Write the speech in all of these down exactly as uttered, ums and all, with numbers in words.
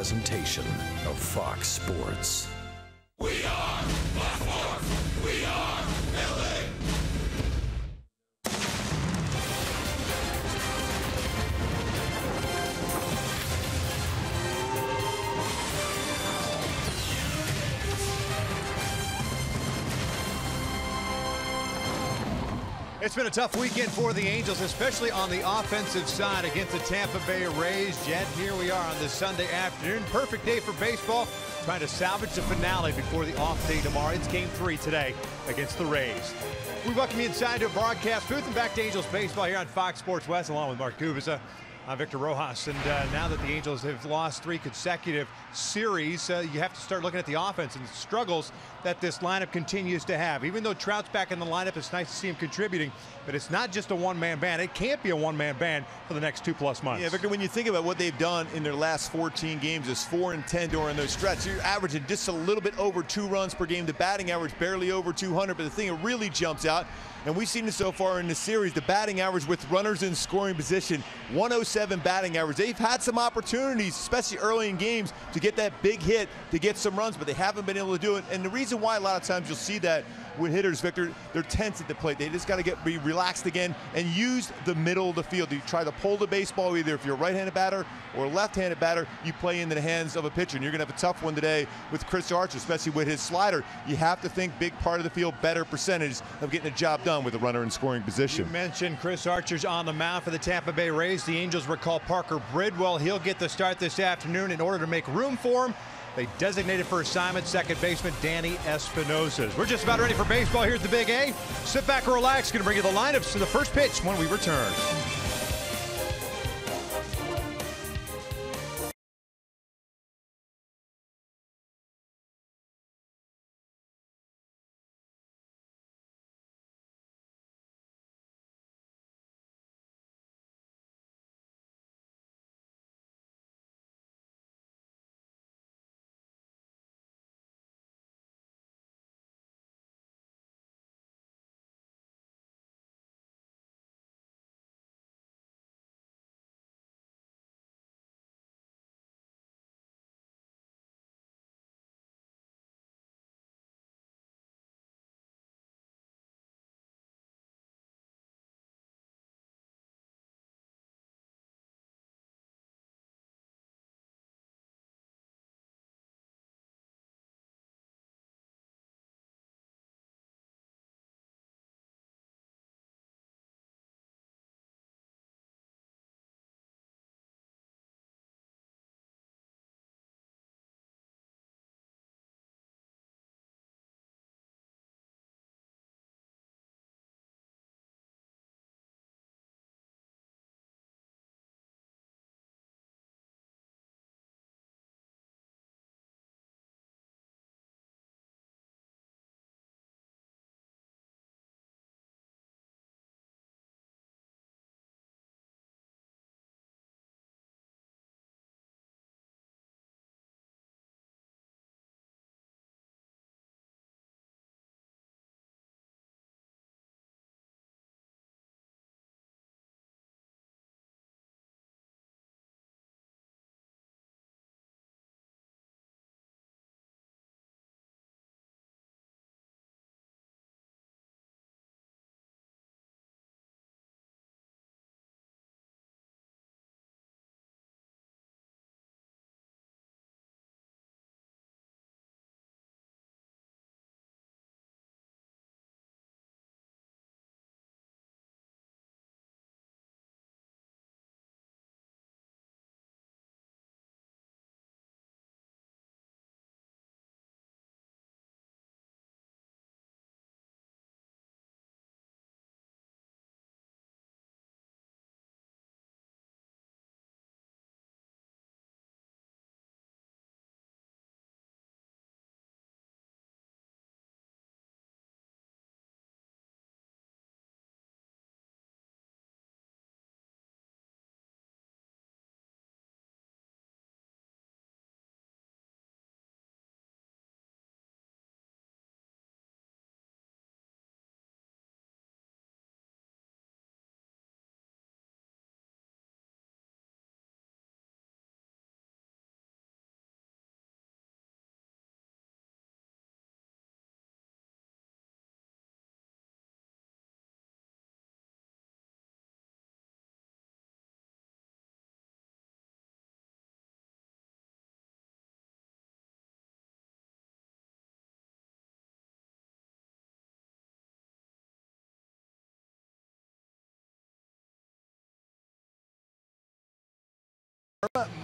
Presentation of Fox Sports. We are Fox Sports. We are L A. It's been a tough weekend for the Angels, especially on the offensive side against the Tampa Bay Rays. Yet here we are on this Sunday afternoon. Perfect day for baseball, trying to salvage the finale before the off day tomorrow. It's game three today against the Rays. We welcome you inside to a broadcast booth and back to Angels baseball here on Fox Sports West, along with Mark Gubicza. I'm Victor Rojas, and uh, now that the Angels have lost three consecutive series, uh, you have to start looking at the offense and the struggles that this lineup continues to have. Even though Trout's back in the lineup, it's nice to see him contributing, but it's not just a one-man band. It can't be a one-man band for the next two-plus months. Yeah, Victor, when you think about what they've done in their last fourteen games, is four and ten during those stretches. You're averaging just a little bit over two runs per game. The batting average barely over two hundred, but the thing that really jumps out, and we've seen it so far in the series, the batting average with runners in scoring position, one oh seven batting average. They've had some opportunities, especially early in games, to get that big hit, to get some runs, but they haven't been able to do it. And the reason why, a lot of times you'll see that with hitters, Victor, they're tense at the plate. They just got to get be relaxed again and use the middle of the field. You try to pull the baseball, either if you're a right-handed batter or a left-handed batter, you play into the hands of a pitcher. And you're going to have a tough one today with Chris Archer, especially with his slider. You have to think big part of the field, better percentage of getting the job done with a runner in scoring position. You mentioned Chris Archer's on the mound for the Tampa Bay Rays. The Angels recall Parker Bridwell. He'll get the start this afternoon in order to make room for him. They designated for assignment second baseman Danny Espinosa. We're just about ready for baseball here at the Big A. Sit back and relax. Going to bring you the lineups to the first pitch when we return.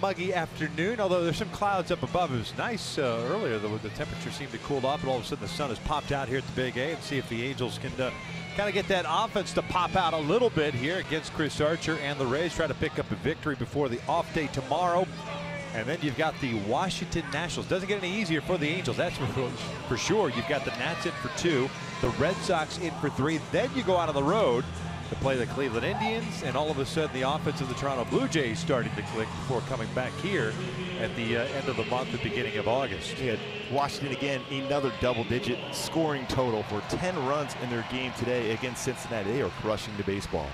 Muggy afternoon, although there's some clouds up above. It was nice uh, earlier, though, the temperature seemed to cool off, but all of a sudden the sun has popped out here at the Big A, and see if the Angels can uh, kind of get that offense to pop out a little bit here against Chris Archer and the Rays, try to pick up a victory before the off day tomorrow. And then you've got the Washington Nationals. Doesn't get any easier for the Angels, that's for, for sure. You've got the Nats in for two, the Red Sox in for three, then you go out on the road to play the Cleveland Indians, and all of a sudden the offense of the Toronto Blue Jays starting to click before coming back here at the uh, end of the month, the beginning of August. Yeah, Washington again, another double-digit scoring total for ten runs in their game today against Cincinnati. They are crushing the baseball.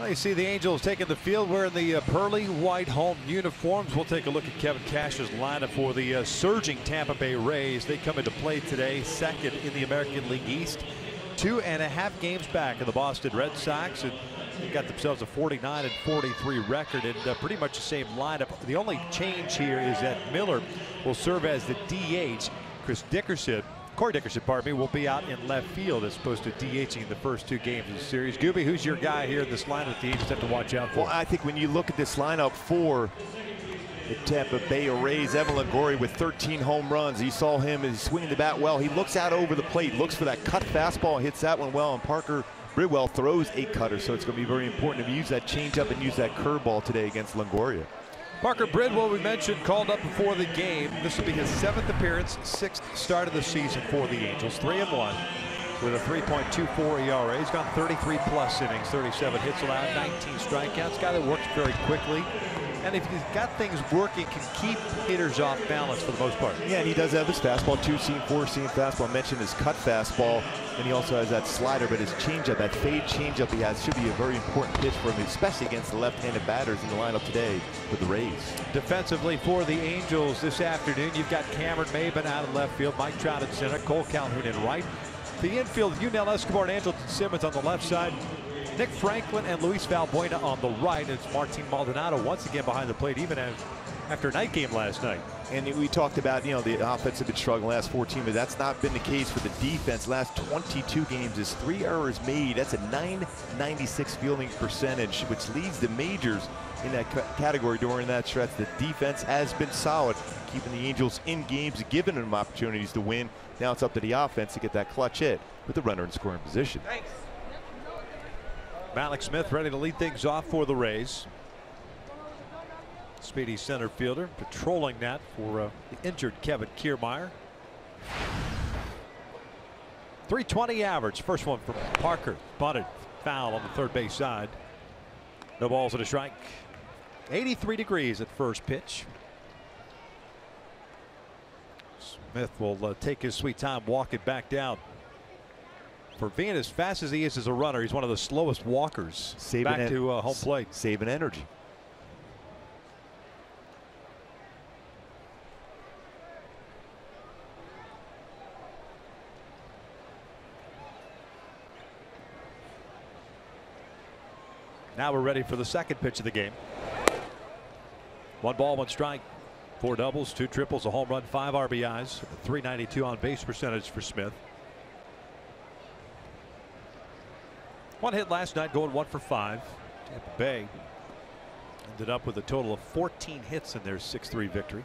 Well, you see the Angels taking the field wearing the uh, pearly white home uniforms. We'll take a look at Kevin Cash's lineup for the uh, surging Tampa Bay Rays. They come into play today, second in the American League East. Two and a half games back of the Boston Red Sox, and they got themselves a forty-nine and forty-three record, and uh, pretty much the same lineup. The only change here is that Miller will serve as the D H. Chris Dickerson, Corey Dickerson, pardon me, will be out in left field as opposed to DHing the first two games of the series. Gooby, who's your guy here in this lineup that the Angels have to watch out for? Well, I think when you look at this lineup for the Tampa Bay Rays, Evan Longoria with thirteen home runs. You saw him as swinging the bat well. He looks out over the plate, looks for that cut fastball, hits that one well, and Parker Bridwell throws a cutter, so it's going to be very important to use that changeup and use that curveball today against Longoria. Parker Bridwell, we mentioned, called up before the game. This will be his seventh appearance, sixth start of the season for the Angels. Three and one with a three point two four E R A. He's got thirty-three plus innings, thirty-seven hits allowed, nineteen strikeouts. Guy that works very quickly. And if he's got things working, can keep hitters off balance for the most part. Yeah, and he does have his fastball, two-seam, four-seam fastball. I mentioned his cut fastball, and he also has that slider, but his changeup, that fade changeup he has, should be a very important pitch for him, especially against the left-handed batters in the lineup today for the Rays. Defensively for the Angels this afternoon, you've got Cameron Maybin out in left field, Mike Trout in center, Kole Calhoun in right. The infield, Yunel Escobar and Andrelton Simmons on the left side. Nick Franklin and Luis Valbuena on the right. It's Martin Maldonado once again behind the plate, even after a night game last night. And we talked about, you know, the offense has been struggling last fourteen, but that's not been the case for the defense. Last twenty-two games is three errors made. That's a nine ninety-six fielding percentage, which leads the majors in that category during that stretch. The defense has been solid, keeping the Angels in games, giving them opportunities to win. Now it's up to the offense to get that clutch hit with the runner in scoring position. Thanks. Alex Smith ready to lead things off for the Rays. Speedy center fielder patrolling that for uh, the injured Kevin Kiermaier. three twenty average. First one from Parker. Bunted. Foul on the third base side. No balls and a strike. eighty-three degrees at first pitch. Smith will uh, take his sweet time, walk it back down. For being as fast as he is as a runner, he's one of the slowest walkers. Saving back to uh, home plate. Saving energy. Now we're ready for the second pitch of the game. One ball, one strike. Four doubles, two triples, a home run, five R B Is. three ninety-two on base percentage for Smith. One hit last night, going one for five. Tampa Bay ended up with a total of fourteen hits in their six three victory.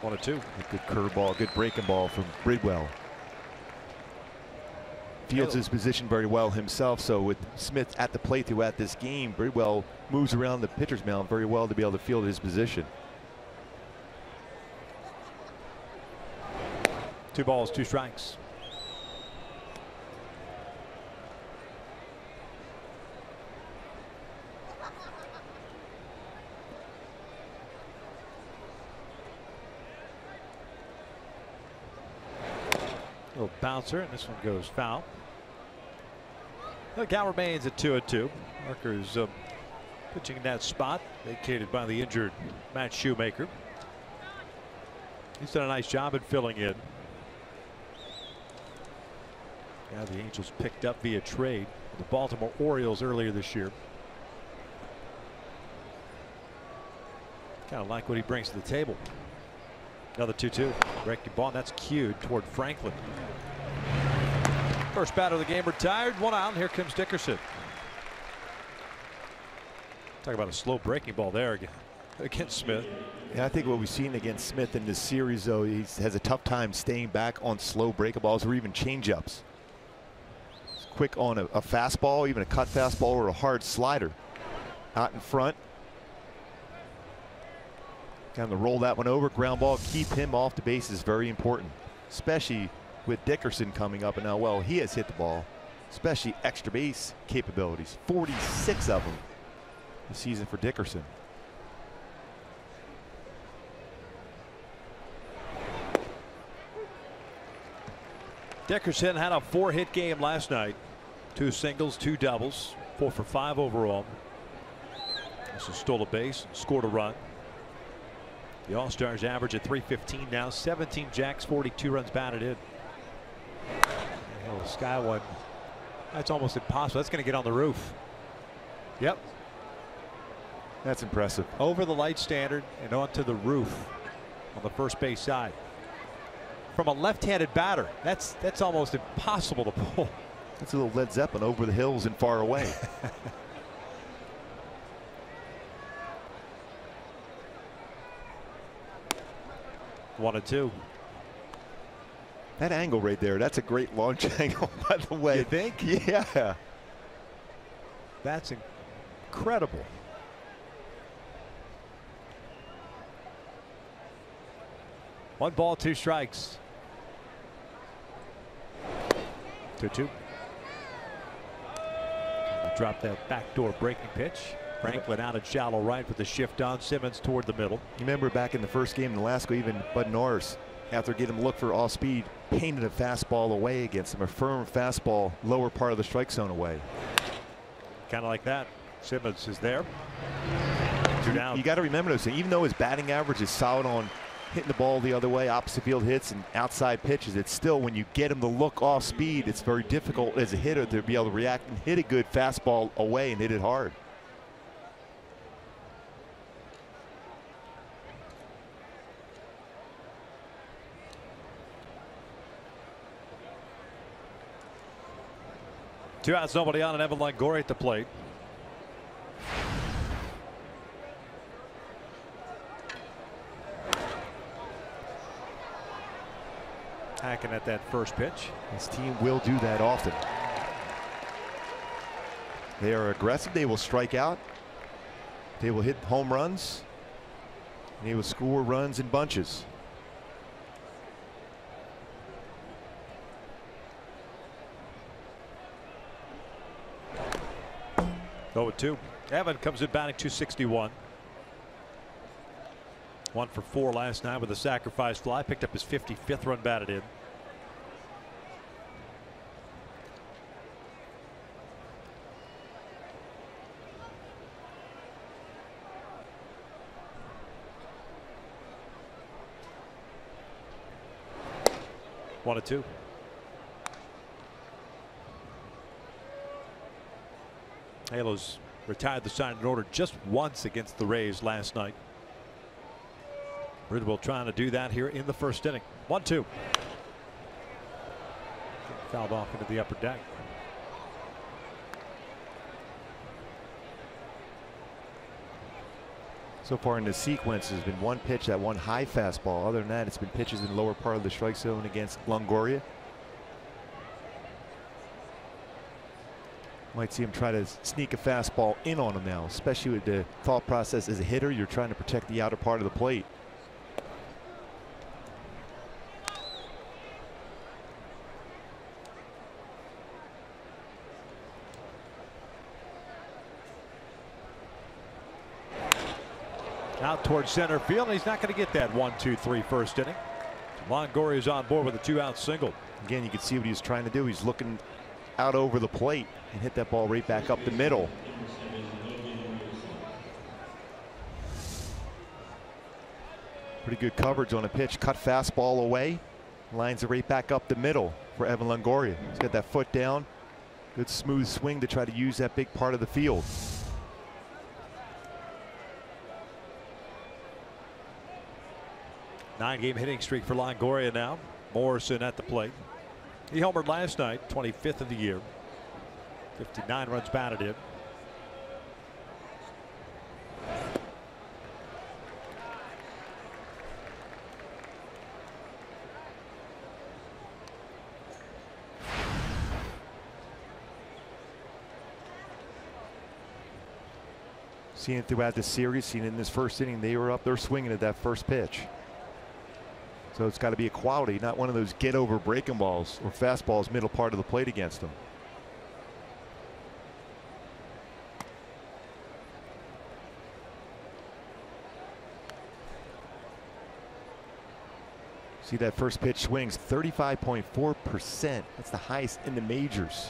One and two. A good curveball, good breaking ball from Bridwell. Fields his position very well himself, so with Smith at the plate throughout this game, Bridwell moves around the pitcher's mound very well to be able to field his position. Two balls, two strikes. Little bouncer, and this one goes foul. The count remains at two and two. Parker's um, pitching in that spot, vacated by the injured Matt Shoemaker. He's done a nice job at filling in. Yeah, the Angels picked up via trade the Baltimore Orioles earlier this year. Kind of like what he brings to the table. Another two two. Breaking ball, and that's cued toward Franklin. First batter of the game retired. One out. Here comes Dickerson. Talk about a slow breaking ball there against Smith. Yeah, I think what we've seen against Smith in this series, though, he has a tough time staying back on slow breaking balls or even change-ups. Quick on a, a fastball, even a cut fastball or a hard slider. Out in front. Kind of roll that one over, ground ball, keep him off the base is very important, especially with Dickerson coming up and now, well, he has hit the ball, especially extra base capabilities, forty-six of them this season for Dickerson. Dickerson had a four-hit game last night, two singles, two doubles, four for five overall. Also stole a base, scored a run. The All-Stars average at three fifteen now, seventeen jacks, forty-two runs batted in. Oh, sky one. That's almost impossible. That's going to get on the roof. Yep. That's impressive. Over the light standard and onto the roof on the first base side. From a left-handed batter, that's that's almost impossible to pull. That's a little Led Zeppelin, over the hills and far away. One and two. That angle right there, that's a great launch angle, by the way. You think? Yeah. That's incredible. One ball, two strikes. two two. Drop that backdoor breaking pitch. Franklin out at shallow right with the shift on. Simmons toward the middle. You remember back in the first game in Alaska, even Bud Norris, after getting him look for all speed, painted a fastball away against him, a firm fastball, lower part of the strike zone away. Kind of like that. Simmons is there. Two down. You got to remember those things. Even though his batting average is solid on hitting the ball the other way, opposite field hits and outside pitches, it's still, when you get him to look off speed, it's very difficult as a hitter to be able to react and hit a good fastball away and hit it hard. Two outs, nobody on, and Evan Longoria at the plate. Hacking at that first pitch. This team will do that often. They are aggressive. They will strike out. They will hit home runs. And they will score runs in bunches. oh two. Evan comes in batting two sixty-one. One for four last night with a sacrifice fly. Picked up his fifty-fifth run batted in. one two. Halos retired the sign in order just once against the Rays last night. Bridwell trying to do that here in the first inning. one two. Fouled off into the upper deck. So far in the sequence, there's been one pitch, that one high fastball. Other than that, it's been pitches in the lower part of the strike zone against Longoria. Might see him try to sneak a fastball in on him now, especially with the thought process as a hitter. You're trying to protect the outer part of the plate. Out towards center field, and he's not going to get that one, two, three first inning. Longoria is on board with a two-out single. Again, you can see what he's trying to do. He's looking out over the plate and hit that ball right back up the middle. Pretty good coverage on a pitch. Cut fastball away. Lines it right back up the middle for Evan Longoria. He's got that foot down. Good smooth swing to try to use that big part of the field. Nine-game hitting streak for Longoria now. Morrison at the plate. He homered last night, twenty-fifth of the year. fifty-nine runs batted in. Seen it throughout the series, seen it in this first inning. They were up there swinging at that first pitch. So it's got to be a quality, not one of those get over breaking balls or fastballs middle part of the plate against them. See that first pitch swings thirty-five point four percent. That's the highest in the majors.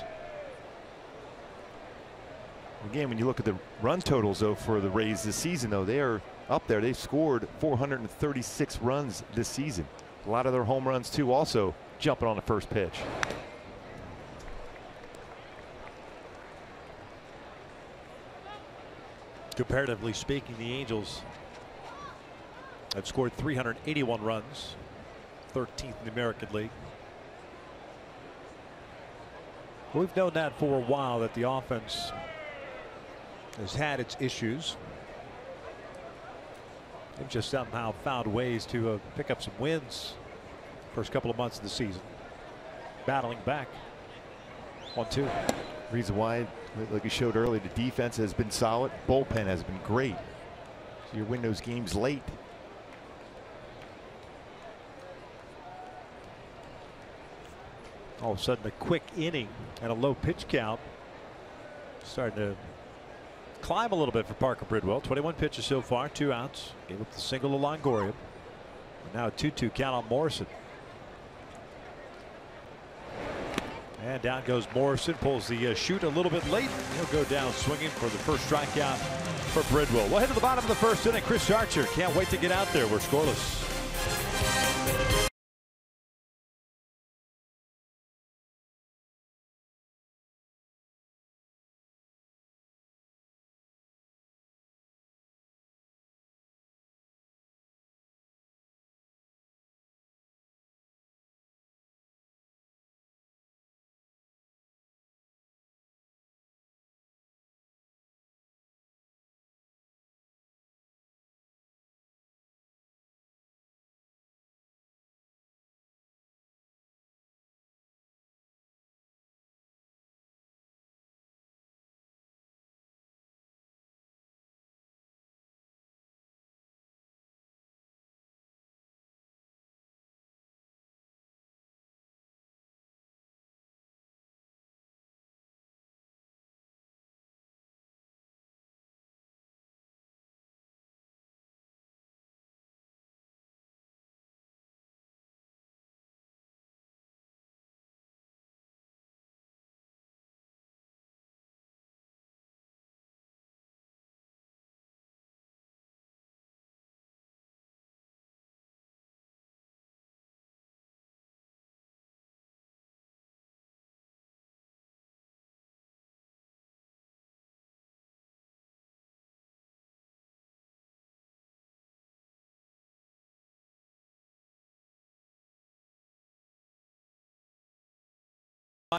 Again, when you look at the run totals, though, for the Rays this season, though, they are up there. They've scored four hundred thirty-six runs this season. A lot of their home runs, too, also jumping on the first pitch. Comparatively speaking, the Angels have scored three hundred eighty-one runs, thirteenth in the American League. We've known that for a while, that the offense has had its issues. They've just somehow found ways to uh, pick up some wins first couple of months of the season. Battling back. one two. Reason why, like you showed earlier, the defense has been solid. Bullpen has been great. So you win those games late. All of a sudden, a quick inning and a low pitch count starting to climb a little bit for Parker Bridwell. twenty-one pitches so far, two outs. Gave up the single to Longoria. And now a two two count on Morrison. And down goes Morrison. Pulls the uh, shoot a little bit late. He'll go down swinging for the first strikeout for Bridwell. We'll head to the bottom of the first inning. Chris Archer can't wait to get out there. We're scoreless.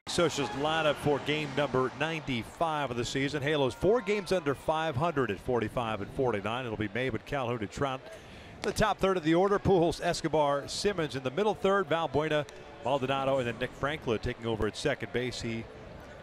Socials lineup for game number ninety-five of the season. Halos four games under five hundred at forty-five and forty-nine. It'll be Maybin, Calhoun, and Trout. The top third of the order, Pujols, Escobar, Simmons. In the middle third, Valbuena, Maldonado, and then Nick Franklin taking over at second base. He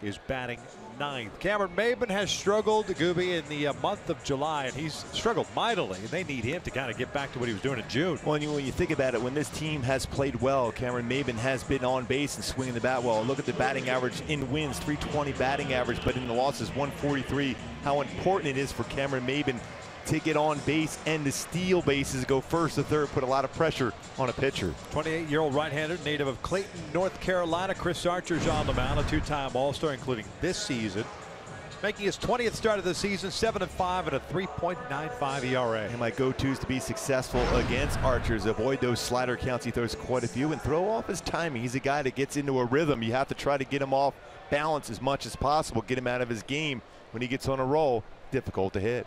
is batting ninth. Cameron Maybin has struggled, Gooby, in the uh, month of July, and he's struggled mightily, and they need him to kind of get back to what he was doing in June. Well, and you, when you think about it, when this team has played well, Cameron Maybin has been on base and swinging the bat well. Look at the batting average in wins, three twenty batting average, but in the losses, one forty-three. How important it is for Cameron Maybin to get on base and to steal bases, go first to third, put a lot of pressure on a pitcher. twenty-eight-year-old right-hander, native of Clayton, North Carolina. Chris Archer's on the mound, a two-time All-Star, including this season. Making his twentieth start of the season, seven and five and a three point nine five E R A. And my go-tos to be successful against Archers: avoid those slider counts. He throws quite a few, and throw off his timing. He's a guy that gets into a rhythm. You have to try to get him off balance as much as possible, get him out of his game. When he gets on a roll, difficult to hit.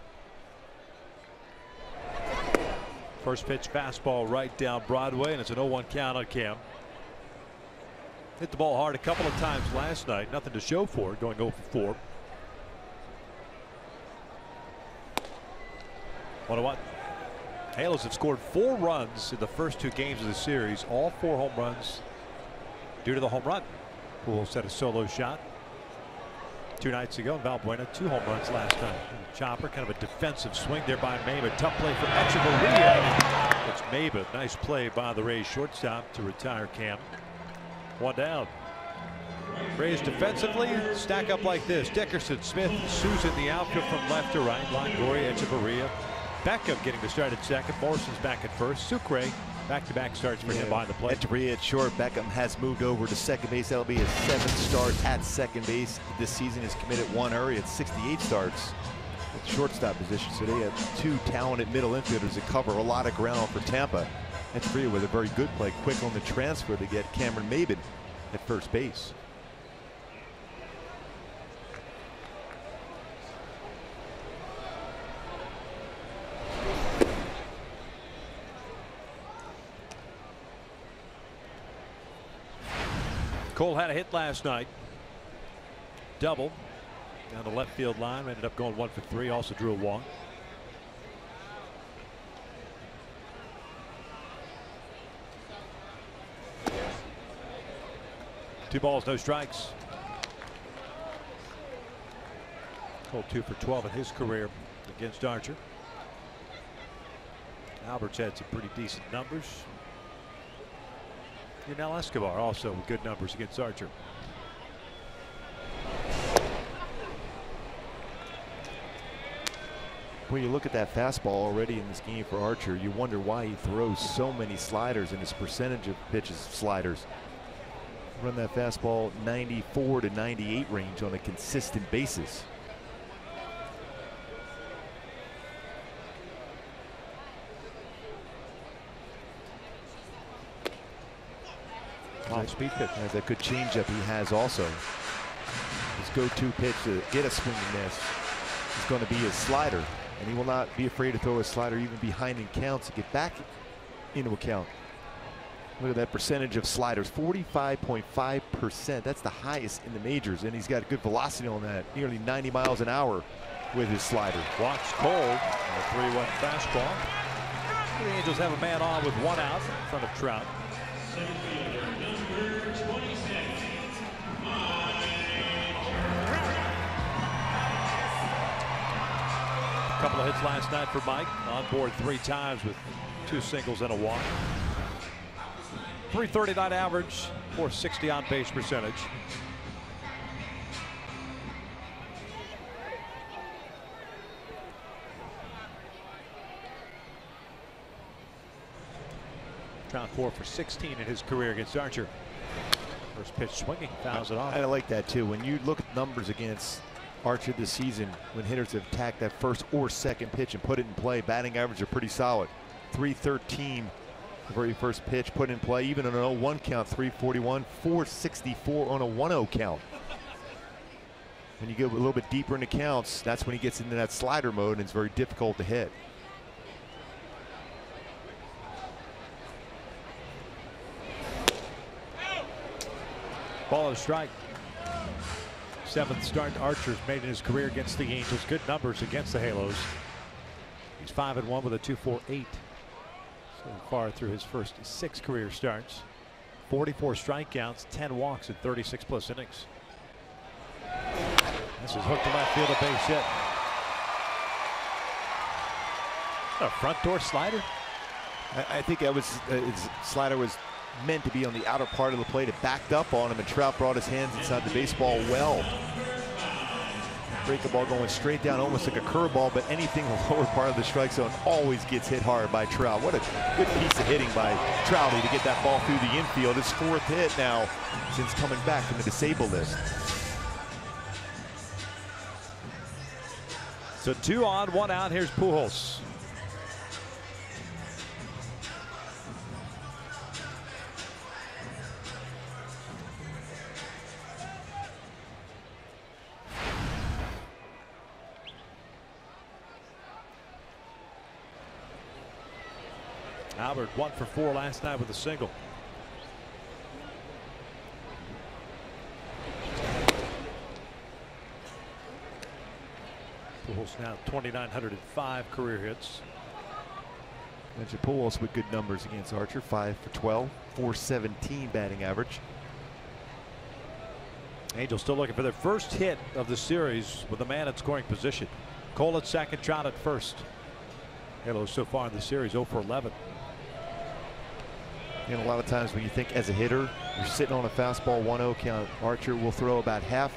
First pitch fastball right down Broadway, and it's an oh one count on Cam. Hit the ball hard a couple of times last night. Nothing to show for it, going oh for four. one oh one. Halos have scored four runs in the first two games of the series. All four home runs due to the home run. Pujols set a solo shot. two nights ago. Valbuena, two home runs last night. Chopper, kind of a defensive swing there by Maybin. Tough play for Echevarria. It's Maybin. Nice play by the Rays shortstop to retire Cam. One down. Rays defensively stack up like this. Dickerson, Smith, Souza in the outfield from left to right. Longoria, Echevarria. Beckham getting the start at second. Morrison's back at first. Sucre back-to-back starts for yeah. him behind the plate. Echevarria at short. Beckham has moved over to second base. That'll be his seventh start at second base this season. Has committed one error at sixty-eight starts at shortstop position. So they have two talented middle infielders that cover a lot of ground for Tampa. Echevarria with a very good play, quick on the transfer to get Cameron Maybin at first base. Cole had a hit last night. Double down the left field line. Ended up going one for three. Also drew a walk. Two balls, no strikes. Cole two for twelve in his career against Archer. Albert's had some pretty decent numbers. Yunel Escobar also with good numbers against Archer. When you look at that fastball already in this game for Archer, you wonder why he throws so many sliders and his percentage of pitches sliders. Run that fastball ninety-four to ninety-eight range on a consistent basis. Speed pitch. That's a good changeup he has also. His go-to pitch to get a swing and miss is going to be his slider, and he will not be afraid to throw a slider even behind in counts to get back into a count. Look at that percentage of sliders, forty-five point five percent. That's the highest in the majors, and he's got a good velocity on that, nearly ninety miles an hour with his slider. Walks Cole on a three-one fastball. The Angels have a man on with one out in front of Trout. Couple of hits last night for Mike. On board three times with two singles and a walk. three thirty-nine average, four sixty on base percentage. Trout four for sixteen in his career against Archer. First pitch swinging, fouls it off. I like that too. When you look at numbers against Archer this season, when hitters have attacked that first or second pitch and put it in play, batting average are pretty solid. three thirteen the very first pitch put in play, even on an oh one count, three forty-one, four sixty-four on a one oh count. When you get a little bit deeper into counts, that's when he gets into that slider mode and it's very difficult to hit. Ball and a strike. Seventh start Archer's made in his career against the Angels. Good numbers against the Halos. He's five and one with a two forty-eight so far through his first six career starts. forty-four strikeouts, ten walks, and thirty-six plus innings. This is hooked to left field, a base hit. A front door slider. I, I think that was uh, his slider was meant to be on the outer part of the plate. It backed up on him, and Trout brought his hands inside the baseball well. Breakable going straight down, almost like a curveball, but anything in the lower part of the strike zone always gets hit hard by Trout. What a good piece of hitting by Trouty to get that ball through the infield. His fourth hit now since coming back from the disabled list. So two on, one out. Here's Pujols. Albert one for four last night with a single. Pujols now two thousand nine hundred five career hits. Mentioned Pujols with good numbers against Archer, five for twelve, four seventeen batting average. Angels still looking for their first hit of the series with a man in scoring position. Cole at second, Trout at first. Halo so far in the series zero for eleven. And a lot of times when you think as a hitter, you're sitting on a fastball one oh count. Archer will throw about half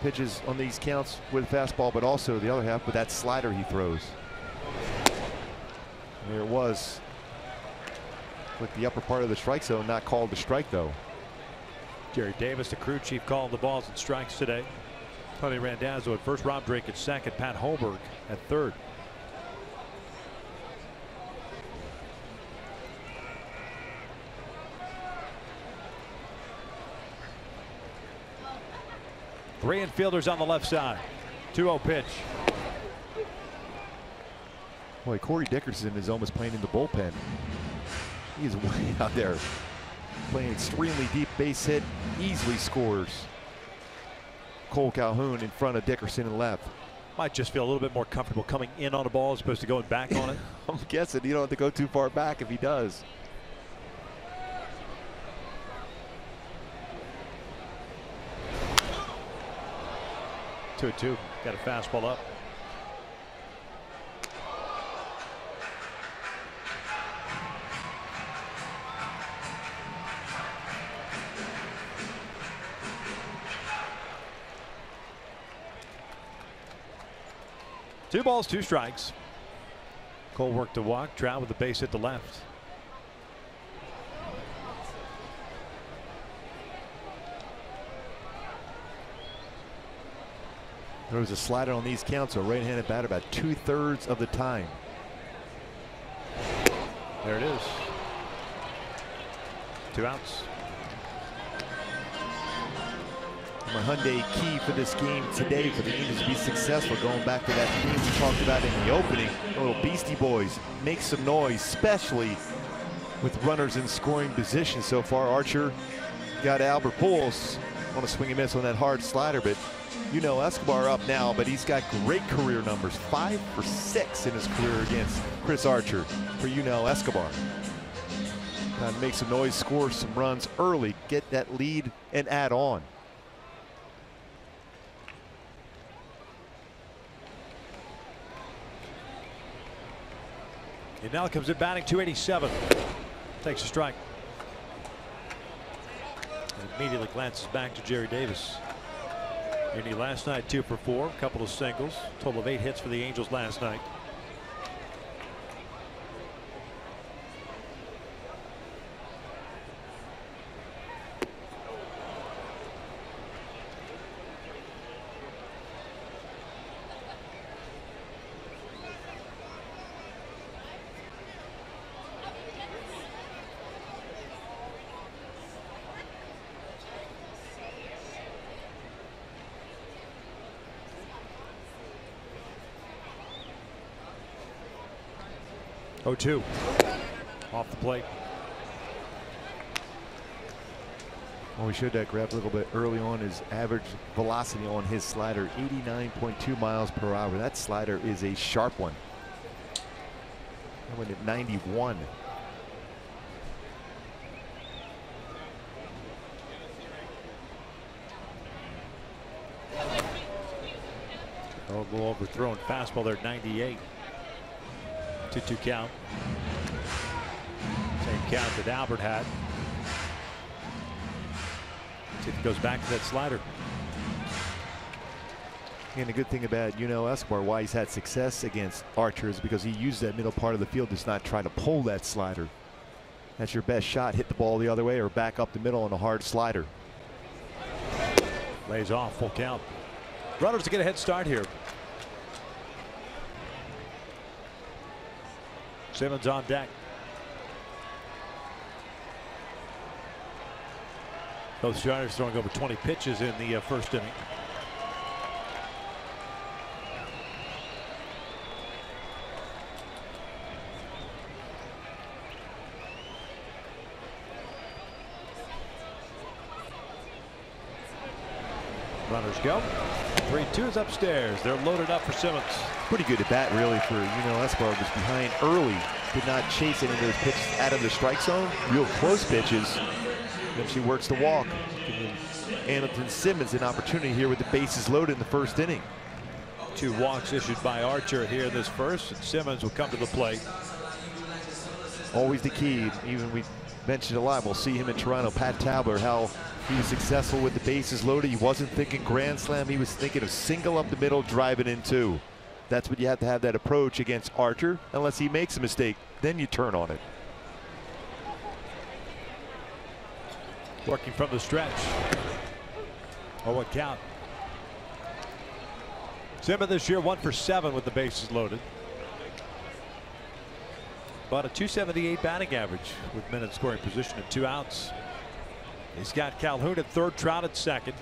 pitches on these counts with fastball, but also the other half with that slider he throws. And there it was with the upper part of the strike zone, not called a strike though. Jerry Davis, the crew chief, called the balls and strikes today. Tony Randazzo at first, Rob Drake at second, Pat Holmberg at third. Three infielders on the left side. two oh pitch. Boy, Corey Dickerson is almost playing in the bullpen. He's way out there. Playing extremely deep base hit. Easily scores. Kole Calhoun in front of Dickerson and left. Might just feel a little bit more comfortable coming in on a ball as opposed to going back on it. I'm guessing you don't have to go too far back if he does. two two. Got a fastball up. Two balls, two strikes. Cole worked to walk. Trout with the base hit to left. There was a slider on these counts, a right-handed batter about two-thirds of the time. There it is. Two outs. My Hyundai key for this game today for the Angels to be successful, going back to that theme we talked about in the opening, the little Beastie Boys make some noise, especially with runners in scoring position. So far, Archer got Albert Pujols on a swing and miss on that hard slider, but Yunel Escobar up now, but he's got great career numbers, five for six in his career against Chris Archer for Yunel Escobar. Got to make some noise, score some runs early, get that lead and add on. And now comes it batting two eighty-seven. Takes a strike. And immediately glances back to Jerry Davis. And he last night two for four, couple of singles, total of eight hits for the Angels last night. oh two off the plate. Well, we showed that grab a little bit early on. His average velocity on his slider, eighty-nine point two miles per hour. That slider is a sharp one. That went at ninety-one. Oh, a little overthrown fastball there, ninety-eight. two two count. Same count that Albert had. See if he goes back to that slider. And the good thing about Yunel Escobar, why he's had success against Archer, is because he used that middle part of the field, does not try to pull that slider. That's your best shot. Hit the ball the other way or back up the middle on a hard slider. Lays off, full count. Runners to get a head start here. Simmons on deck. Both starters throwing over twenty pitches in the uh, first inning. Runners go. three two is upstairs. They're loaded up for Simmons. Pretty good at bat, really, for Yunel Escobar. Was behind early. Did not chase any of those pitches out of the strike zone. Real close pitches. if she works the walk. Giving Andrelton Simmons an opportunity here with the bases loaded in the first inning. Two walks issued by Archer here in this first, and Simmons will come to the plate. Always the key, even we mentioned a lot, we'll see him in Toronto, Pat Tabler, how he was successful with the bases loaded. He wasn't thinking grand slam, he was thinking of single up the middle, driving in two. That's what you have to have, that approach against Archer, unless he makes a mistake, then you turn on it. Working from the stretch. Oh, what count. Simmons this year, one for seven with the bases loaded. About a two seventy-eight batting average with men in scoring position and two outs. He's got Calhoun at third, Trout at second,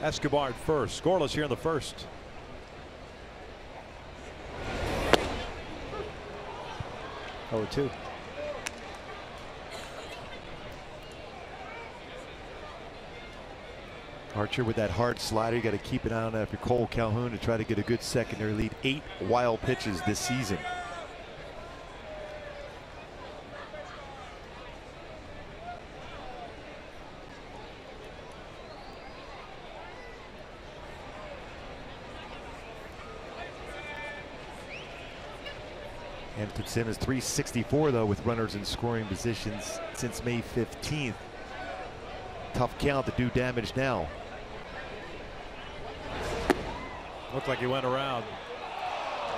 Escobar at first. Scoreless here in the first. oh two. Archer with that hard slider, you got to keep an eye on that for Kole Calhoun to try to get a good secondary lead. Eight wild pitches this season. Andrelton Simmons three sixty-four though with runners in scoring positions since May fifteenth. Tough count to do damage now. Looked like he went around.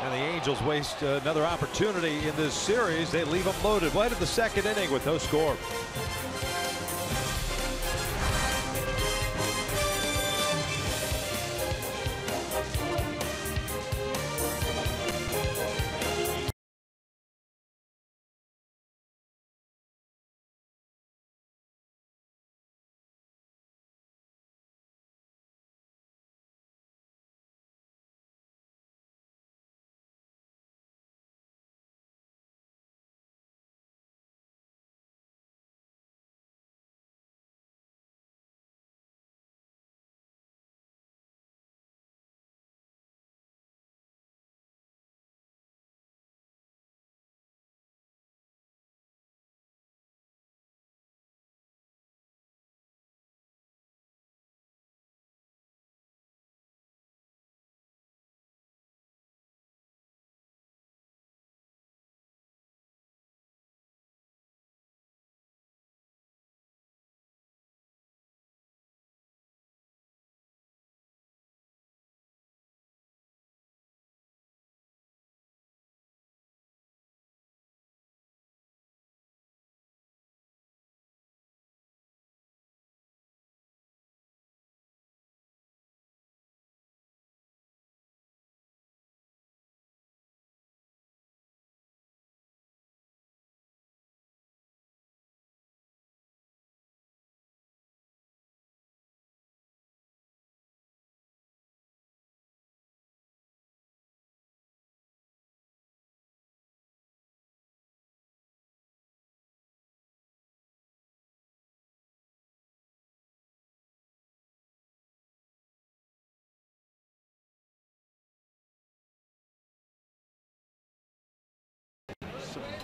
And the Angels waste uh, another opportunity in this series. They leave them loaded right in the second inning with no score.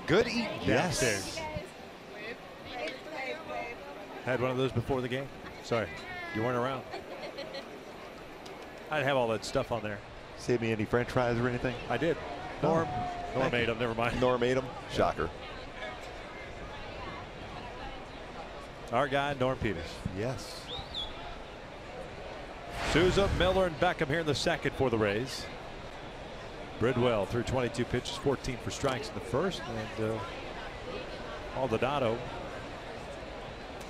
Good eat. Yes. Had one of those before the game. Sorry, you weren't around. I didn't have all that stuff on there. Save me any French fries or anything? I did. Norm. Norm Thank ate you. them. Never mind. Norm ate them. Shocker. Our guy, Norm Peters. Yes. Souza, Miller, and Beckham here in the second for the Rays. Bridwell threw twenty-two pitches, fourteen for strikes in the first, and Maldonado uh,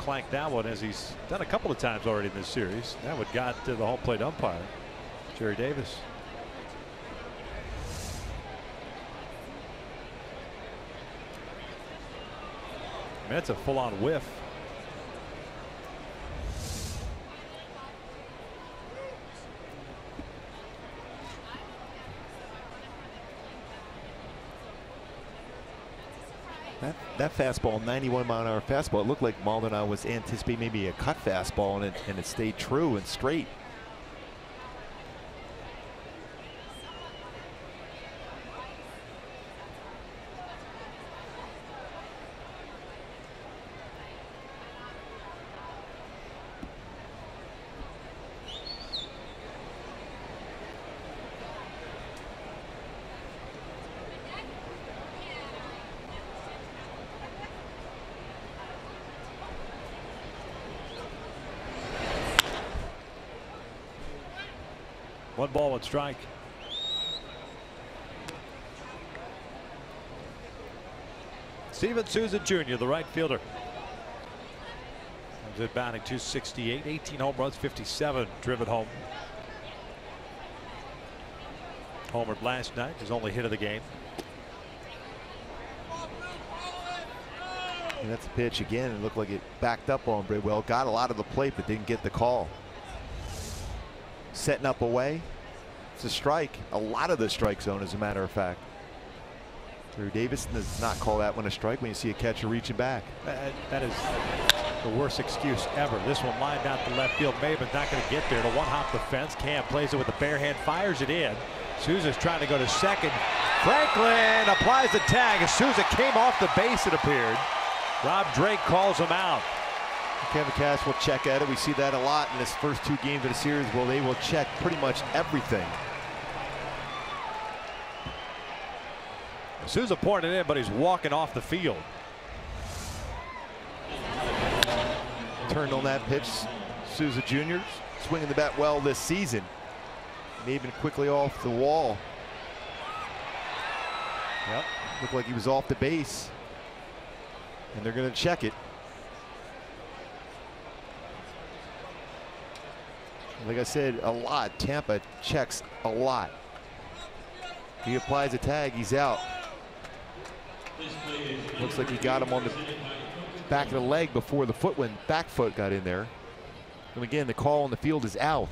clanked that one as he's done a couple of times already in this series. That one got to the home plate umpire, Jerry Davis. I mean, that's a full-on whiff. That, that fastball, ninety-one mile an hour fastball, it looked like Maldonado was anticipating maybe a cut fastball, and it, and it stayed true and straight. One ball, one strike. Steven Souza Junior, the right fielder. Good batting, two sixty-eight, eighteen home runs, fifty-seven driven home. Homered last night, his only hit of the game. And that's a pitch again. It looked like it backed up on Bridwell. Got a lot of the plate, but didn't get the call. Setting up away. It's a strike. A lot of the strike zone, as a matter of fact. Jerry Davis does not call that one a strike when you see a catcher reaching back. Uh, that is the worst excuse ever. This one lined out to left field. Maybin's not going to get there. To one hop the fence. Cam plays it with the bare hand, fires it in. Souza's trying to go to second. Franklin applies the tag as Souza came off the base, it appeared. Rob Drake calls him out. Kevin Cash will check at it. We see that a lot in this first two games of the series. Well, they will check pretty much everything. Souza pointed in, but he's walking off the field. Turned on that pitch. Souza Junior swinging the bat well this season. Maybin quickly off the wall. Yep. Looked like he was off the base. And they're going to check it. Like I said, a lot. Tampa checks a lot. He applies a tag. He's out. Looks like he got him on the back of the leg before the foot went. Back foot got in there. And again, the call on the field is out.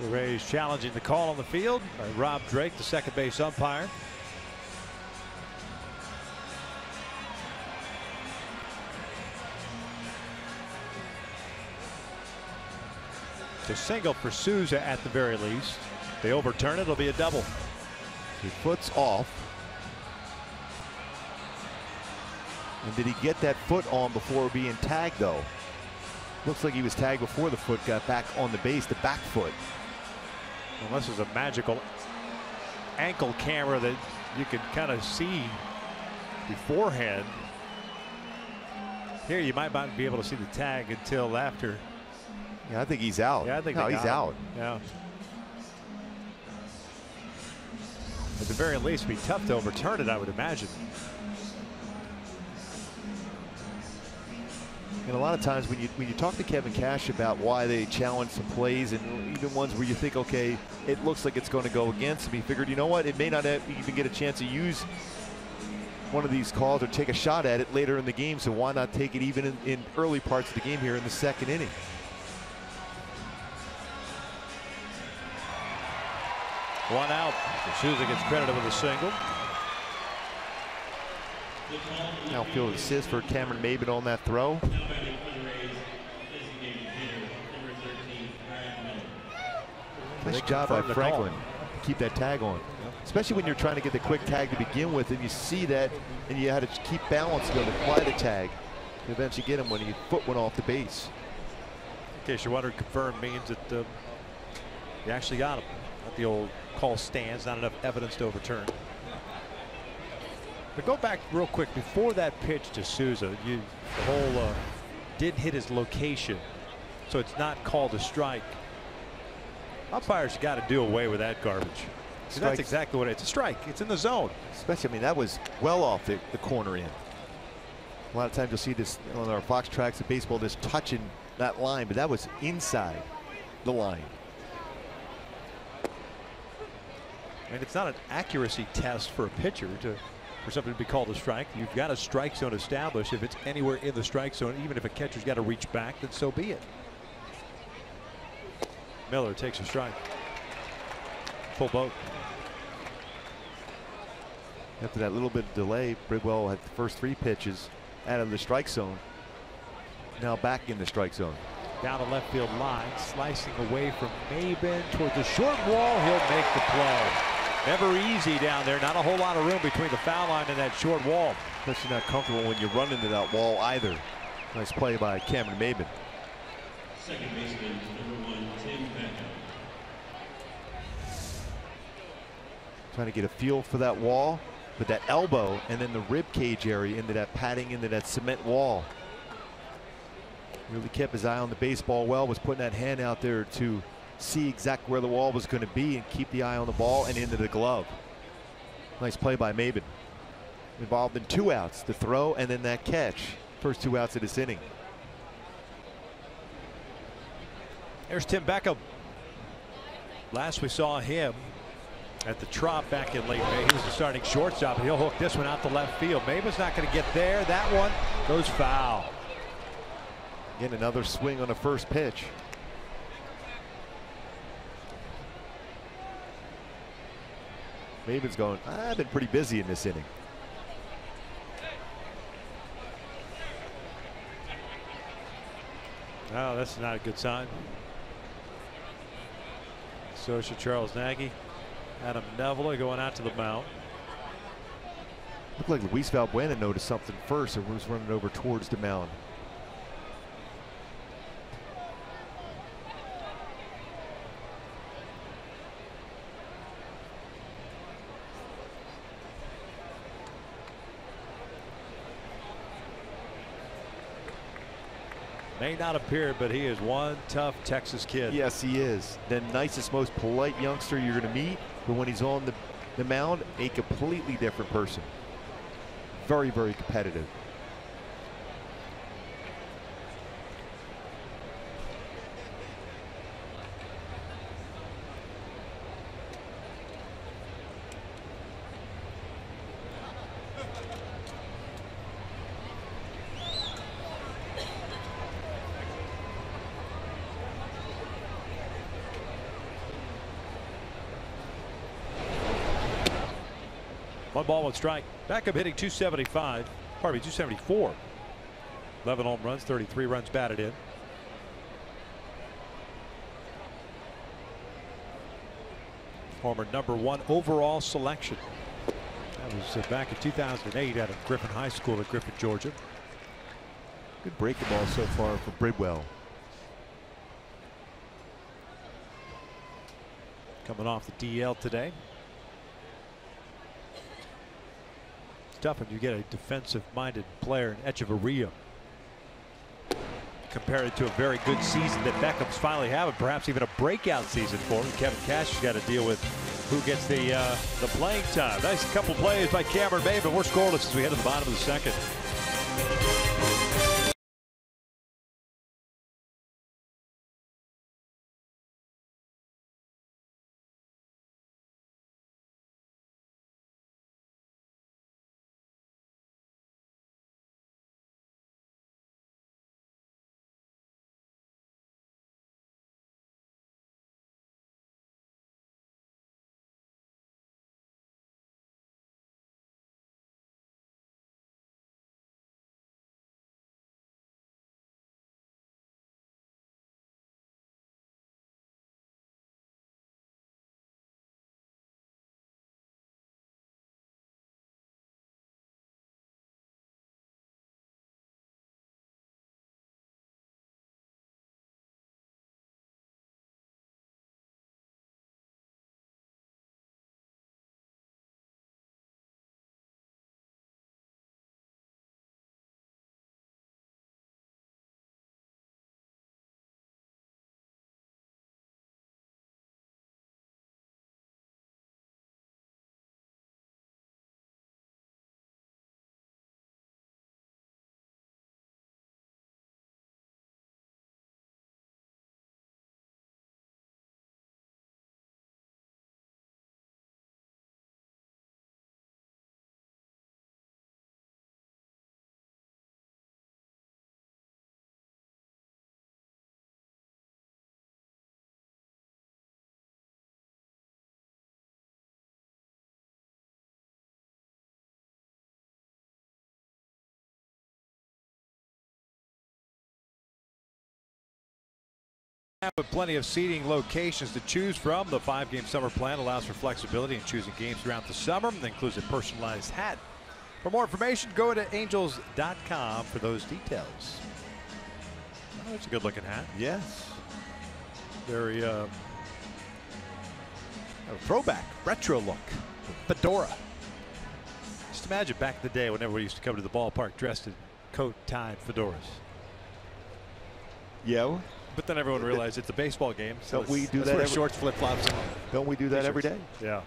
The Rays challenging the call on the field by Rob Drake, the second base umpire. It's a single for Souza at the very least. If they overturn it, it'll be a double. He puts off. And did he get that foot on before being tagged, though? Looks like he was tagged before the foot got back on the base, the back foot. Unless there's a magical ankle camera that you can kind of see beforehand. Here you might not be able to see the tag until after. Yeah, I think he's out. Yeah, I think no, he's out. Him. Yeah. At the very least, it'd be tough to overturn it, I would imagine. And a lot of times when you when you talk to Kevin Cash about why they challenge some plays, and even ones where you think, okay, it looks like it's going to go against him, he figured, you know what, it may not even get a chance to use one of these calls or take a shot at it later in the game, so why not take it even in, in early parts of the game here in the second inning. One out. Souza gets credited with a single. Outfield assist for Cameron Maybin on that throw. Nice job by Franklin. Keep that tag on. Yep. Especially when you're trying to get the quick tag to begin with, and you see that, and you had to keep balance to be able to apply the tag. You eventually get him when your foot went off the base. In case you're wondering, confirmed means that uh, you actually got him. Not the old call stands, not enough evidence to overturn. But go back real quick before that pitch to Souza. You the whole uh, did hit his location, so it's not called a strike. Umpires got to do away with that garbage. So that's exactly what it is. It's a strike. It's in the zone. Especially, I mean, that was well off the, the corner in. A lot of times you'll see this on our Fox tracks of baseball, just touching that line, but that was inside the line. And it's not an accuracy test for a pitcher to. For something to be called a strike, you've got a strike zone established. If it's anywhere in the strike zone, even if a catcher's got to reach back, then so be it. Miller takes a strike. Full boat. After that little bit of delay, Bridwell had the first three pitches out of the strike zone. Now back in the strike zone. Down the left field line, slicing away from Maybin towards the short wall. He'll make the play. Never easy down there. Not a whole lot of room between the foul line and that short wall. Especially not comfortable when you run into that wall either. Nice play by Cameron Maybin. Second baseman, number one, Tim Beckham. Trying to get a feel for that wall. But that elbow and then the rib cage area into that padding, into that cement wall. Really kept his eye on the baseball well, was putting that hand out there to see exactly where the wall was going to be and keep the eye on the ball and into the glove. Nice play by Maybin. Involved in two outs, the throw and then that catch. First two outs of this inning. There's Tim Beckham. Last we saw him at the Trop back in late May. He was the starting shortstop. He'll hook this one out to left field. Maybin's not going to get there. That one goes foul. Again, another swing on the first pitch. Maybin's going, I've been pretty busy in this inning. Oh, that's not a good sign. So should Charles Nagy. Adam Neville going out to the mound. Looked like Luis Valbuena noticed something first and was running over towards the mound. May not appear, but he is one tough Texas kid. Yes, he is. The nicest, most polite youngster you're going to meet, but when he's on the, the mound, a completely different person. Very, very competitive. One ball, one strike. Beckham hitting two seventy-five. Pardon me, two seventy-four. eleven home runs, thirty-three runs batted in. Former number one overall selection. That was back in two thousand eight out of Griffin High School at Griffin, Georgia. Good break the ball so far for Bridwell. Coming off the D L today. Tough when you get a defensive minded player in Echevarria. Compared to a very good season that Beckham's finally having, perhaps even a breakout season for him. Kevin Cash has got to deal with who gets the uh, the playing time. Nice couple plays by Cameron Maybin. We're scoreless as we head to the bottom of the second. With plenty of seating locations to choose from, the five-game summer plan allows for flexibility in choosing games throughout the summer and includes a personalized hat. For more information, go to angels dot com for those details. Oh, that's a good-looking hat. Yes. Very uh, throwback, retro look, fedora. Just imagine back in the day when everybody used to come to the ballpark dressed in coat, tie, and fedoras. Yeah. But then everyone realized it's a baseball game, so we do that's that. Where shorts, flip flops. Don't we do that every day? Yeah.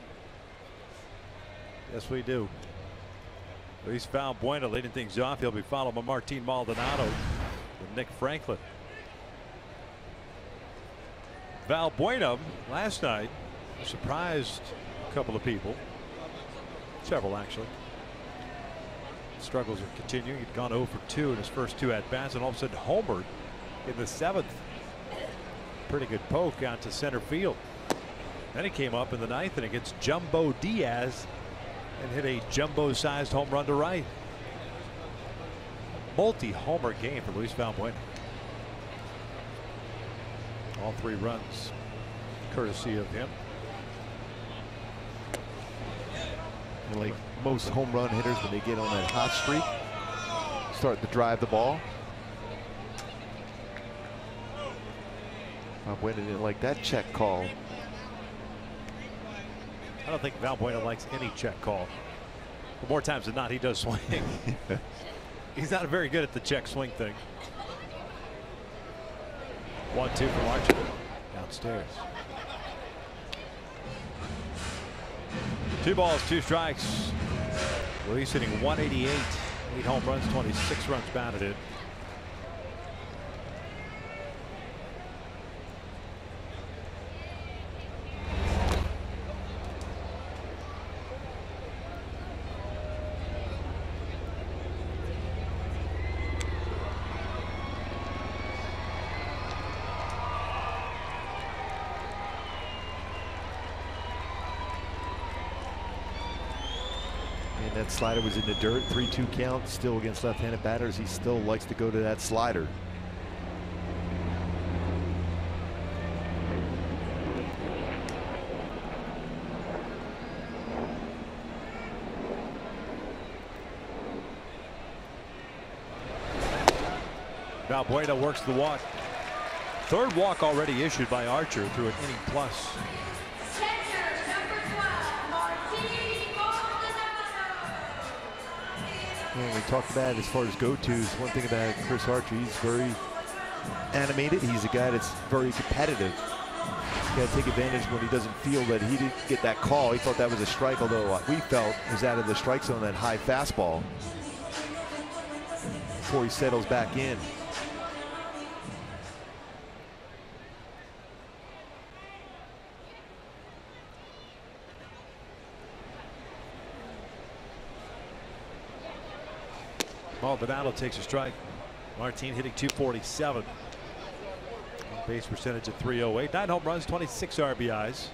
Yes, we do. Luis Valbuena leading things off. He'll be followed by Martin Maldonado and Nick Franklin. Valbuena last night surprised a couple of people. Several, actually. Struggles are continuing. He'd gone oh for two in his first two at-bats, and all of a sudden homered in the seventh. Pretty good poke out to center field. Then he came up in the ninth and against Jumbo Diaz and hit a jumbo-sized home run to right. Multi-homer game for Luis Valbuena. All three runs courtesy of him. And like most home run hitters, when they get on that hot streak, start to drive the ball. Valbuena didn't like that check call. I don't think Valbuena likes any check call. But more times than not, he does swing. He's not very good at the check swing thing. One, two for Archer. Downstairs. Two balls, two strikes. Luis hitting one eighty-eight. Eight home runs, twenty-six runs batted in. That slider was in the dirt. Three two count still against left-handed batters. He still likes to go to that slider. Valbuena works the walk. Third walk already issued by Archer through an inning plus. And we talked about it as far as go-tos. One thing about Chris Archer, he's very animated. He's a guy that's very competitive. He's got to take advantage when he doesn't feel that he didn't get that call. He thought that was a strike, although we felt it was out of the strike zone, that high fastball, before he settles back in. Maldonado takes a strike. Martin hitting two forty-seven. Base percentage at three oh eight. Nine home runs, twenty-six R B Is.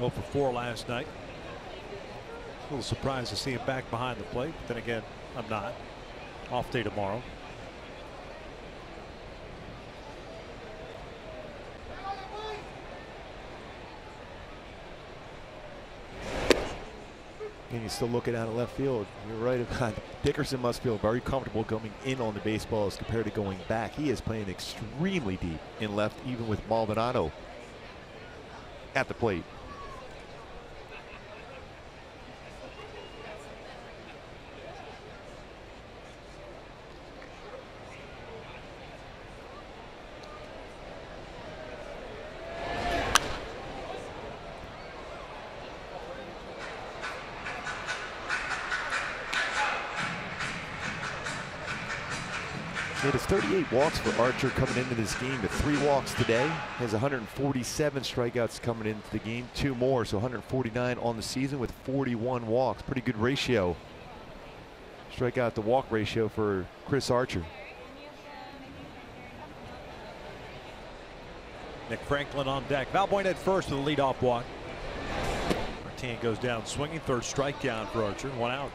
oh for four last night. A little surprised to see him back behind the plate. But then again, I'm not. Off day tomorrow. And he's still looking out of left field. You're right about it. Dickerson must feel very comfortable coming in on the baseball as compared to going back. He is playing extremely deep in left, even with Maldonado at the plate. It's thirty-eight walks for Archer coming into this game, but three walks today. Has one hundred forty-seven strikeouts coming into the game, two more, so one hundred forty-nine on the season with forty-one walks. Pretty good ratio. Strikeout to walk ratio for Chris Archer. Nick Franklin on deck. Valbuena at first with a leadoff walk. Martin goes down swinging. Third strikeout for Archer. One out.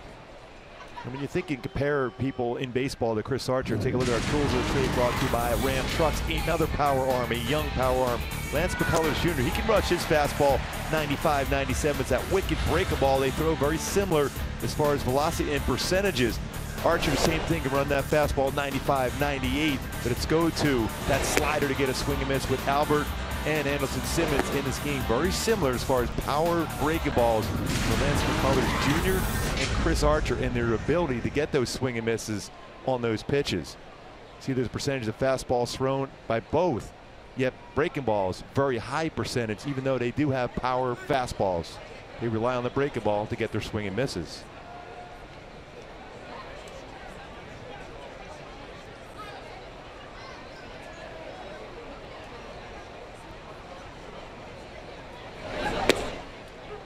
I mean, you think you can compare people in baseball to Chris Archer. Take a look at our tools of the trade brought to you by Ram Trucks. Another power arm, a young power arm. Lance Capella's Junior He can rush his fastball ninety-five, ninety-seven. It's that wicked breaking ball they throw, very similar as far as velocity and percentages. Archer, same thing, can run that fastball ninety-five, ninety-eight. But it's go to that slider to get a swing and miss with Albert and Andrelton Simmons in this game. Very similar as far as power breaking balls from Lance McCullers Junior and Chris Archer and their ability to get those swing and misses on those pitches. See, there's a percentage of fastballs thrown by both, yet breaking balls, very high percentage, even though they do have power fastballs. They rely on the breaking ball to get their swing and misses.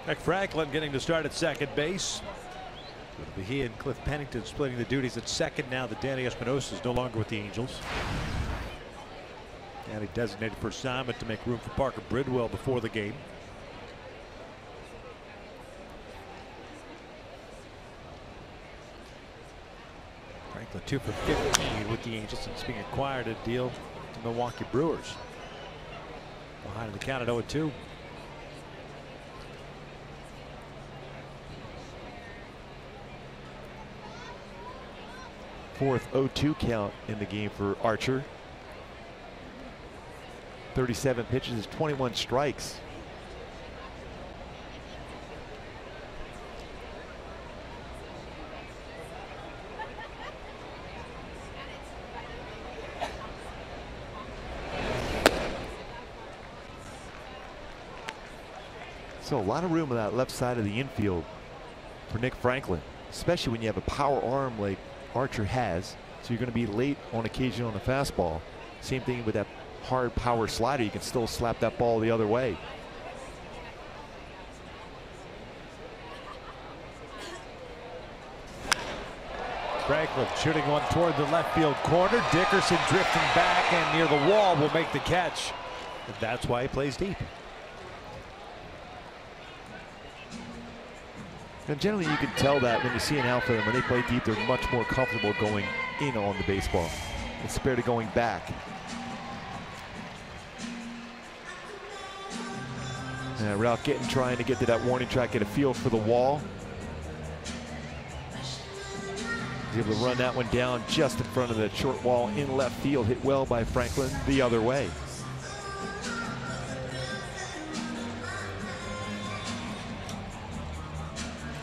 Nick Franklin getting to start at second base. It'll be he and Cliff Pennington splitting the duties at second now that Danny Espinosa is no longer with the Angels. Danny designated for assignment to make room for Parker Bridwell before the game. Franklin two for fifteen with the Angels, and it's being acquired at a deal to Milwaukee Brewers. Behind the count at oh and two. Fourth oh two count in the game for Archer. thirty-seven pitches, twenty-one strikes. So a lot of room on that left side of the infield for Nick Franklin, especially when you have a power arm like Archer has, so you're going to be late on occasion on the fastball. Same thing with that hard power slider, you can still slap that ball the other way. Franklin shooting one toward the left field corner. Dickerson drifting back and near the wall will make the catch. And that's why he plays deep. And generally you can tell that when you see an outfielder, when they play deep, they're much more comfortable going in on the baseball as compared to going back. And Ralph Gittin trying to get to that warning track, get a feel for the wall. He's able to run that one down just in front of the short wall in left field, hit well by Franklin the other way.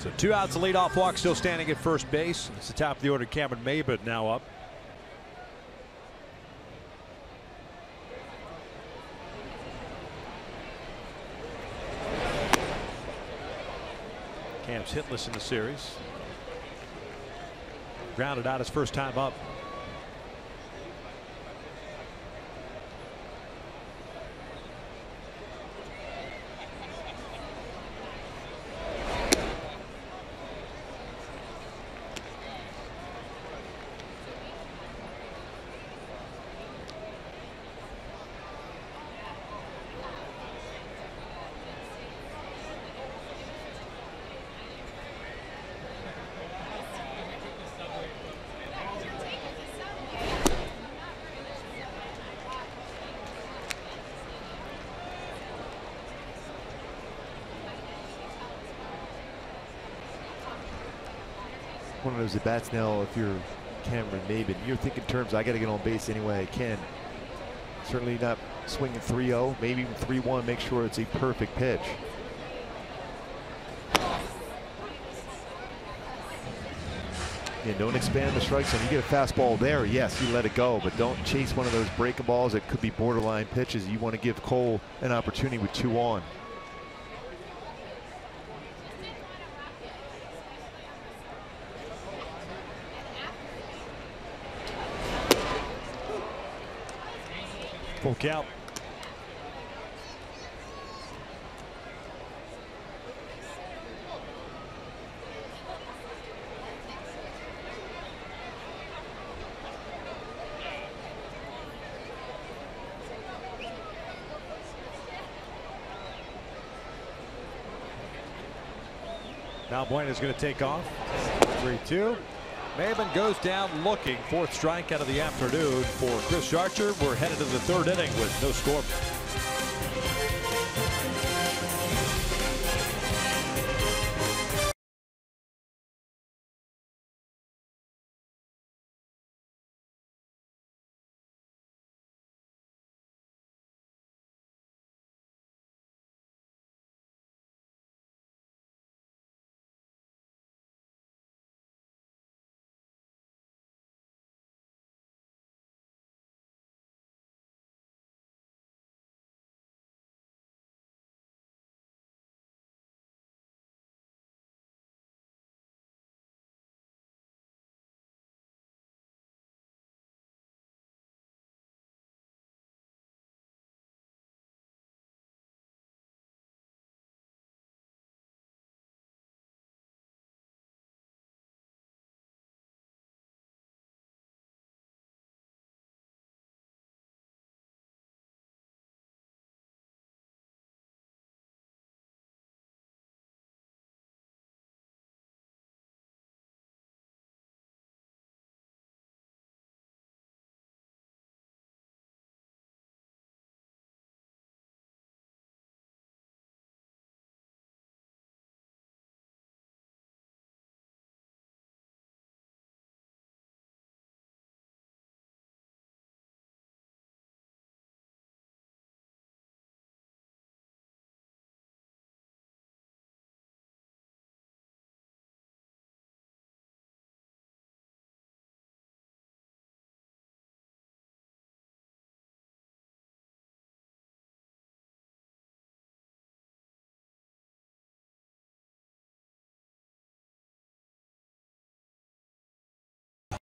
So two outs, a leadoff walk, still standing at first base. It's the top of the order. Cameron Maybin now up. Cam's hitless in the series. Grounded out his first time up. One of those at bats now, if you're Cameron Maybin, you're thinking terms, I got to get on base any way I can. Certainly not swinging three oh, maybe even three one, make sure it's a perfect pitch. And don't expand the strike zone. You get a fastball there, yes, you let it go, but don't chase one of those breaking balls that could be borderline pitches. You want to give Kole an opportunity with two on. Full count. Valbuena is going to take off. three two. Maybin goes down looking. Fourth strike out of the afternoon for Chris Archer. We're headed to the third inning with no score.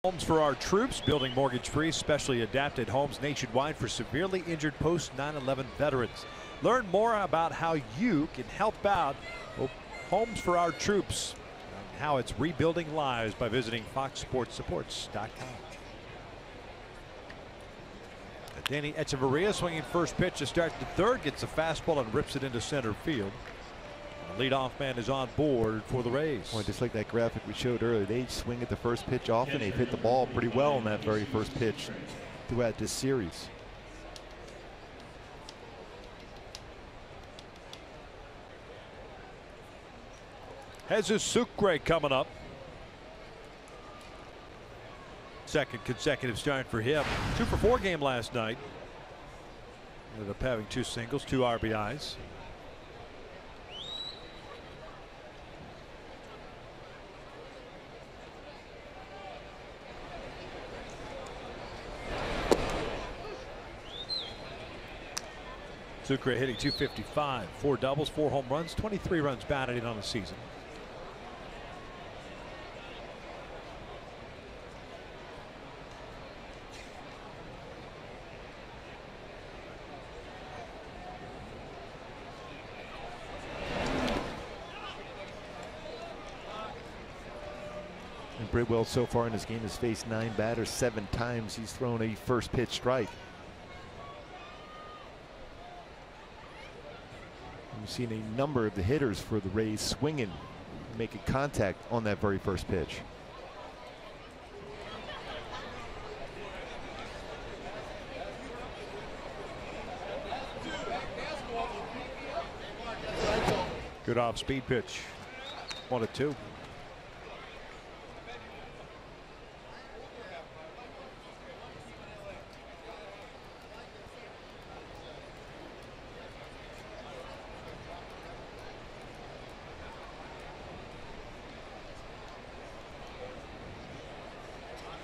Homes for our troops, building mortgage-free, specially adapted homes nationwide for severely injured post nine eleven veterans. Learn more about how you can help out Homes for Our Troops and how it's rebuilding lives by visiting fox sports supports dot com. Danny Hechavarria swinging first pitch to start the third, gets a fastball and rips it into center field. The leadoff man is on board for the Rays. Well, just like that graphic we showed earlier, they swing at the first pitch often. They've hit the ball pretty well in that very first pitch throughout this series. Jesus Sucre coming up. Second consecutive start for him. Two for four game last night. Ended up having two singles, two R B Is. Sucre hitting two fifty-five, four doubles, four home runs, twenty-three runs batted in on the season. Bridwell so far in this game has faced nine batters seven times. He's thrown a first pitch strike. We've seen a number of the hitters for the Rays swinging, making contact on that very first pitch. Good off speed pitch. One and two.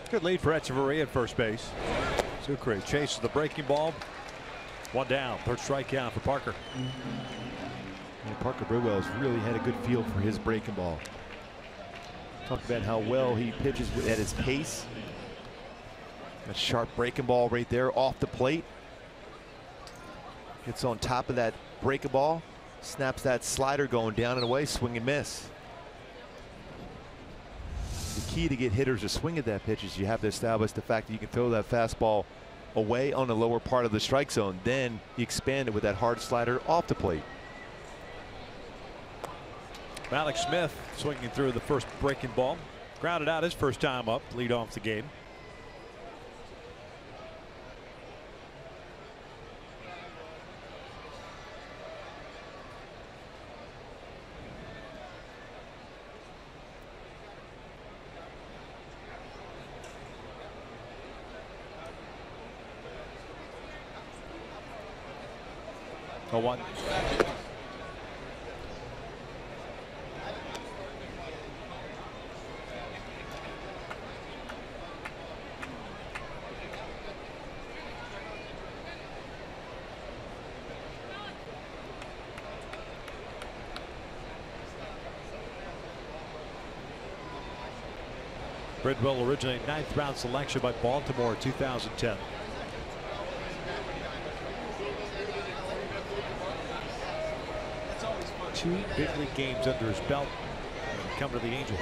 Good lead for Hechavarria at first base. Sucre chases the breaking ball. One down. Third strikeout for Parker. And Parker Bridwell has really had a good feel for his breaking ball. Talked about how well he pitches at his pace. A sharp breaking ball right there off the plate. Gets on top of that breaking ball. Snaps that slider going down and away. Swing and miss. The key to get hitters to swing at that pitch is you have to establish the fact that you can throw that fastball away on the lower part of the strike zone. Then you expand it with that hard slider off the plate. Alex Smith swinging through the first breaking ball. Grounded out his first time up, lead off the game. One. Bridwell originally ninth round selection by Baltimore in two thousand ten. Two big league games under his belt. Come to the Angels.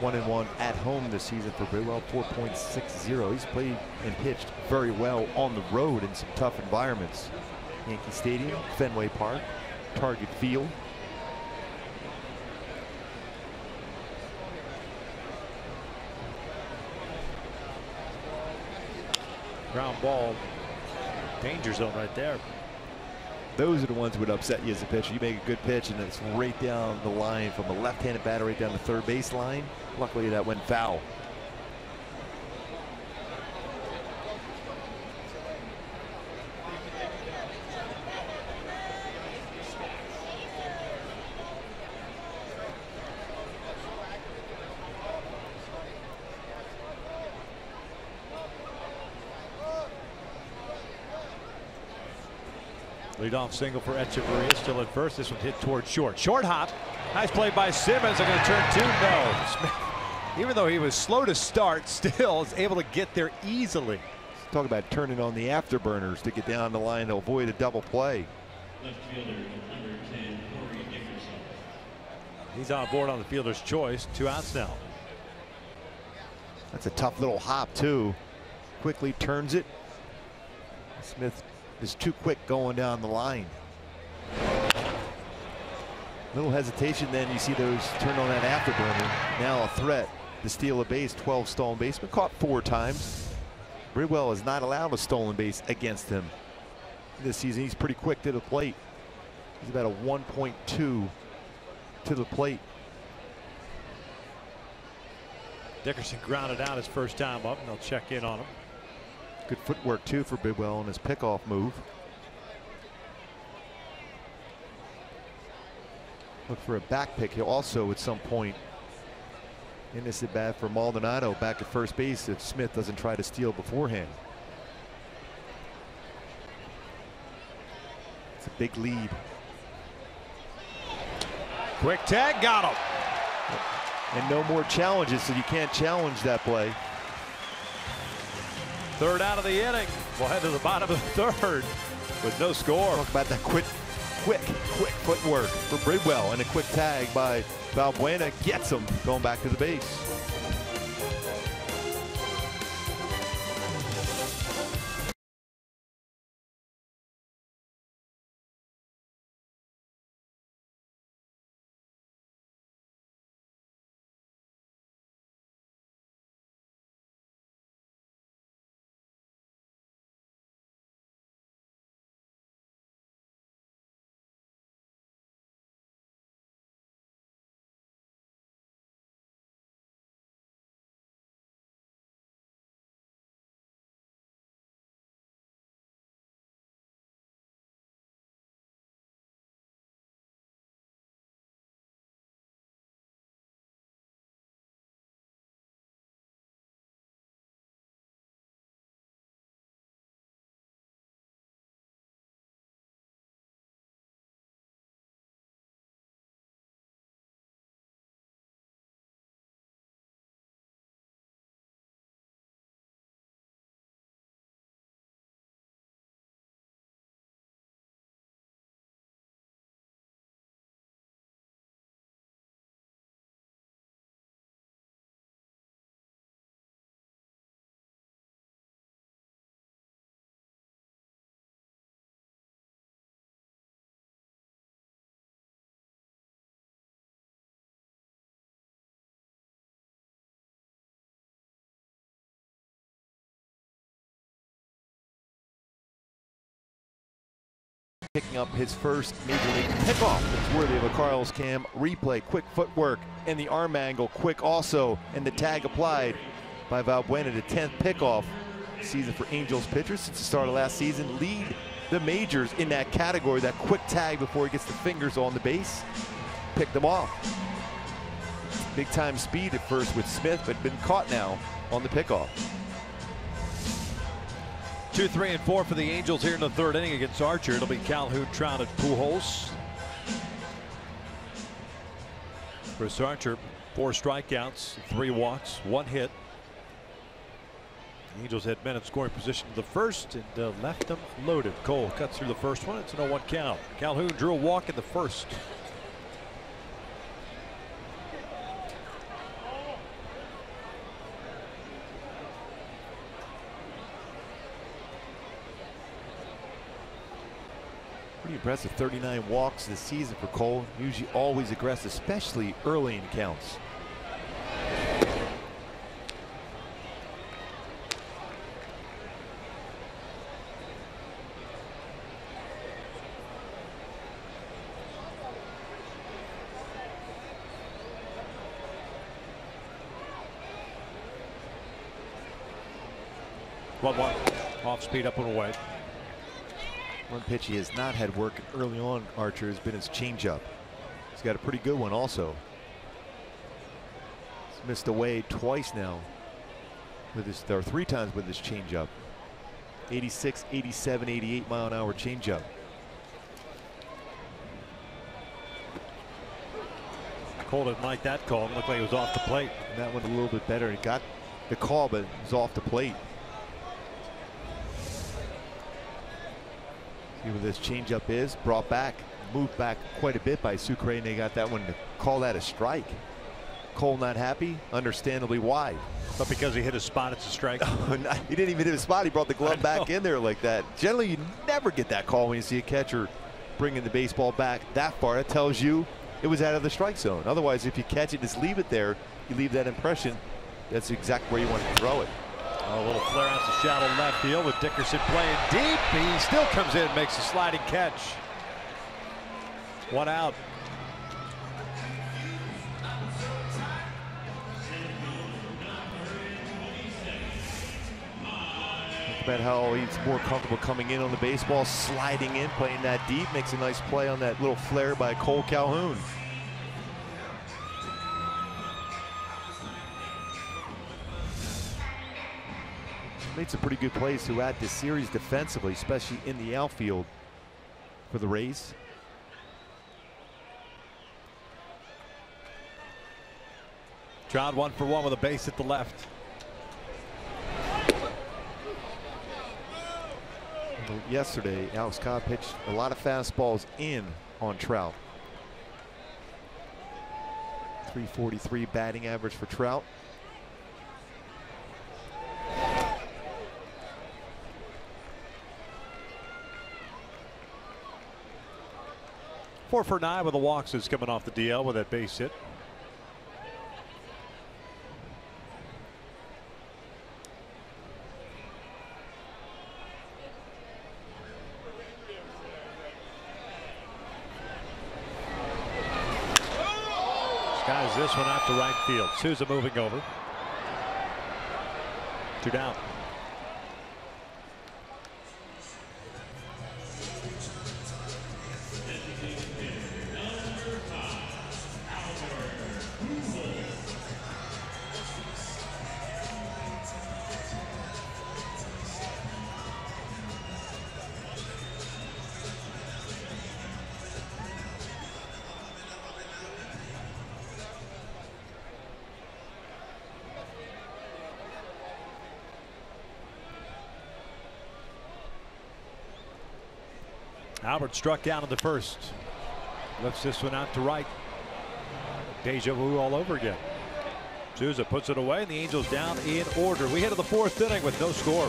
One and one at home this season for Bridwell, four point six oh. He's played and pitched very well on the road in some tough environments. Yankee Stadium, Fenway Park, Target Field. Ground ball, danger zone right there. Those are the ones that would upset you as a pitcher. You make a good pitch and it's right down the line from a left-handed batter right down the third base line. Luckily that went foul. Leadoff single for Echevarria, still at first. This one hit toward short. Short hop. Nice play by Simmons. They're going to turn two. No. Smith, even though he was slow to start, still is able to get there easily. Talk about turning on the afterburners to get down the line to avoid a double play. Left fielder, number ten, Corey Dickerson. He's on board on the fielder's choice. Two outs now. That's a tough little hop, too. Quickly turns it. Smith is too quick going down the line. Little hesitation, then you see those turn on that afterburner. Now a threat to steal a base. twelve stolen basemen, caught four times. Bridwell is not allowed a stolen base against him this season. He's pretty quick to the plate. He's about a one point two to the plate. Dickerson grounded out his first time up, and they'll check in on him. Good footwork, too, for Bridwell on his pickoff move. Look for a back pick. He'll also, at some point, in this at bat for Maldonado back at first base if Smith doesn't try to steal beforehand. It's a big lead. Quick tag, got him. And no more challenges, so you can't challenge that play. Third out of the inning. We'll head to the bottom of the third with no score. Talk about that quick, quick, quick footwork for Bridwell, and a quick tag by Valbuena gets him going back to the base. Picking up his first major league pickoff. It's worthy of a Carlos Cam replay. Quick footwork and the arm angle quick also, and the tag applied by Valbuena. The tenth pickoff season for Angels pitchers since the start of last season. Lead the majors in that category. That quick tag before he gets the fingers on the base. Picked them off. Big time speed at first with Smith, but been caught now on the pickoff. Two, three, and four for the Angels here in the third inning against Archer. It'll be Calhoun, Trout, and Pujols. Chris Archer, four strikeouts, three walks, one hit. The Angels had men in scoring position to the first and uh, left them loaded. Cole cuts through the first one. It's an oh one count. Calhoun drew a walk in the first. Pretty impressive, thirty-nine walks this season for Cole. Usually always aggressive, especially early in counts. One one, off speed, up and away. One pitch he has not had work early on, Archer, has been his changeup. He's got a pretty good one also. He's missed away twice now with his, or three times with his changeup. eighty-six, eighty-seven, eighty-eight mile an hour changeup. Cole didn't like that call. It looked like it was off the plate. And that one a little bit better. It got the call, but it was off the plate. See what this changeup is. Brought back, moved back quite a bit by Sucre, and they got that one to call that a strike. Cole not happy, understandably why. But because he hit his spot, it's a strike. He didn't even hit his spot. He brought the glove back in there like that. Generally, you never get that call when you see a catcher bringing the baseball back that far. That tells you it was out of the strike zone. Otherwise, if you catch it, just leave it there. You leave that impression. That's exactly where you want to throw it. A little flare out to shallow left field with Dickerson playing deep. He still comes in and makes a sliding catch. One out. About how he's more comfortable coming in on the baseball, sliding in, playing that deep, makes a nice play on that little flare by Kole Calhoun. Made some pretty good plays throughout this series defensively, especially in the outfield for the Rays. Trout one for one with a base at the left. Yesterday, Alex Cobb pitched a lot of fastballs in on Trout. three forty-three batting average for Trout. Four for nine with the walks, is coming off the D L with that base hit. This one out to right field. Souza moving over. Two down. Albert struck out in the first. Lifts this one out to right. Deja vu all over again. Souza puts it away, and the Angels down in order. We head to the fourth inning with no score.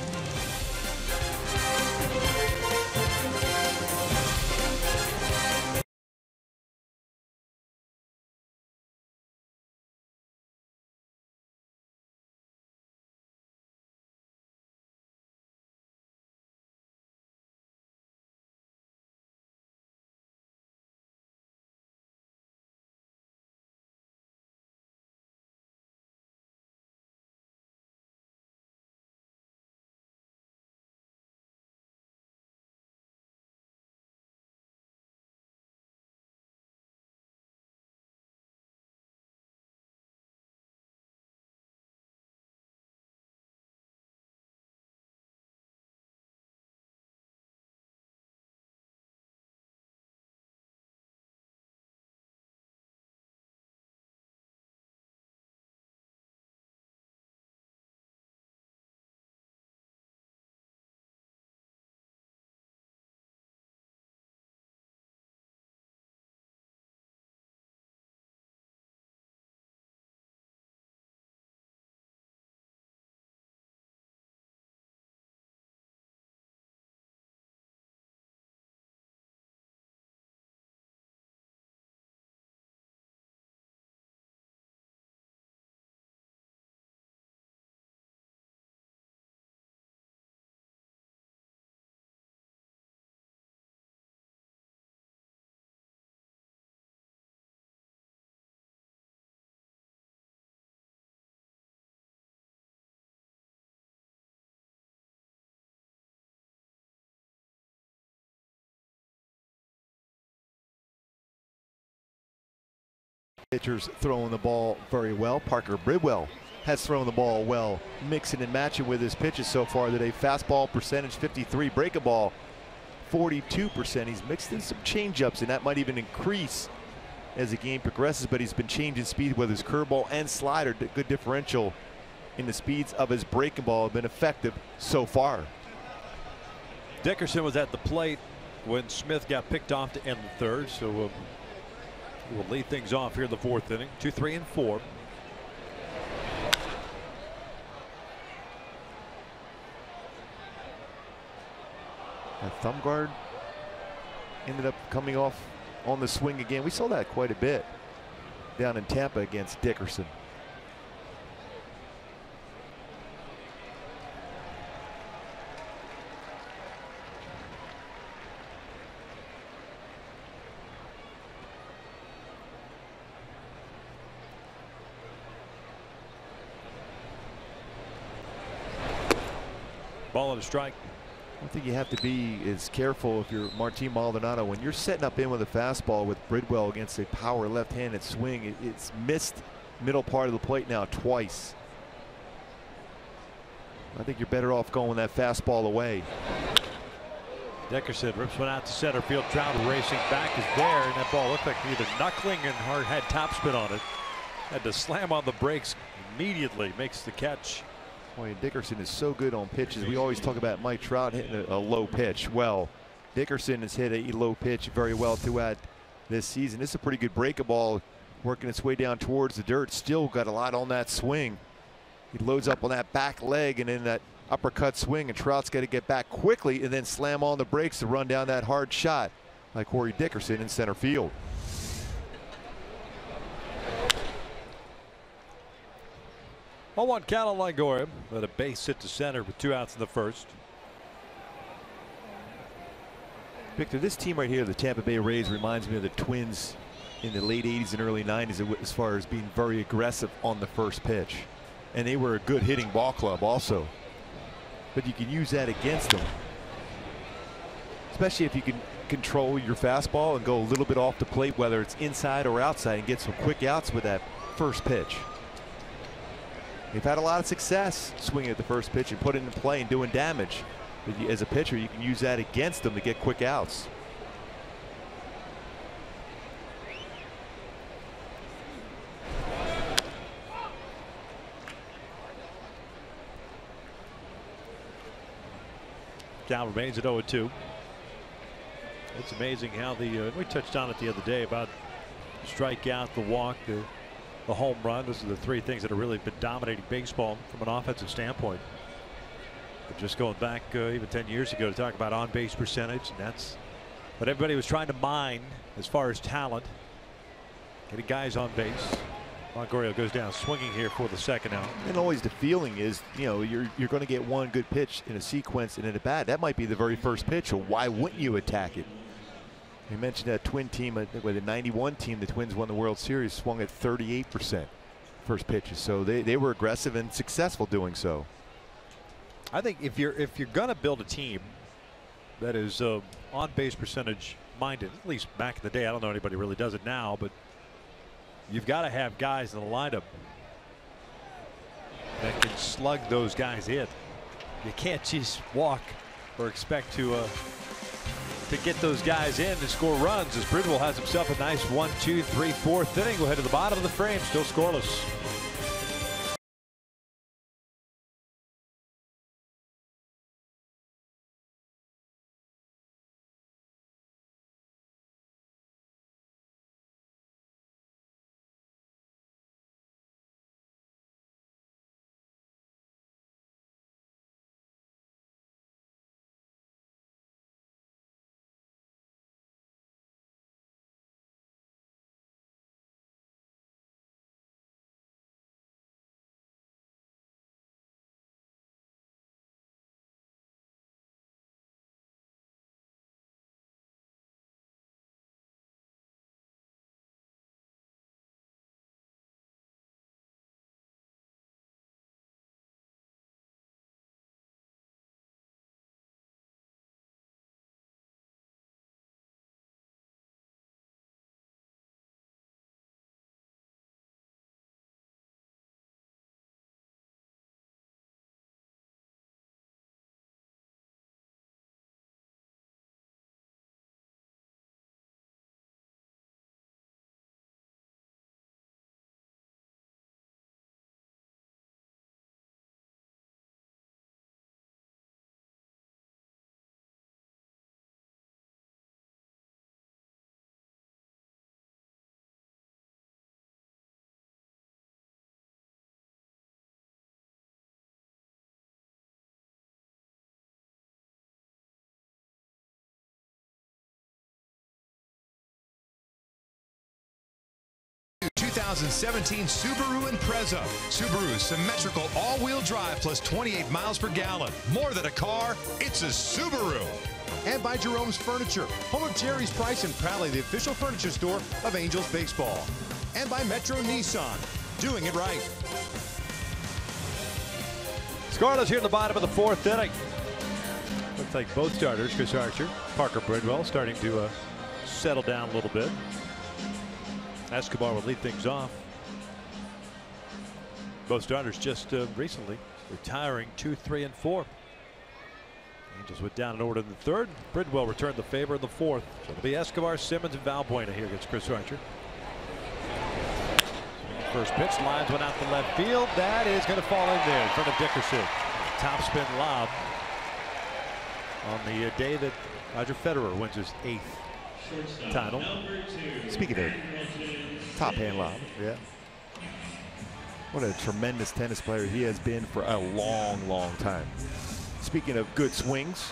Pitchers throwing the ball very well. Parker Bridwell has thrown the ball well, mixing and matching with his pitches so far today. Fastball percentage fifty-three, break a ball forty-two percent. He's mixed in some changeups, and that might even increase as the game progresses, but he's been changing speed with his curveball and slider. Good differential in the speeds of his breaking ball have been effective so far. Dickerson was at the plate when Smith got picked off to end the third, so we'll, we'll lead things off here in the fourth inning. Two, three, and four. A thumb guard ended up coming off on the swing again. We saw that quite a bit down in Tampa against Dickerson. Ball and a strike. I think you have to be as careful if you're Martin Maldonado when you're setting up in with a fastball with Bridwell against a power left-handed swing. It's missed middle part of the plate now twice. I think you're better off going that fastball away. Dickerson rips one out to center field. Trout racing back is there, and that ball looked like either knuckling and hard had topspin on it. Had to slam on the brakes immediately. Makes the catch. Boy, Dickerson is so good on pitches. We always talk about Mike Trout hitting a, a low pitch. Well, Dickerson has hit a low pitch very well throughout this season. This is a pretty good breaking ball, working its way down towards the dirt. Still got a lot on that swing. He loads up on that back leg and then that uppercut swing, and Trout's got to get back quickly and then slam on the brakes to run down that hard shot like Corey Dickerson in center field. oh one count on Longoria, but a base hit to center with two outs in the first. Victor, this team right here, the Tampa Bay Rays, reminds me of the Twins in the late eighties and early nineties as far as being very aggressive on the first pitch. And they were a good hitting ball club also. But you can use that against them, especially if you can control your fastball and go a little bit off the plate, whether it's inside or outside, and get some quick outs with that first pitch. They've had a lot of success swinging at the first pitch and putting it in play and doing damage. As a pitcher, you can use that against them to get quick outs. Down remains at oh two. It's amazing how the uh, we touched on it the other day about the strikeout, the walk, the. The home run. Those are the three things that have really been dominating baseball from an offensive standpoint. But just going back uh, even ten years ago to talk about on-base percentage, and that's what everybody was trying to mine as far as talent. Getting guys on base. Longoria goes down swinging here for the second out. And always the feeling is, you know, you're you're going to get one good pitch in a sequence and in a bat. That might be the very first pitch. Or why wouldn't you attack it? We mentioned that Twin team, with a ninety-one team, the Twins won the World Series, swung at thirty-eight percent first pitches. So they, they were aggressive and successful doing so. I think if you're if you're going to build a team that is uh, on base percentage minded, at least back in the day, I don't know anybody really does it now, but you've got to have guys in the lineup that can slug those guys in. You can't just walk or expect to. Uh, to get those guys in to score runs, as Bridwell has himself a nice one, two, three, fourth inning. We'll head to the bottom of the frame, still scoreless. two thousand seventeen Subaru Impreza. Subaru's symmetrical all-wheel drive plus twenty-eight miles per gallon. More than a car, it's a Subaru. And by Jerome's Furniture, home of Jerry's Price and proudly the official furniture store of Angels Baseball. And by Metro Nissan, doing it right. Scarlett's here in the bottom of the fourth inning. Looks like both starters, Chris Archer, Parker Bridwell, starting to uh, settle down a little bit. Escobar will lead things off. Both starters just uh, recently retiring two, three, and four. Angels went down in order in the third. Bridwell returned the favor in the fourth. So it'll be Escobar, Simmons, and Valbuena here against Chris Archer. First pitch, lines one out to left field. That is going to fall in there in front of Dickerson. Topspin lob on the uh, day that Roger Federer wins his eighth title. Speaking of top hand lob, yeah. What a tremendous tennis player he has been for a long, long time. Speaking of good swings,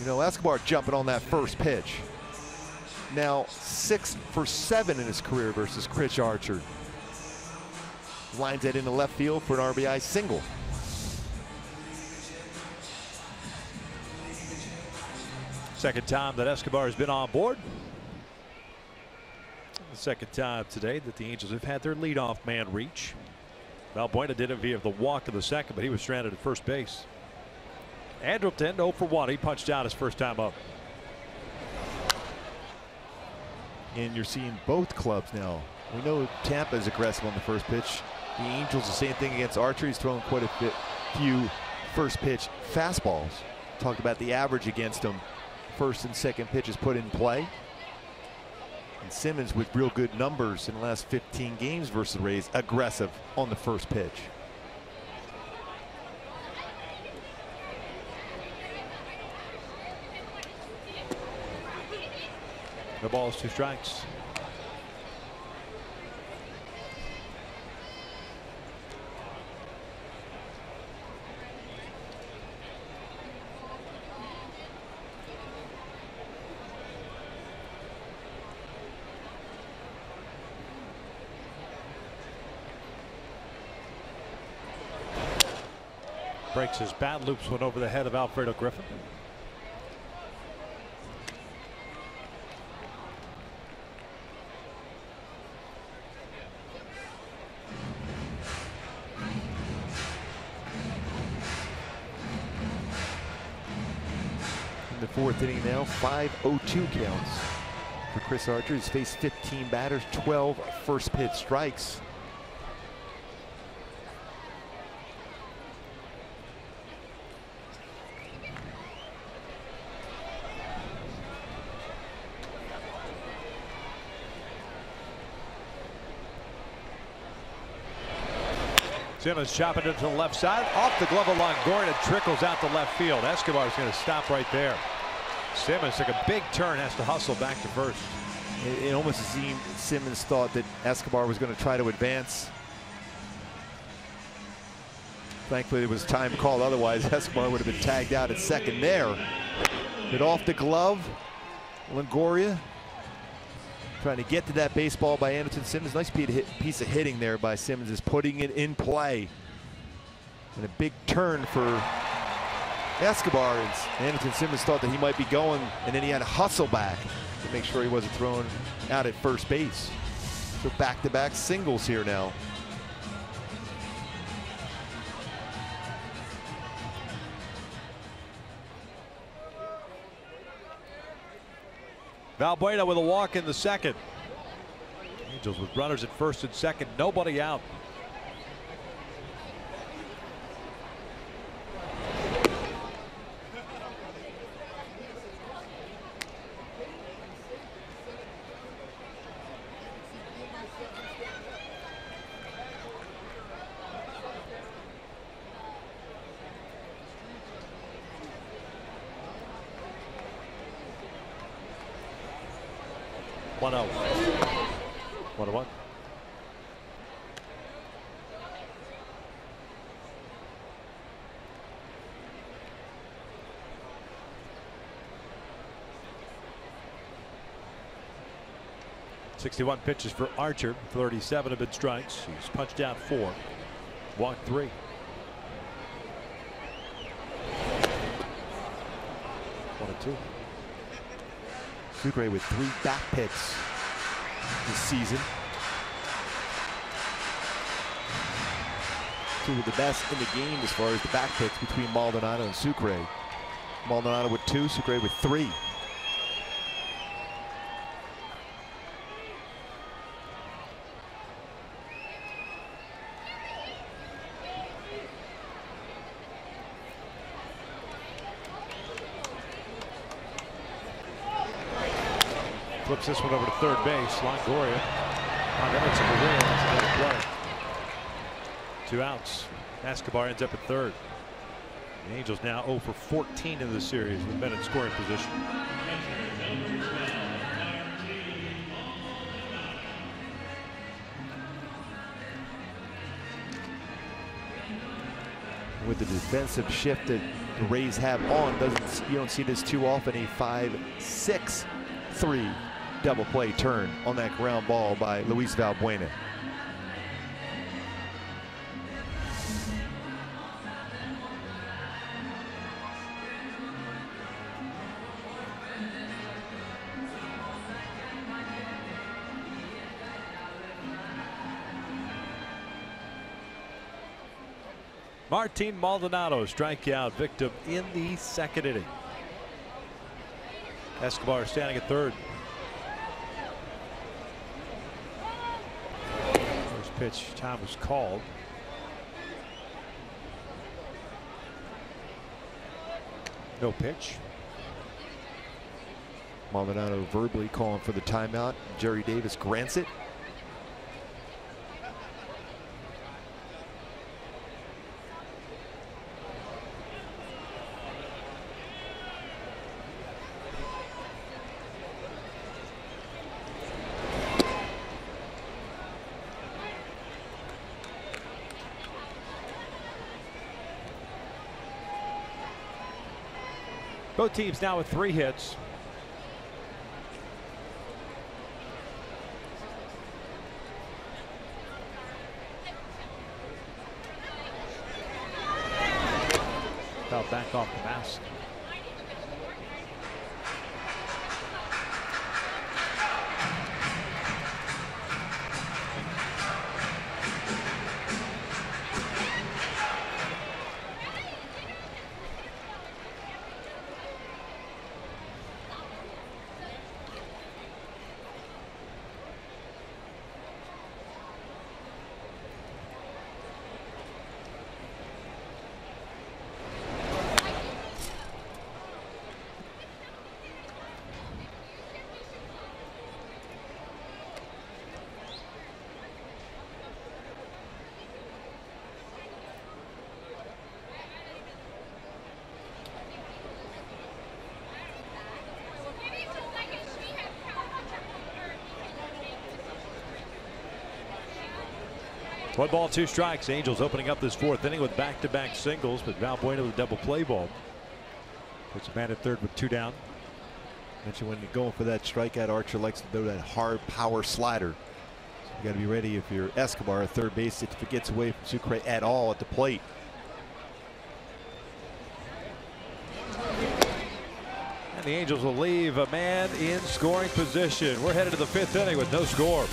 you know, Escobar jumping on that first pitch. Now six for seven in his career versus Chris Archer. Lines that into left field for an R B I single. Second time that Escobar has been on board. The second time today that the Angels have had their leadoff man reach. Valbuena did it via the walk in the second, but he was stranded at first base. Andrelton oh for one. He punched out his first time up. And you're seeing both clubs now. We know Tampa is aggressive on the first pitch. The Angels, the same thing against Archer. He's thrown quite a bit, few first pitch fastballs. Talked about the average against him. First and second pitches put in play. And Simmons with real good numbers in the last fifteen games versus the Rays, aggressive on the first pitch. No balls, two strikes. Breaks his bat, loops one over the head of Alfredo Griffin. In the fourth inning now, five oh two counts for Chris Archer. He's faced fifteen batters, twelve first pitch strikes. Simmons chopping it to the left side. Off the glove of Longoria, trickles out to left field. Escobar is going to stop right there. Simmons took a big turn, has to hustle back to first. It, it almost seemed Simmons thought that Escobar was going to try to advance. Thankfully, there was time called. Otherwise, Escobar would have been tagged out at second there. But off the glove, Longoria trying to get to that baseball by Anderson Simmons. Nice piece of hitting there by Simmons, is putting it in play. And a big turn for Escobar. And Anderson Simmons thought that he might be going, and then he had to hustle back to make sure he wasn't thrown out at first base. So back-to-back singles here now. Valbuena with a walk in the second. Angels with runners at first and second, nobody out. one oh. one oh one. sixty-one pitches for Archer, thirty-seven have been strikes. He's punched out four, walked three. One and two. Sucre with three back picks this season. Two of the best in the game as far as the back picks between Maldonado and Sucre. Maldonado with two, Sucre with three. Flips this one over to third base. Longoria on Emerson for Williams. Another play. Two outs. Escobar ends up at third. The Angels now oh for fourteen in the series with men in scoring position. With the defensive shift that the Rays have on, doesn't you don't see this too often, a five six three double play turn on that ground ball by Luis Valbuena. Martin Maldonado, strikeout victim in the second inning. Escobar standing at third. First pitch, time was called. No pitch. Maldonado verbally calling for the timeout. Jerry Davis grants it. Both teams now with three hits. Fell back off the mask. One ball, two strikes. Angels opening up this fourth inning with back-to-back singles, but Valbuena with a double play ball. Puts a man at third with two down. Mentioned when you're going for that strikeout, Archer likes to do that hard power slider. So you got to be ready if you're Escobar at third base if it gets away from Sucre at all at the plate. And the Angels will leave a man in scoring position. We're headed to the fifth inning with no score.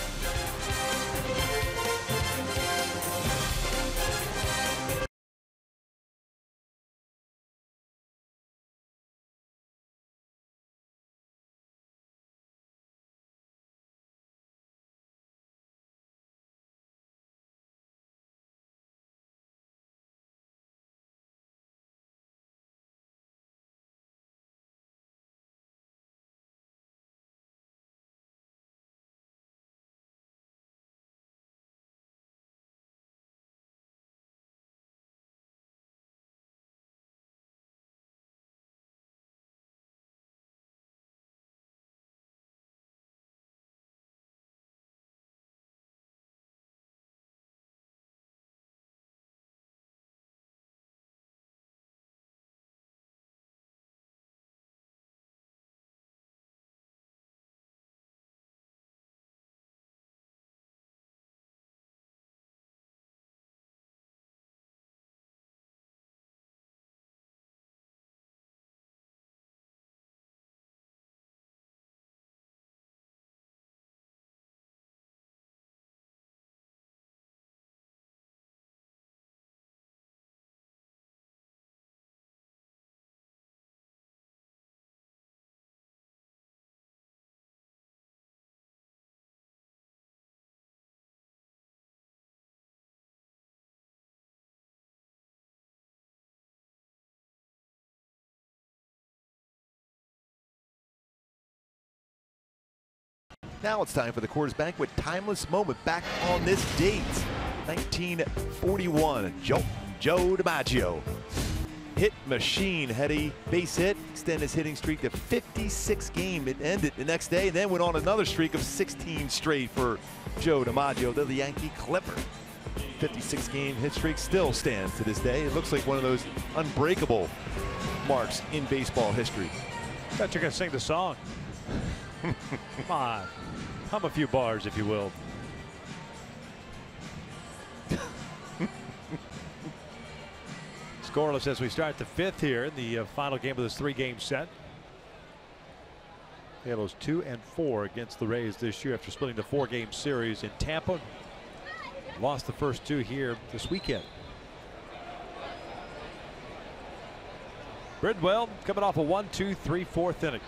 Now it's time for the Coors Banquet Timeless Moment, back on this date, nineteen forty-one. Joe, Joe DiMaggio. Hit machine, had a base hit, extend his hitting streak to fifty-six games. It ended the next day, and then went on another streak of sixteen straight for Joe DiMaggio, the Yankee Clipper. fifty-six game hit streak still stands to this day. It looks like one of those unbreakable marks in baseball history. I thought you were going to sing the song. Come on. Hum a few bars, if you will. Scoreless as we start the fifth here in the uh, final game of this three-game set. Halos two and four against the Rays this year after splitting the four-game series in Tampa. Lost the first two here this weekend. Bridwell coming off a one two three fourth inning.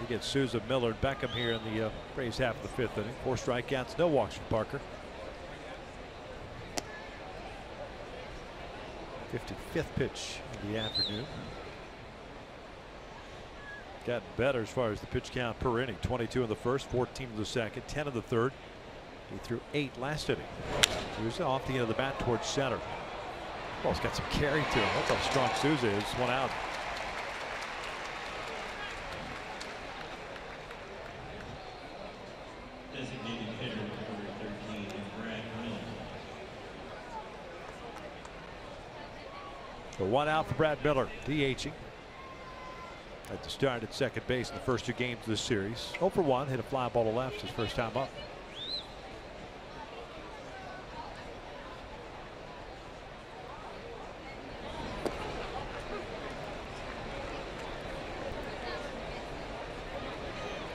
He gets Souza, Miller, and Beckham here in the uh, Rays half of the fifth inning. Four strikeouts, no walks from Parker. fifty-fifth pitch of the afternoon. Got better as far as the pitch count per inning. twenty-two in the first, fourteen in the second, ten in the third. He threw eight last inning. Souza off the end of the bat towards center. Well, it's got some carry to him. That's how strong Souza is. One out. Designated hitter number thirteen, Brad Miller. So one out for Brad Miller, DHing at the start at second base in the first two games of this series. oh for one, hit a fly ball to left his first time up.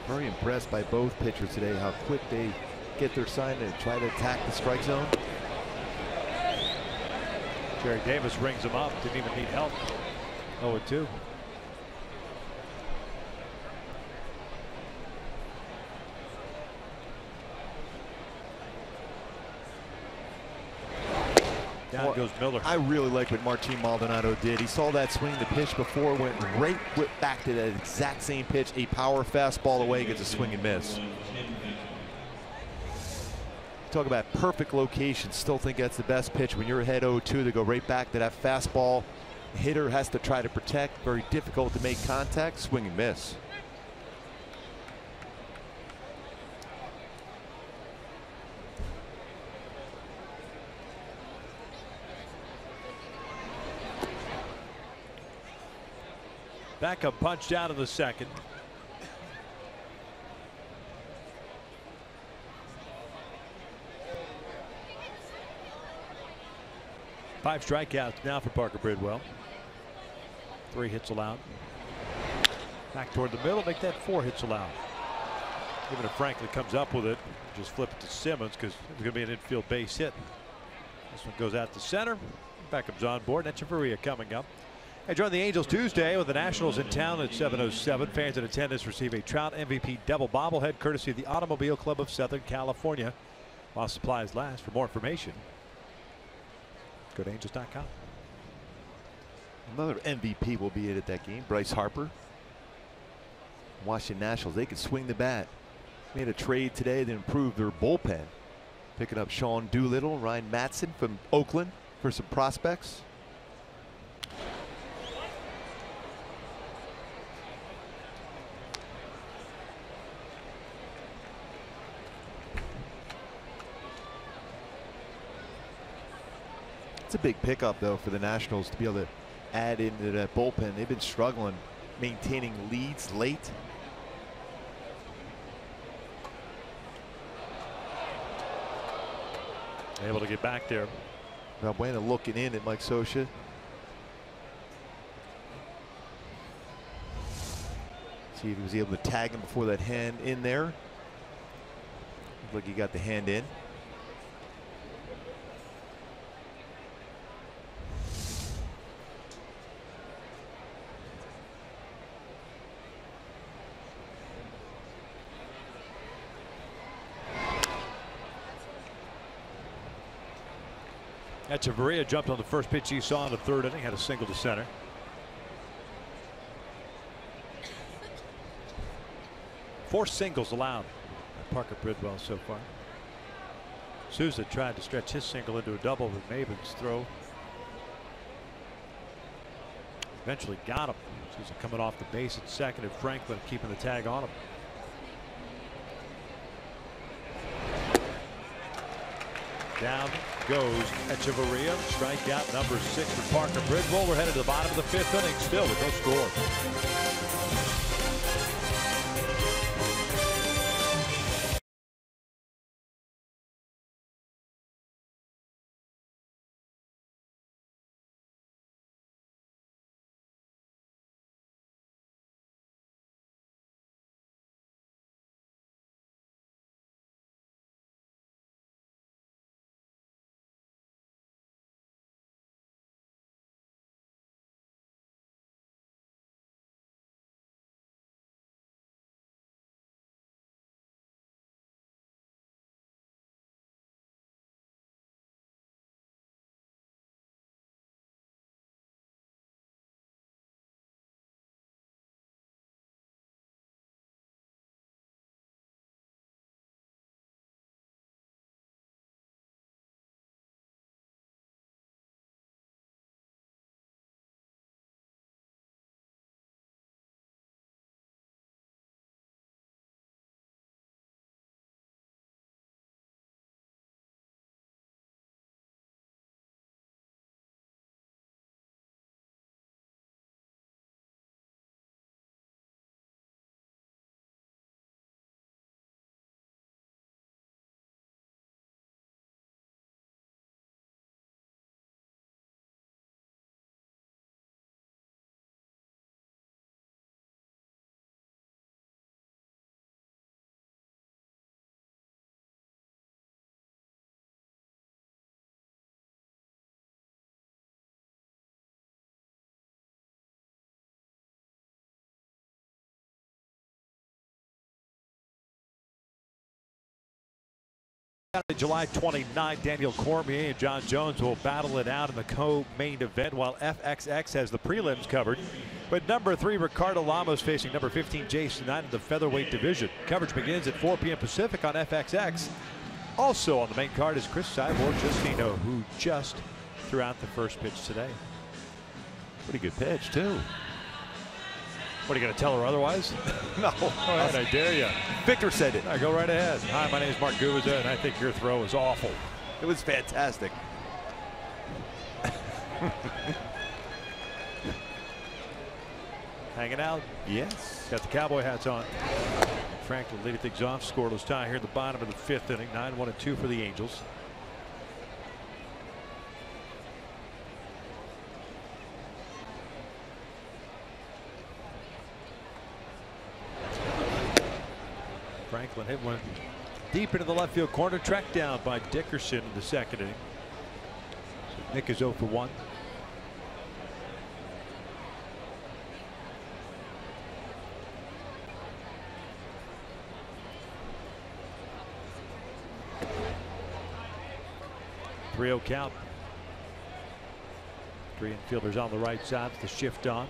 Very impressed by both pitchers today, how quick they get their sign and try to attack the strike zone. Jerry Davis rings him up, didn't even need help. oh and two. Down well, goes Miller. I really like what Martin Maldonado did. He saw that swing, the pitch before, went right whipped back to that exact same pitch. A power fastball away, gets a swing and miss. Talk about perfect location. Still think that's the best pitch when you're ahead oh two to go right back to that fastball. Hitter has to try to protect. Very difficult to make contact. Swing and miss. Beckham punched out of the second. Five strikeouts now for Parker Bridwell. Three hits allowed. Back toward the middle, make that four hits allowed. Even if Franklin comes up with it, just flip it to Simmons because it's going to be an infield base hit. This one goes out to center. Beckham's on board. Hechavarria coming up. I join the Angels Tuesday with the Nationals in town at seven oh seven. Fans in attendance receive a Trout M V P double bobblehead courtesy of the Automobile Club of Southern California while supplies last. For more information, go to angels dot com. Another M V P will be it at that game. Bryce Harper. Washington Nationals, they could swing the bat. Made a trade today to improve their bullpen, picking up Sean Doolittle, Ryan Mattson from Oakland for some prospects. It's a big pickup, though, for the Nationals to be able to add into that bullpen. They've been struggling maintaining leads late. Able to get back there. Valbuena looking in at Mike Scioscia. See if he was able to tag him before that hand in there. Looks like he got the hand in. Hechavarria jumped on the first pitch he saw in the third inning, had a single to center. Four singles allowed. Parker Bridwell so far. Souza tried to stretch his single into a double with Maybin's throw. Eventually got him. Souza coming off the base at second, and Franklin keeping the tag on him. Down goes Echevarria. Strikeout number six for Parker Bridwell. We're headed to the bottom of the fifth inning still with no score. July twenty-ninth, Daniel Cormier and John Jones will battle it out in the co-main event, while F X X has the prelims covered. But number three, Ricardo Lamas facing number fifteen, Jason Knight in the featherweight division. Coverage begins at four P M Pacific on F X X. Also on the main card is Chris Cyborg Justino, who just threw out the first pitch today. Pretty good pitch, too. What, are you going to tell her otherwise? No. Go ahead, I dare you. Victor said it. I go right ahead. Hi, my name is Mark Gubicza, and I think your throw was awful. It was fantastic. Hanging out? Yes. Got the cowboy hats on. Franklin leading things off. Scoreless tie here at the bottom of the fifth inning. nine one and two for the Angels. Franklin hit one deep into the left field corner, tracked down by Dickerson in the second inning. So Nick is oh for one. three oh count. Three infielders on the right side with the shift on.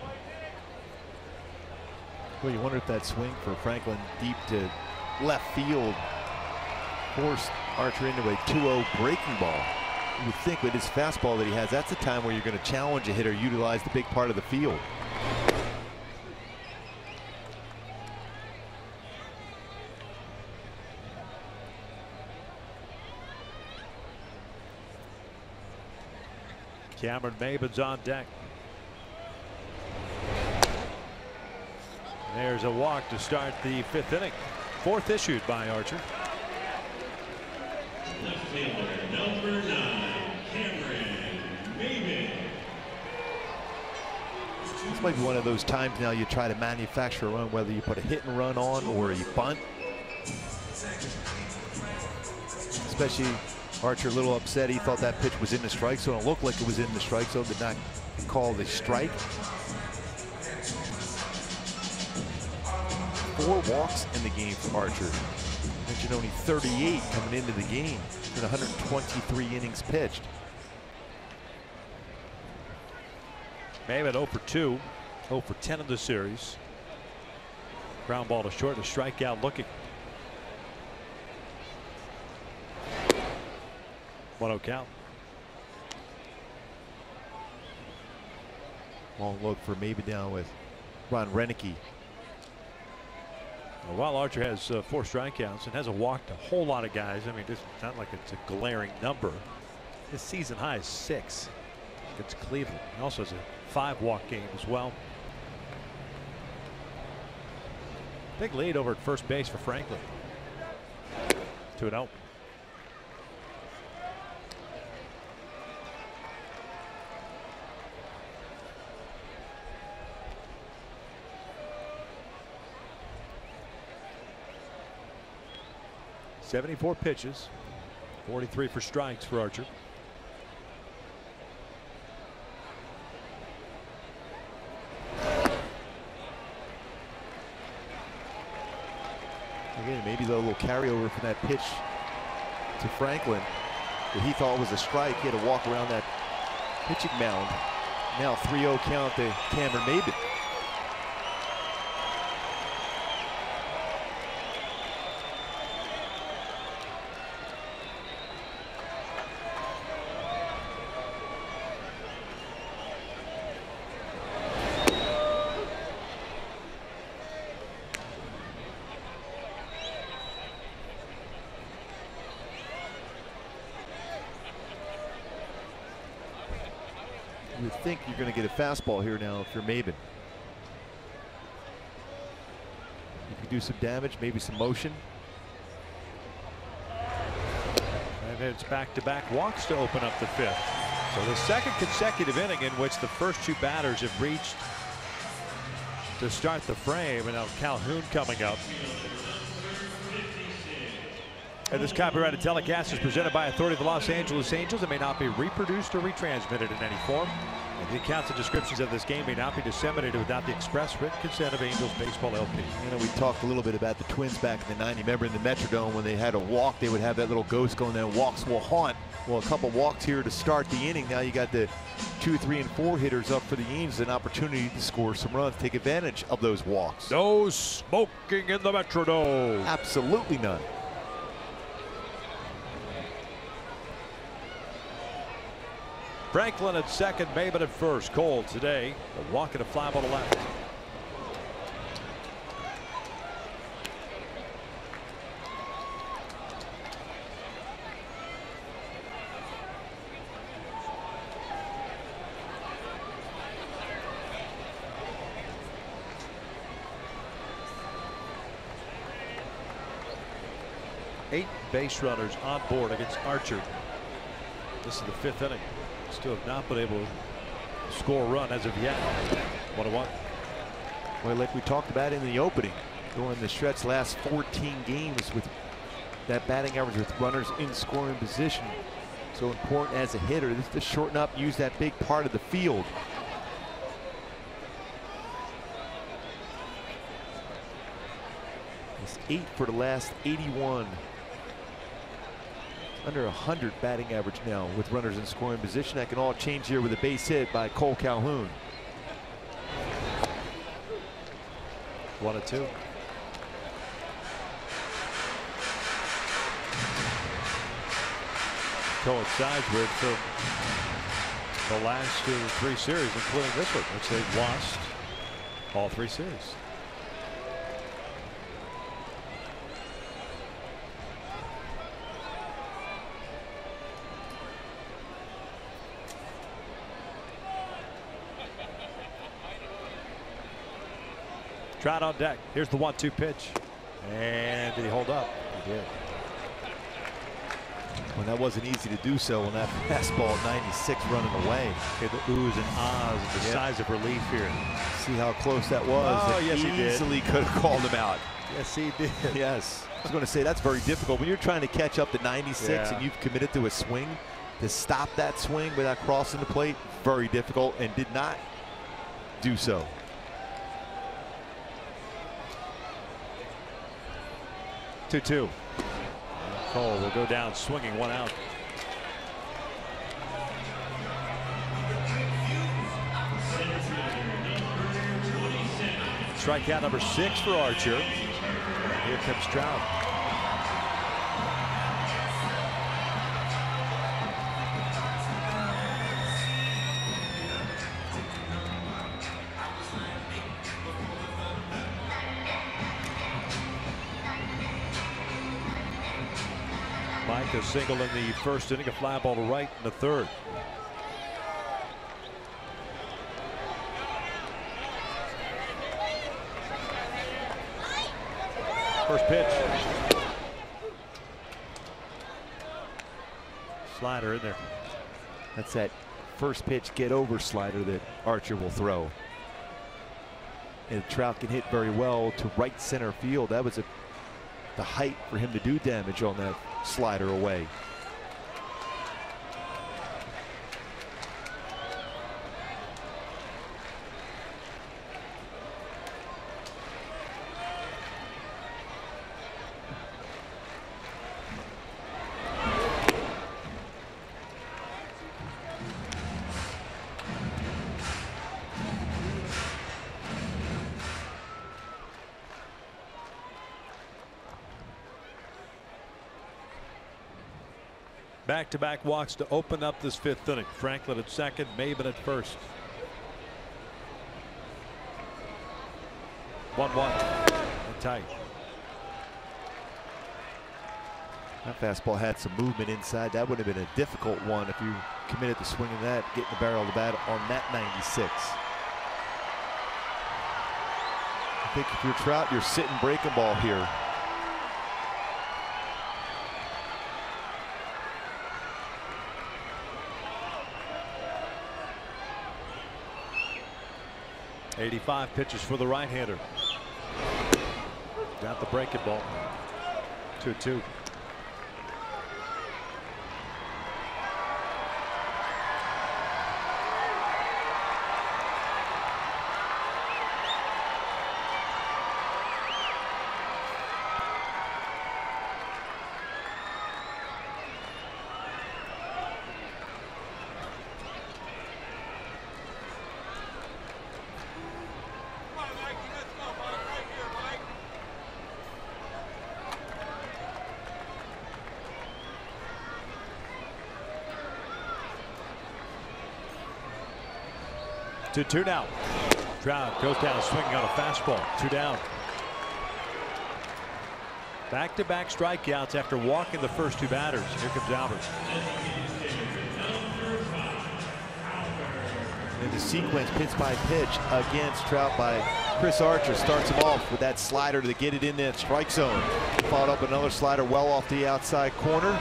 Well, you wonder if that swing for Franklin deep to left field forced Archer into a two oh breaking ball. You would think with his fastball that he has, that's a time where you're going to challenge a hitter, utilize the big part of the field. Cameron Maybin's on deck. There's a walk to start the fifth inning. Fourth issued by Archer. Left fielder number nine, Cameron Maybin. This might be one of those times now you try to manufacture a run, whether you put a hit and run on or you bunt. Especially Archer a little upset. He thought that pitch was in the strike zone. It looked like it was in the strike zone. Did not call the strike. Four walks in the game for Archer. Mentioned only thirty-eight coming into the game in one hundred twenty-three innings pitched. Maybin oh for two, oh for ten in the series. Ground ball to short, a strikeout looking. one oh count. Long look for Maybin down with Ron Reneke. Well, while Archer has uh, four strikeouts and hasn't walked a whole lot of guys, I mean, it's not like it's a glaring number. His season high is six. It's Cleveland. He also has a five walk game as well. Big lead over at first base for Franklin. two and oh. seventy-four pitches, forty-three for strikes for Archer. Again, maybe the little carryover from that pitch to Franklin that he thought was a strike. He had to walk around that pitching mound. Now three oh count to Cameron Maybin. You're going to get a fastball here now if you're Maybin. You can do some damage, maybe some motion. And it's back-to-back walks to open up the fifth. So the second consecutive inning in which the first two batters have reached to start the frame, and now Calhoun coming up. And this copyrighted telecast is presented by authority of the Los Angeles Angels. It may not be reproduced or retransmitted in any form. The accounts and descriptions of this game may not be disseminated without the express written consent of Angels Baseball L P. You know, we talked a little bit about the Twins back in the nineties. Remember in the Metrodome when they had a walk, they would have that little ghost going there. Walks will haunt. Well, a couple walks here to start the inning. Now you got the two, three, and four hitters up for the Angels, an opportunity to score some runs, take advantage of those walks. No smoking in the Metrodome. Absolutely none. Franklin at second, Maybin at first. Cole today, a walk and a fly ball to left. Eight base runners on board against Archer. This is the fifth inning. Still have not been able to score a run as of yet. one to one. Well, like we talked about in the opening, during the stretch last fourteen games with that batting average with runners in scoring position, so important as a hitter. This to shorten up, use that big part of the field. It's eight for the last eighty-one. Under one hundred batting average now with runners in scoring position. That can all change here with a base hit by Kole Calhoun. one and two. Coincides with the, the last two, three series, including this one, which they've lost all three series. Trout on deck. Here's the one two pitch. And did he hold up? He did. Well, that wasn't easy to do so on that fastball at ninety-six running away. Okay, the oohs and ahs, the yeah. size of relief here. See how close that was. Oh, that yes, he did. Easily could have called him out. Yes, he did. Yes. I was going to say that's very difficult. When you're trying to catch up to ninety-six yeah. and you've committed to a swing, to stop that swing without crossing the plate, very difficult, and did not do so. two two. Cole will go down swinging, one out. Strikeout number six for Archer. And here comes Trout. Clark, a single in the first inning, a fly ball to right in the third. First pitch. Slider in there. That's that first pitch get over slider that Archer will throw. And Trout can hit very well to right center field. That was a, the height for him to do damage on that slider away. Back-to-back walks to open up this fifth inning. Franklin at second, Maybin at first. one one. Tight. That fastball had some movement inside. That would have been a difficult one if you committed to swinging that, getting the barrel of the bat on that ninety-six. I think if you're Trout, you're sitting breaking ball here. eighty-five pitches for the right-hander. Got the breaking ball. two two. two two now. Trout goes down swinging on a fastball. Two down. Back-to-back strikeouts after walking the first two batters. Here comes Albert. And the sequence, pitch by pitch, against Trout by Chris Archer, starts him off with that slider to get it in that strike zone. Followed up another slider well off the outside corner.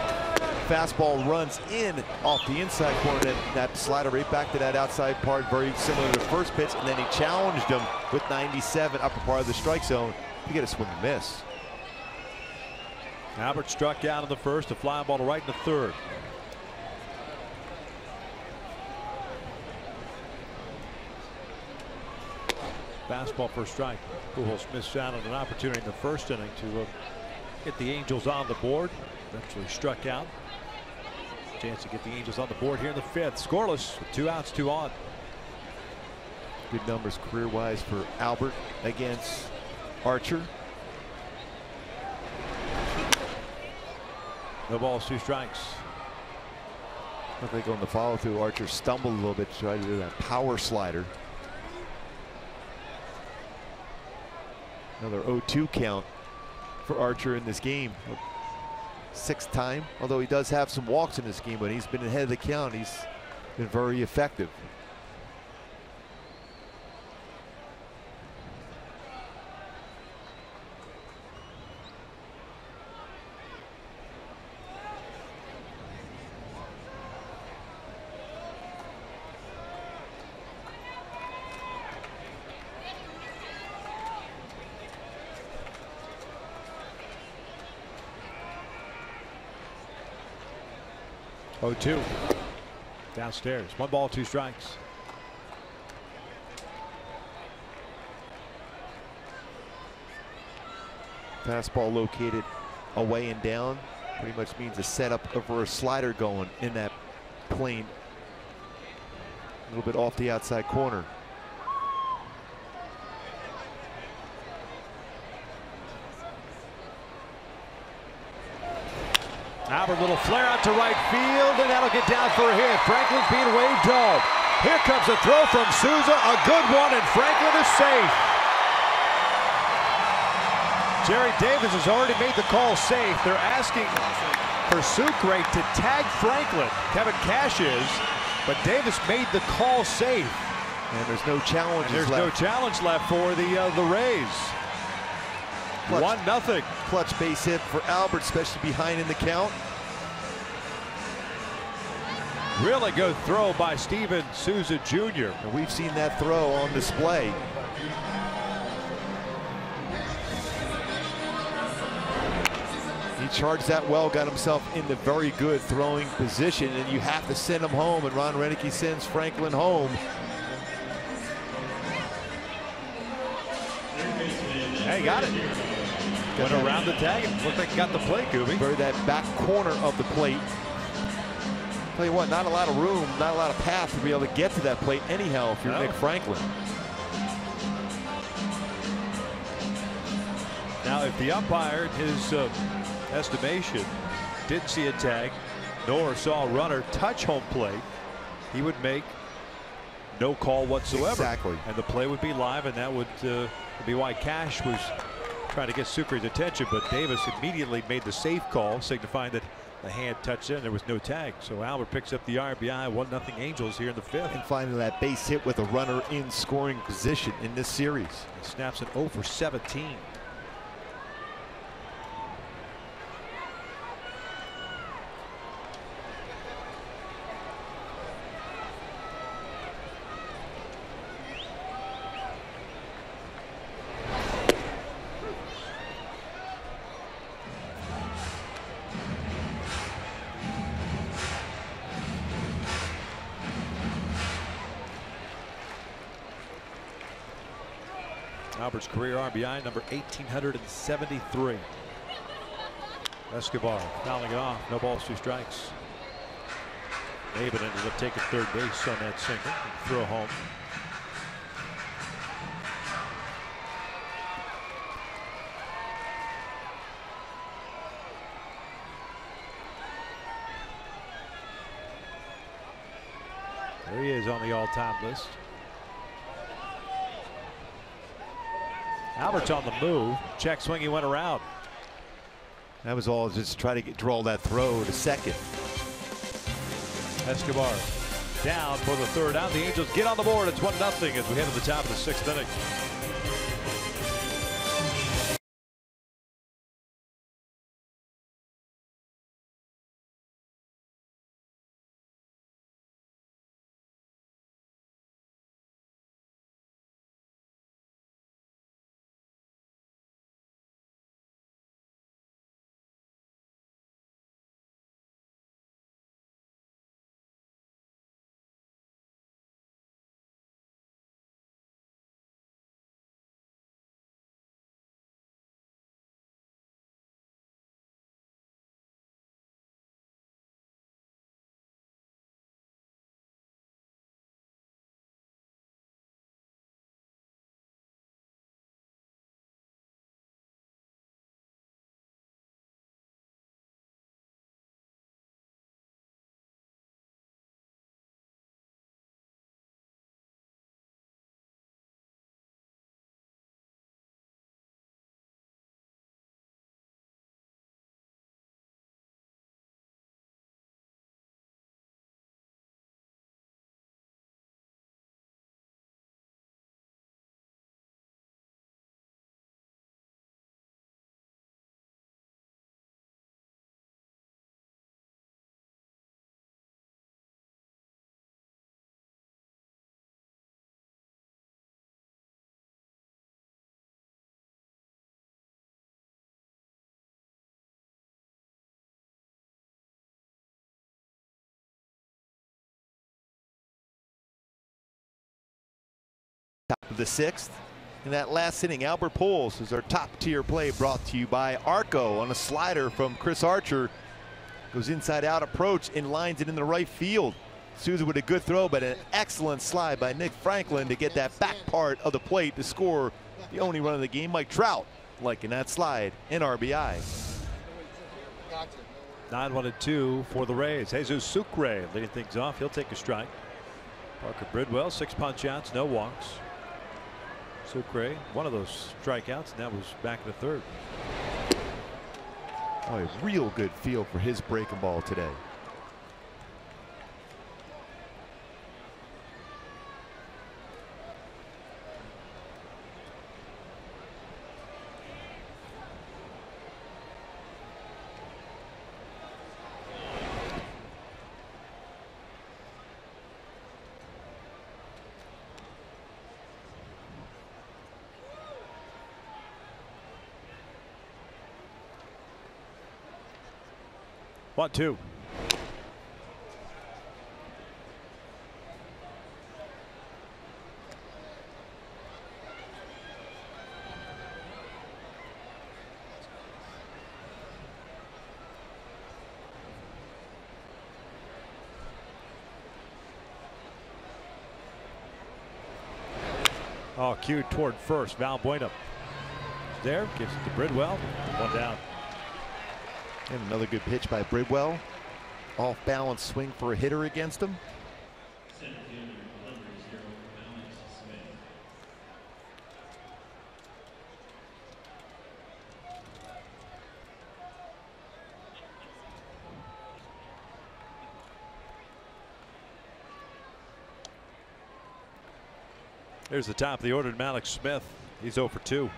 Fastball runs in off the inside corner, that, that slider right back to that outside part, very similar to the first pitch, and then he challenged him with ninety-seven upper part of the strike zone. You get a swing and miss. Albert struck out in the first, a fly ball to right in the third. Fastball for strike. Pujols missed out on an opportunity in the first inning to uh, get the Angels on the board. Eventually struck out. Chance to get the Angels on the board here in the fifth. Scoreless, two outs, two on. Good numbers career-wise for Albert against Archer. No balls, two strikes. I think on the follow-through, Archer stumbled a little bit, tried to do that power slider. Another oh two count for Archer in this game. Sixth time, although he does have some walks in this game, but he's been ahead of the count. He's been very effective. oh two. Downstairs. One ball, two strikes. Fastball located away and down. Pretty much means a setup over a slider going in that plane. A little bit off the outside corner. Albert, little flare out to right field, and that'll get down for a hit. Franklin's being waved off. Here comes a throw from Souza, a good one, and Franklin is safe. Jerry Davis has already made the call safe. They're asking for Sucre to tag Franklin. Kevin Cash is, but Davis made the call safe. And there's no challenge. There's left. no challenge left for the uh, the Rays. Clutch, One nothing. Clutch base hit for Albert, especially behind in the count. Really good throw by Steven Souza Junior And we've seen that throw on display. He charged that well, got himself in the very good throwing position, and you have to send him home, and Ron Renneke sends Franklin home. Hey, got it. Went around the tag. Looked like he got the plate, Gooby. Buried that back corner of the plate. Tell you what, not a lot of room, not a lot of path to be able to get to that plate anyhow if you're no. Nick Franklin. Now, if the umpire, his uh, estimation, didn't see a tag, nor saw a runner touch home plate, he would make no call whatsoever. Exactly. And the play would be live, and that would uh, be why Cash was trying to get Sucre's attention, but Davis immediately made the safe call, signifying that the hand touched it, and there was no tag. So Albert picks up the R B I, one nothing Angels here in the fifth. And finally that base hit with a runner in scoring position in this series. He snaps an oh for seventeen. Albert's career R B I number eighteen seventy-three. Escobar fouling it off. No balls, two strikes. Maybin ended up taking third base on that single and throw home. There he is on the all-time list. Albert's on the move. Check swing. He went around. That was all just try to get, draw that throw to second. Escobar down for the third out. The Angels get on the board. It's one nothing as we head to the top of the sixth inning. Top of the sixth. In that last inning, Albert Pujols is our top tier play, brought to you by Arco on a slider from Chris Archer. Goes inside out approach and lines it in the right field. Souza with a good throw, but an excellent slide by Nick Franklin to get that back part of the plate to score the only run of the game. Mike Trout liking that slide in R B I. nine one and two for the Rays. Jesus Sucre leading things off. He'll take a strike. Parker Bridwell, six punch outs, no walks. Sucre, one of those strikeouts, and that was back in the third. Oh, a real good feel for his breaking ball today. One, two. Oh, cued toward first. Valbuena there, gives it to Bridwell. One down. And another good pitch by Bridwell. Off balance swing for a hitter against him. There's the top of the order to Alex Smith. He's oh for two.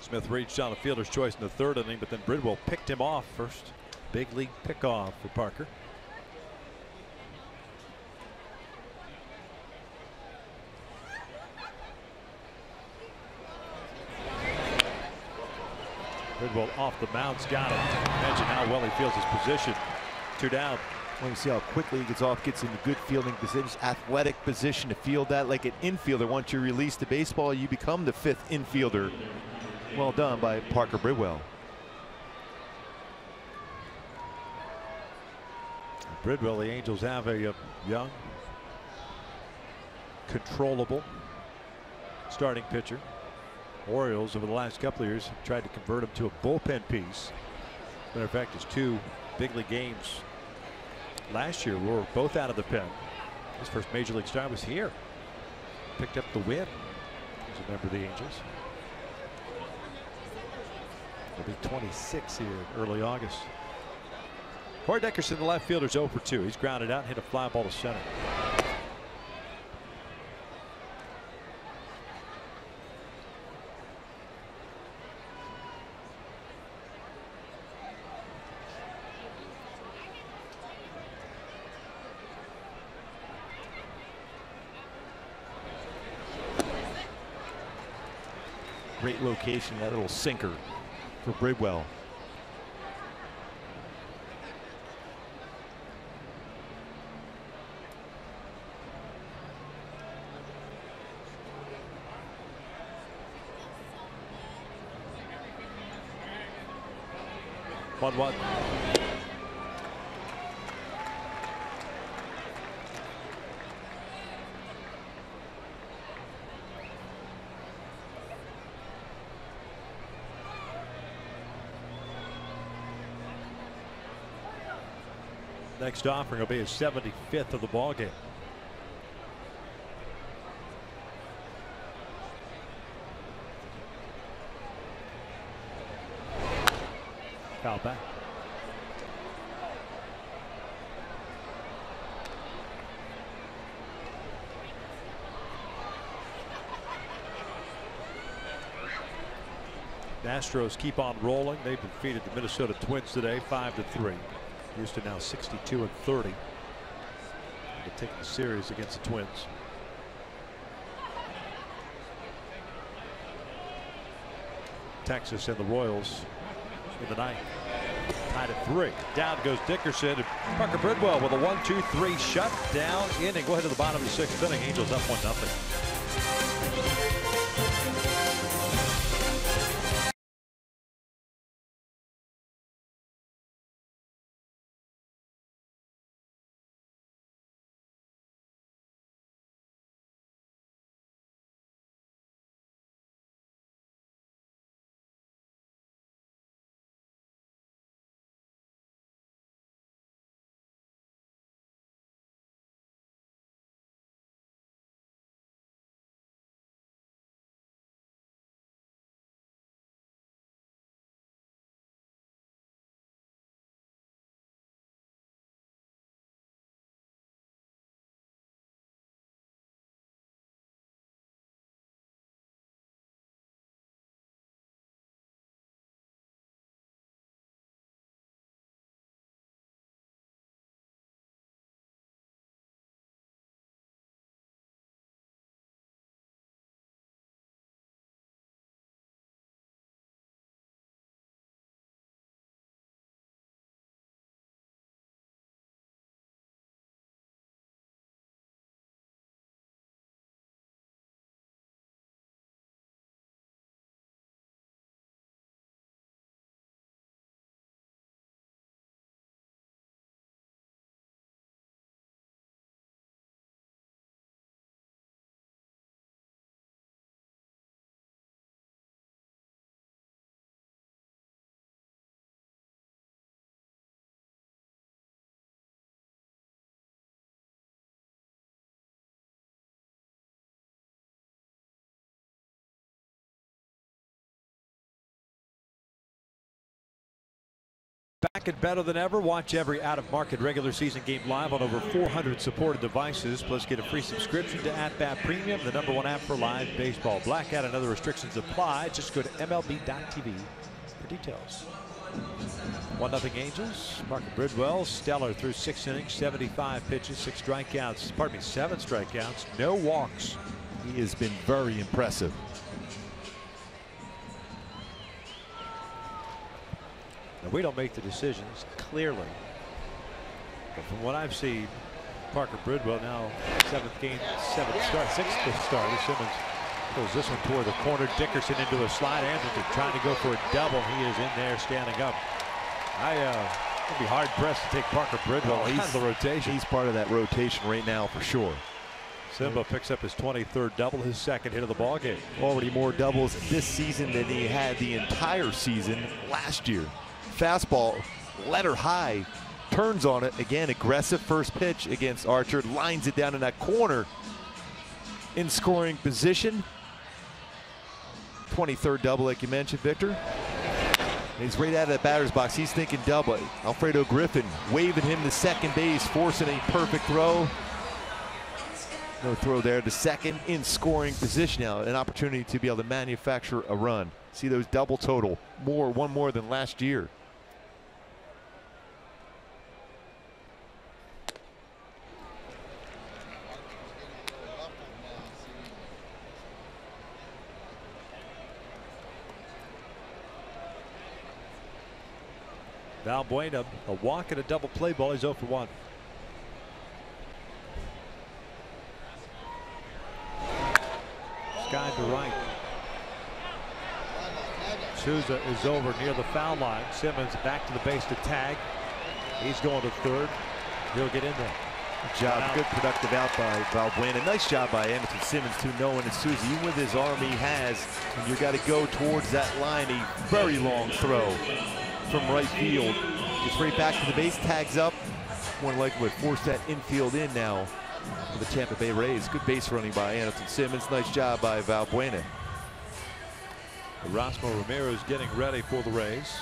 Smith reached out a fielder's choice in the third inning, but then Bridwell picked him off. First big league pickoff for Parker. Bridwell off the mound's got it. Imagine how well he feels his position. Two down. Well, you see how quickly he gets off, gets into good fielding position, athletic position to field that like an infielder. Once you release the baseball, you become the fifth infielder. Well done by Parker Bridwell. Bridwell, the Angels have a, a young, controllable starting pitcher. Orioles over the last couple of years have tried to convert him to a bullpen piece. Matter of fact, his two big league games last year were both out of the pen. His first major league start was here. Picked up the win. He's a member of the Angels. He'll be twenty-six here in early August. Corey Dickerson, the left fielder, is oh for two. He's grounded out, hit a fly ball to center. Great location, that little sinker for Bridwell. One one. Next offering will be his seventy-fifth of the ball game. Foul back. The Astros keep on rolling. They've defeated the Minnesota Twins today, five to three. Houston now sixty-two and thirty to take the series against the Twins. Texas and the Royals in the ninth. Tied at three. Down goes Dickerson. Parker Bridwell with a one two three shutdown inning. Go ahead to the bottom of the sixth inning. Angels up one nothing. Back and better than ever. Watch every out-of-market regular season game live on over four hundred supported devices. Plus, get a free subscription to At-Bat Premium, the number one app for live baseball. Blackout and other restrictions apply. Just go to M L B dot T V for details. one nothing Angels. Parker Bridwell, stellar through six innings, seventy-five pitches, six strikeouts. Pardon me, seven strikeouts, no walks. He has been very impressive. Now, we don't make the decisions, clearly. But from what I've seen, Parker Bridwell now seventh game, seventh start, sixth start. Simmons pulls this one toward the corner. Dickerson into a slide. Andrelton trying to go for a double. He is in there standing up. I uh, would be hard pressed to take Parker Bridwell. Oh, he's out of the rotation. He's part of that rotation right now for sure. Simba picks up his twenty-third double, his second hit of the ball game. Already more doubles this season than he had the entire season last year. Fastball, letter high, turns on it again. Aggressive first pitch against Archer, lines it down in that corner. In scoring position. twenty-third double, like you mentioned, Victor. He's right out of the batter's box. He's thinking double. Alfredo Griffin waving him to second base, forcing a perfect throw. No throw there to second, in scoring position now. An opportunity to be able to manufacture a run. See those double total. More, one more than last year. Valbuena, a walk and a double play ball. He's oh for one. Sky to right. Souza is over near the foul line. Simmons back to the base to tag. He's going to third. He'll get in there. Good job. Good productive out by Valbuena. Nice job by Anderson Simmons, too, knowing that Souza, even with his arm he has, you got to go towards that line. A very long throw from right field. Gets right back to the base, tags up. More likely would force that infield in now for the Tampa Bay Rays. Good base running by Andrelton Simmons. Nice job by Valbuena. Erasmo Ramirez getting ready for the Rays.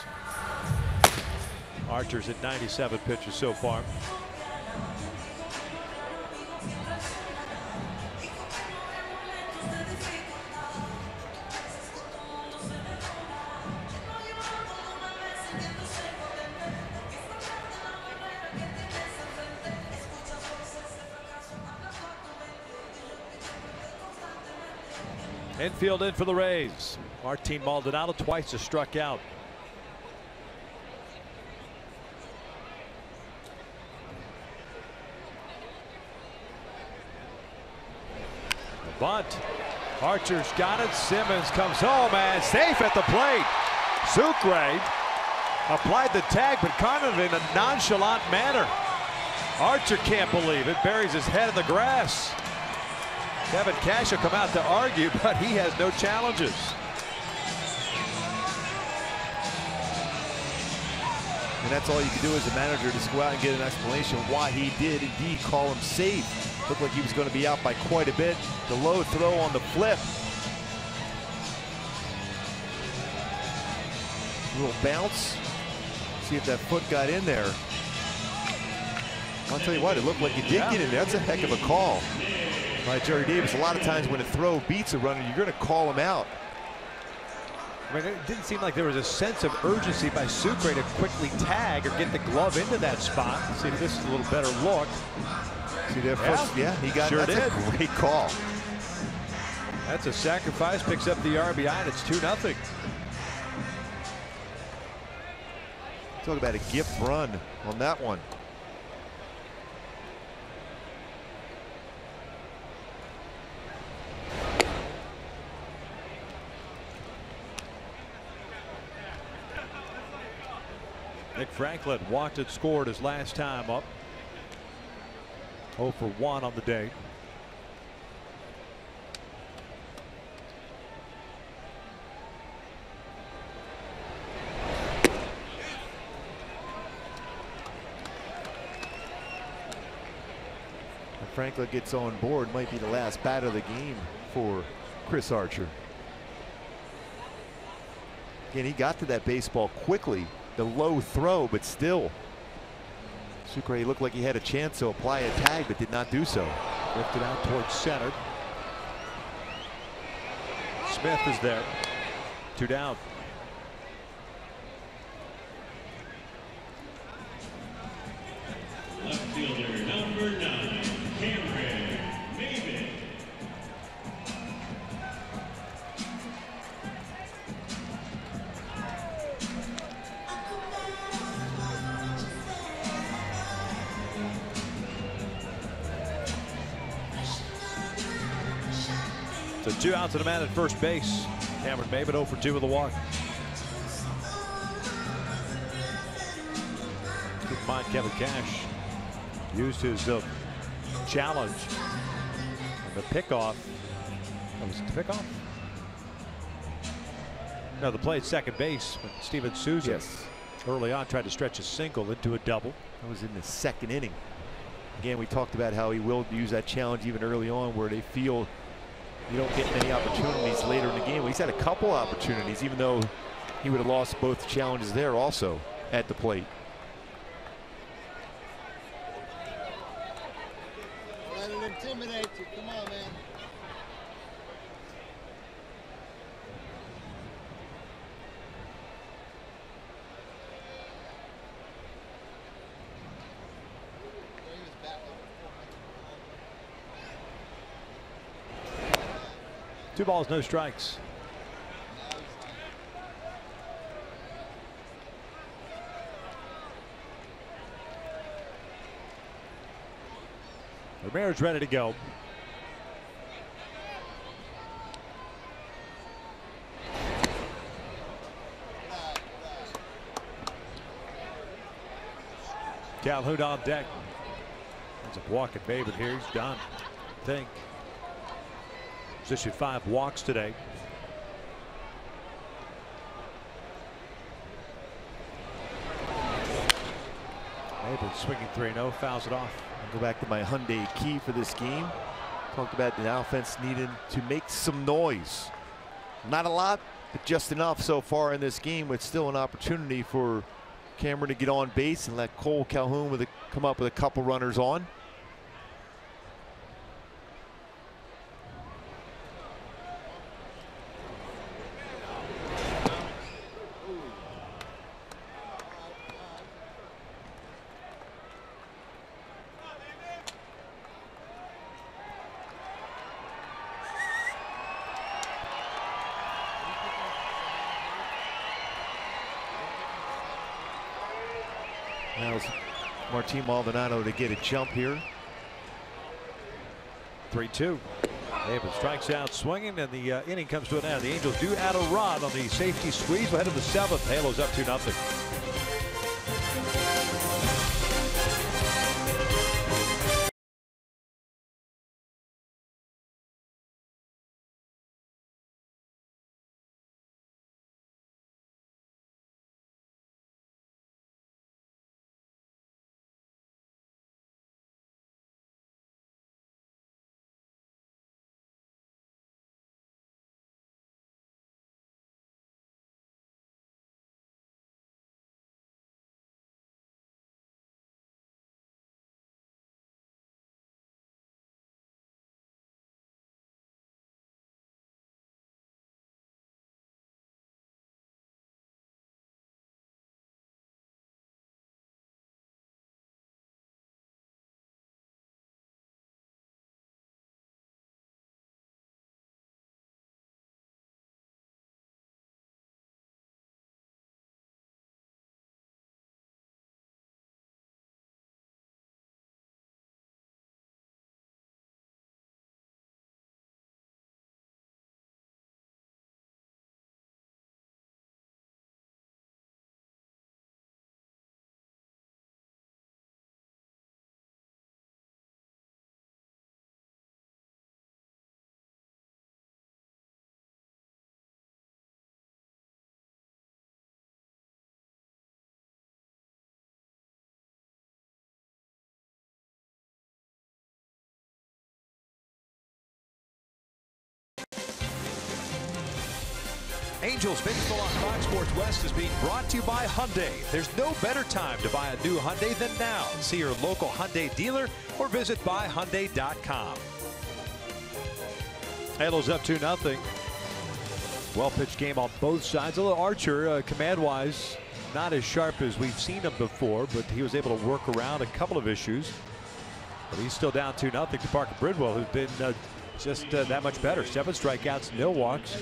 Archer's at ninety-seven pitches so far. Infield in for the Rays. Martin Maldonado twice has struck out. The bunt. Archer's got it. Simmons comes home and safe at the plate. Sucre applied the tag, but kind of in a nonchalant manner. Archer can't believe it. Buries his head in the grass. Kevin Cash will come out to argue, but he has no challenges. And that's all you can do as a manager, just go out and get an explanation why he did indeed call him safe. Looked like he was going to be out by quite a bit. The low throw on the flip. A little bounce. See if that foot got in there. I'll tell you what, it looked like it did yeah. get in there. That's a heck of a call by Jerry Davis. A lot of times when a throw beats a runner, you're going to call him out. I mean, it didn't seem like there was a sense of urgency by Sucre to quickly tag or get the glove into that spot. See, this is a little better look. See there yeah. first? Yeah, he got sure it. That's did. A great call. That's a sacrifice. Picks up the R B I, and it's two nothing. Talk about a gift run on that one. Nick Franklin walked and scored his last time up. oh for one on the day. If Franklin gets on board, might be the last bat of the game for Chris Archer. Again, he got to that baseball quickly. the low throw, but still Sucre looked like he had a chance to apply a tag, but did not do so. Lifted out towards center. Smith is there. Two down. Left fielder number nine, Cameron Maybin. So two out to the man at first base. Cameron Maybin oh for two with a walk. Keep in mind, Kevin Cash used his uh, challenge on the pickoff. That was the pickoff? No, the play at second base when Steven Souza, yes, early on tried to stretch a single into a double. That was in the second inning. Again, we talked about how he will use that challenge even early on where they feel you don't get many opportunities later in the game. Well, he's had a couple opportunities, even though he would have lost both challenges there also at the plate. Let it intimidate you. Come on, man. Two balls, no strikes. Ramirez ready to go. Calhoun on deck. Ends up walking Maybin here. He's done, I think. He's issued five walks today. Maybin swinging three and oh, fouls it off. I'll go back to my Hyundai key for this game. Talked about the offense needed to make some noise. Not a lot, but just enough so far in this game. It's still an opportunity for Cameron to get on base and let Kole Calhoun with a, come up with a couple runners on. Martin Maldonado to get a jump here. three two. Maybin strikes out swinging, and the uh, inning comes to an end. The Angels do add a run on the safety squeeze. We're headed to the seventh. Halos up two nothing. Angels Baseball on Fox Sports West is being brought to you by Hyundai. There's no better time to buy a new Hyundai than now. See your local Hyundai dealer or visit buy hyundai dot com. Angels up two nothing. Well-pitched game on both sides. A little Archer, uh, command-wise, not as sharp as we've seen him before, but he was able to work around a couple of issues. But he's still down two nothing to Parker Bridwell, who's been uh, just uh, that much better. Seven strikeouts, no walks,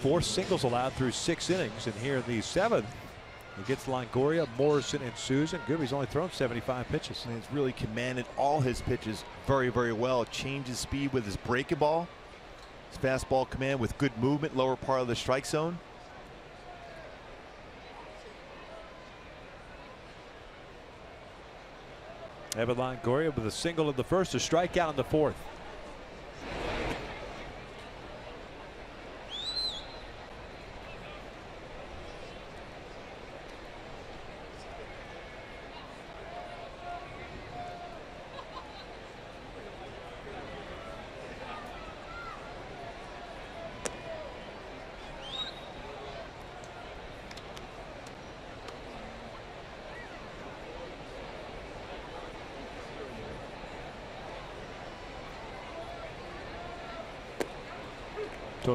four singles allowed through six innings. And here in the seventh, he gets Longoria, Morrison, and Souza. Gooby's only thrown seventy-five pitches. And he's really commanded all his pitches very, very well. Changes speed with his breaking ball. His fastball command with good movement, lower part of the strike zone. Evan Longoria with a single in the first, a strikeout in the fourth.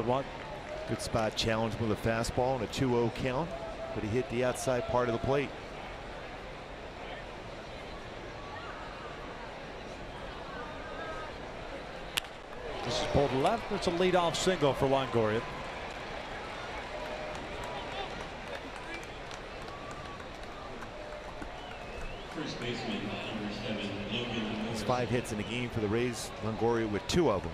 One. Good spot challenge with a fastball and a two oh count, but he hit the outside part of the plate. This is pulled left. It's a leadoff single for Longoria. First baseman, number seven, Logan. It's five hits in the game for the Rays. Longoria with two of them.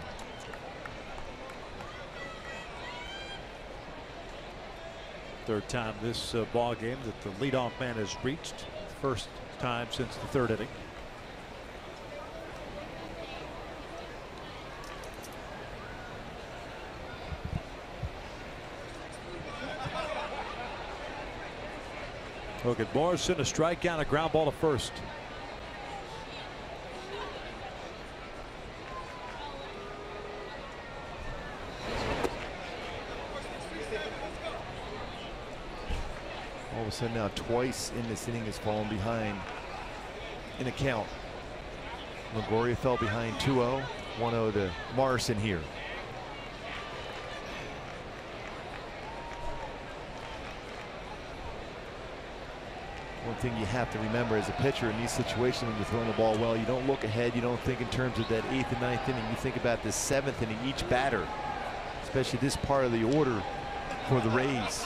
Third time this uh, ball game that the leadoff man has reached. First time since the third inning. Look at Morrison, a strikeout, a ground ball to first. So now twice in this inning has fallen behind in a count. Longoria fell behind two oh, one oh to Morrison here. One thing you have to remember as a pitcher in these situations when you're throwing the ball well, you don't look ahead, you don't think in terms of that eighth and ninth inning, you think about the seventh inning, each batter, especially this part of the order for the Rays.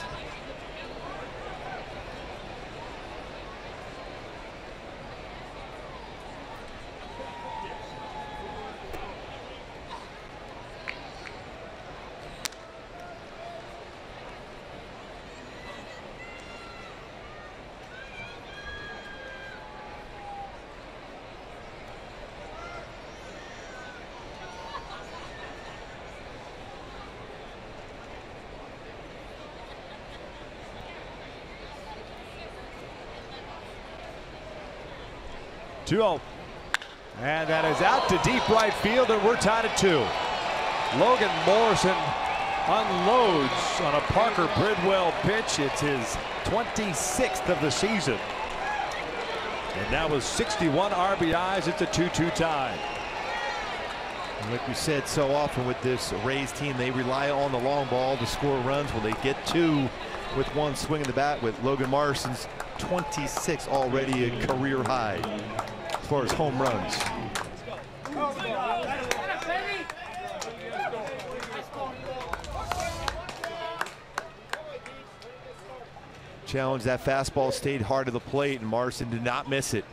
two oh, and that is out to deep right field, and we're tied at two. Logan Morrison unloads on a Parker Bridwell pitch. It's his twenty-sixth of the season, and that was sixty-one R B Is. It's a two two tie. And like we said so often with this Rays team, they rely on the long ball to score runs. Well, they get two with one swing of the bat with Logan Morrison's twenty-six, already a career high as far as home runs. Challenge, that fastball stayed hard to the plate, and Morrison did not miss it.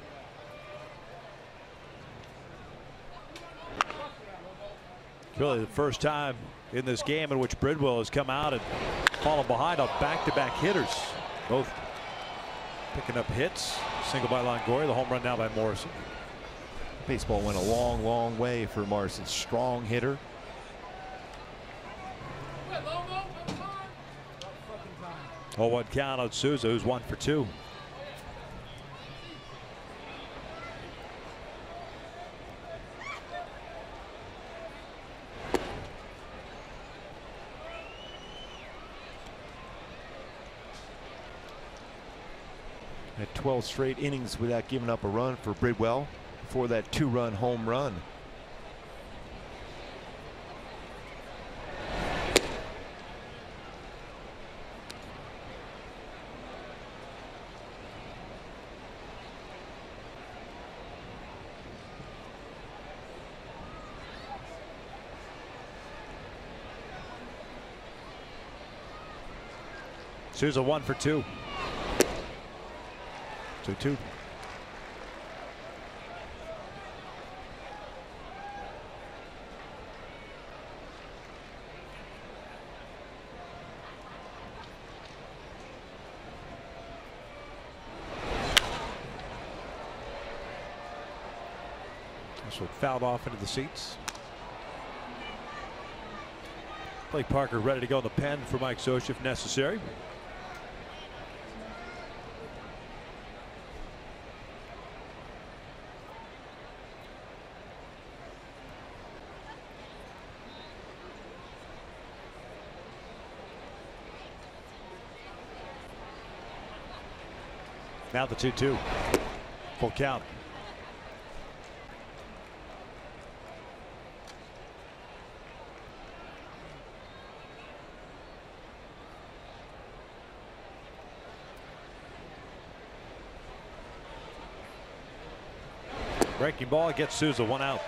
Really the first time in this game in which Bridwell has come out and fallen behind on back-to-back hitters. Both picking up hits. Single by Longoria, the home run now by Morrison. Baseball went a long, long way for Morrison. Strong hitter. oh one count on Souza, who's one for two. at twelve straight innings without giving up a run for Bridwell for that two-run home run. Souza one for two. Two two. This one fouled off into the seats. Blake Parker ready to go in the pen for Mike Sosa if necessary. Now the two two. Full count. Breaking ball gets Souza, one out.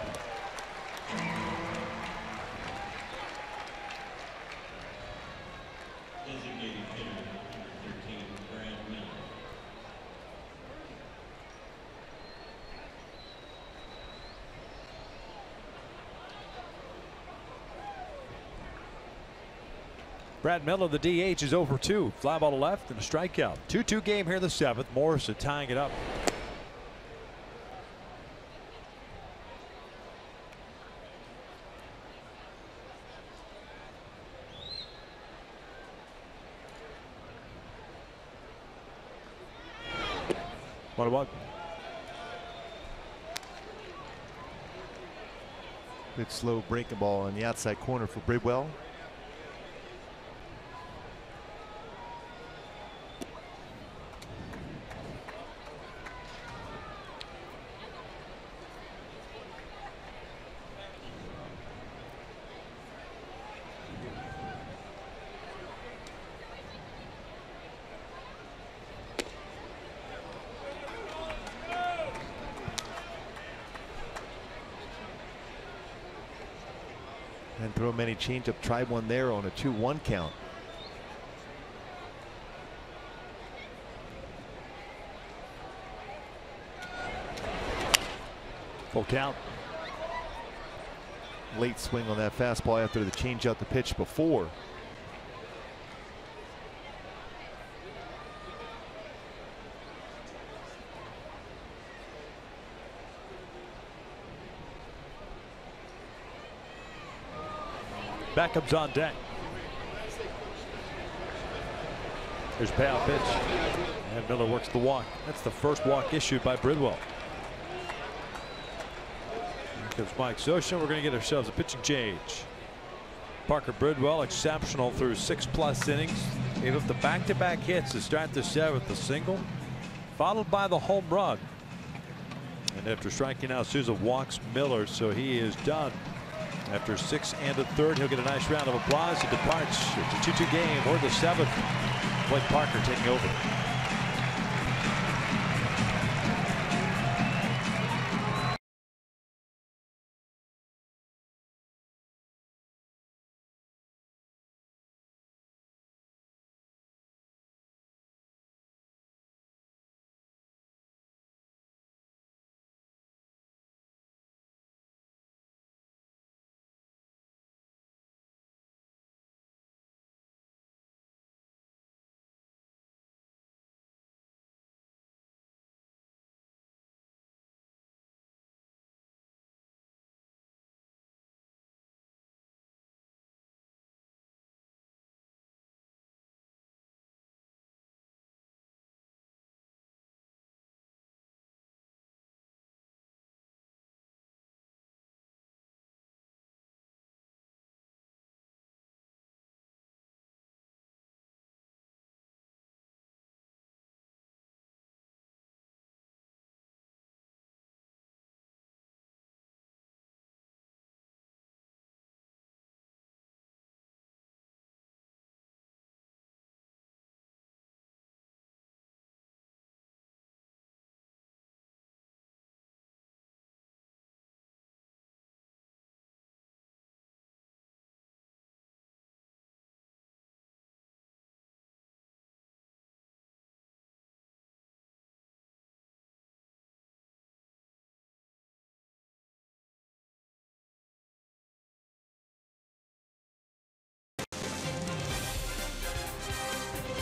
Brad Miller, the D H, is oh for two. Fly ball to left and a strikeout. two two game here in the seventh. Morrison tying it up. What about? Good slow breaking ball on the outside corner for Bridwell. Throw many changeup, tried one there on a two one count. Full count. Late swing on that fastball after the changeup, the pitch before. Beckham's on deck. There's payoff pitch. And Miller works the walk. That's the first walk issued by Bridwell. Here comes Mike Sosa. We're going to get ourselves a pitching change. Parker Bridwell, exceptional through six plus innings. Gave up the back to back hits to start the seventh, the single, followed by the home run. And after striking out, Souza walks Miller, so he is done. After six and a third, he'll get a nice round of applause. He departs. It's a two two game or the seventh. Blake Parker taking over.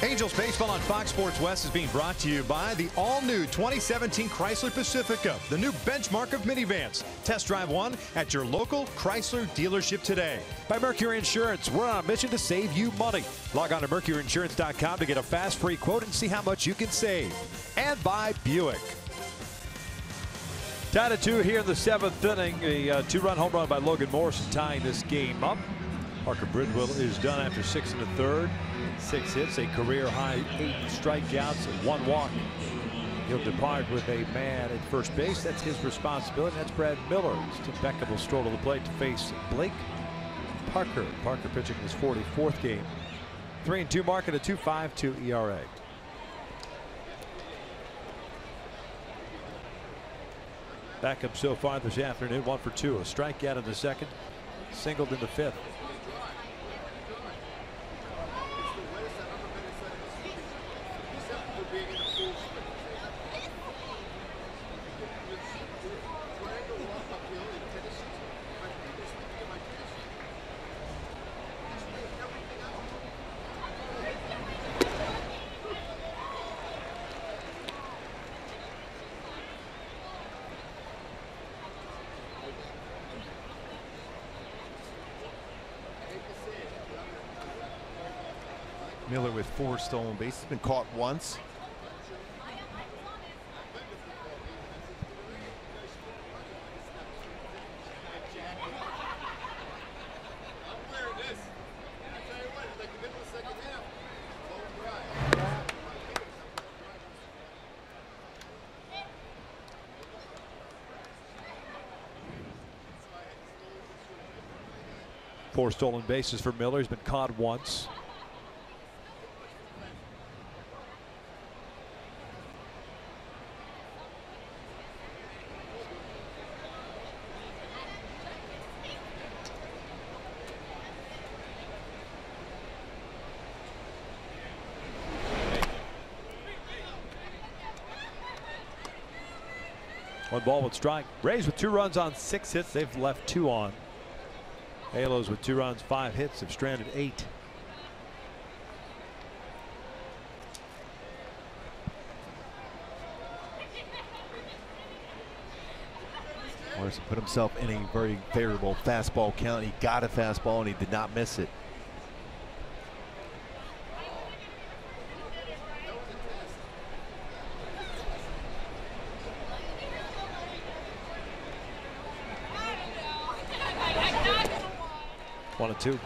Angels Baseball on Fox Sports West is being brought to you by the all-new twenty seventeen Chrysler Pacifica, the new benchmark of minivans. Test drive one at your local Chrysler dealership today. By Mercury Insurance, we're on a mission to save you money. Log on to mercury insurance dot com to get a fast, free quote and see how much you can save. And by Buick. Down to two here in the seventh inning. A uh, two-run home run by Logan Morrison tying this game up. Parker Bridwell is done after six and a third. Six hits, a career-high eight strikeouts, and one walk. He'll depart with a man at first base. That's his responsibility. That's Brad Miller. Tim Beckham will stroll to the plate to face Blake Parker. Parker pitching his forty-fourth game. Three and two mark and a two point five two E R A. Back up so far this afternoon, one for two. A strikeout in the second, singled in the fifth. Miller with four stolen bases, been caught once. Four stolen bases for Miller. He's been caught once. One ball, one strike. Rays with two runs on six hits. They've left two on. Halos with two runs, five hits. Have stranded eight. Morrison put himself in a very favorable fastball count. He got a fastball and he did not miss it. One and two.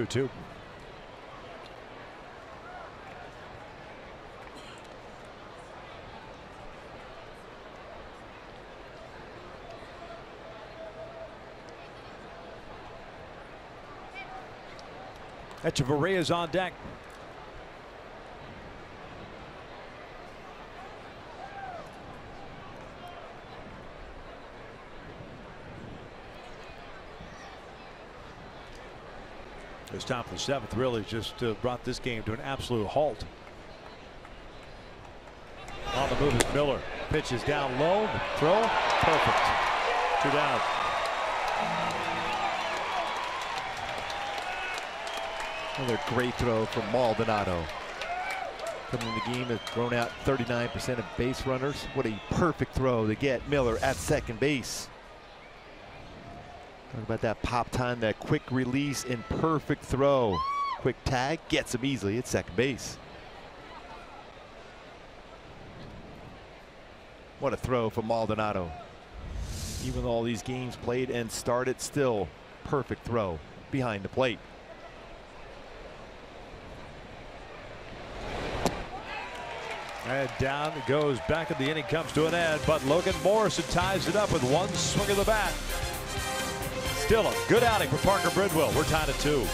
two two. Hechavarria is on deck. This top of the seventh really just uh, brought this game to an absolute halt. On the move is Miller. Pitch is down low. Throw. Perfect. Two down. Another great throw from Maldonado. Coming in the game has thrown out thirty-nine percent of base runners. What a perfect throw to get Miller at second base. Talk about that pop time, that quick release and perfect throw. Quick tag gets him easily at second base. What a throw from Maldonado. Even though all these games played and started, still perfect throw behind the plate. And down it goes. Back of the inning comes to an end, but Logan Morrison ties it up with one swing of the bat. Still a good outing for Parker Bridwell. We're tied at two.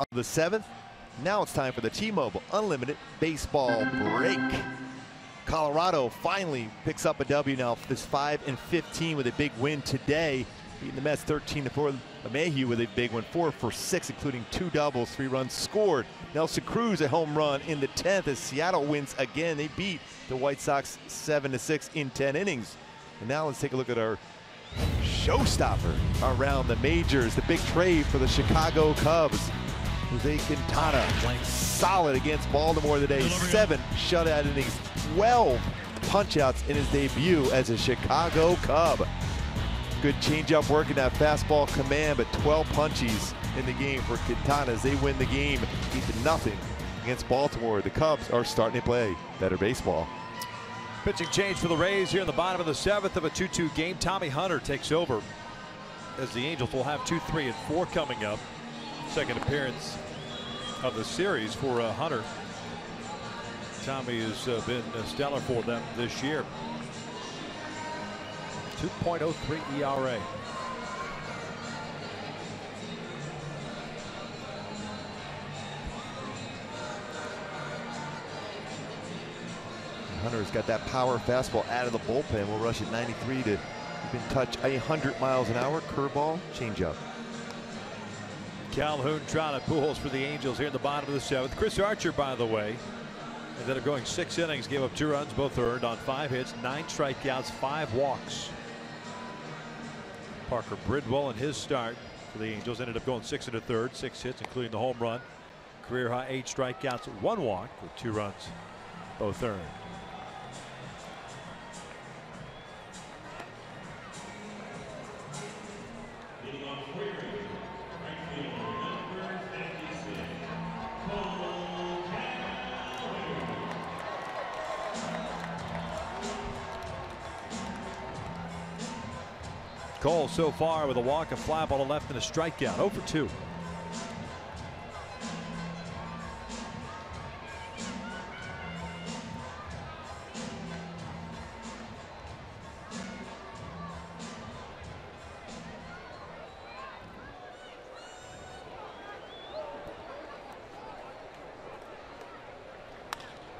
Of the seventh. Now it's time for the T-Mobile Unlimited Baseball Break. Colorado finally picks up a W now. This five and fifteen with a big win today, beating the Mets thirteen to four. LeMahieu with a big one, four for six, including two doubles, three runs scored. Nelson Cruz a home run in the tenth as Seattle wins again. They beat the White Sox seven to six in ten innings. And now let's take a look at our showstopper around the majors. The big trade for the Chicago Cubs. Jose Quintana playing solid against Baltimore today. Seven shutout innings, twelve punchouts in his debut as a Chicago Cub. Good changeup work in that fastball command, but twelve punchies in the game for Quintana as they win the game, eight to nothing against Baltimore. The Cubs are starting to play better baseball. Pitching change for the Rays here in the bottom of the seventh of a two two game. Tommy Hunter takes over as the Angels will have two, three, and four coming up. Second appearance of the series for uh, Hunter. Tommy has uh, been uh, stellar for them this year. two point oh three E R A. Hunter's got that power fastball out of the bullpen. We'll rush at ninety-three to even touch one hundred miles an hour. Curveball, changeup. Calhoun, Trout, and Pujols for the Angels here in the bottom of the seventh. Chris Archer, by the way, instead of going six innings, gave up two runs, both earned on five hits, nine strikeouts, five walks. Parker Bridwell in his start for the Angels ended up going six and a third, six hits, including the home run. Career high eight strikeouts, one walk with two runs, both earned. Cole so far with a walk, a fly ball to left, and a strikeout. oh for two.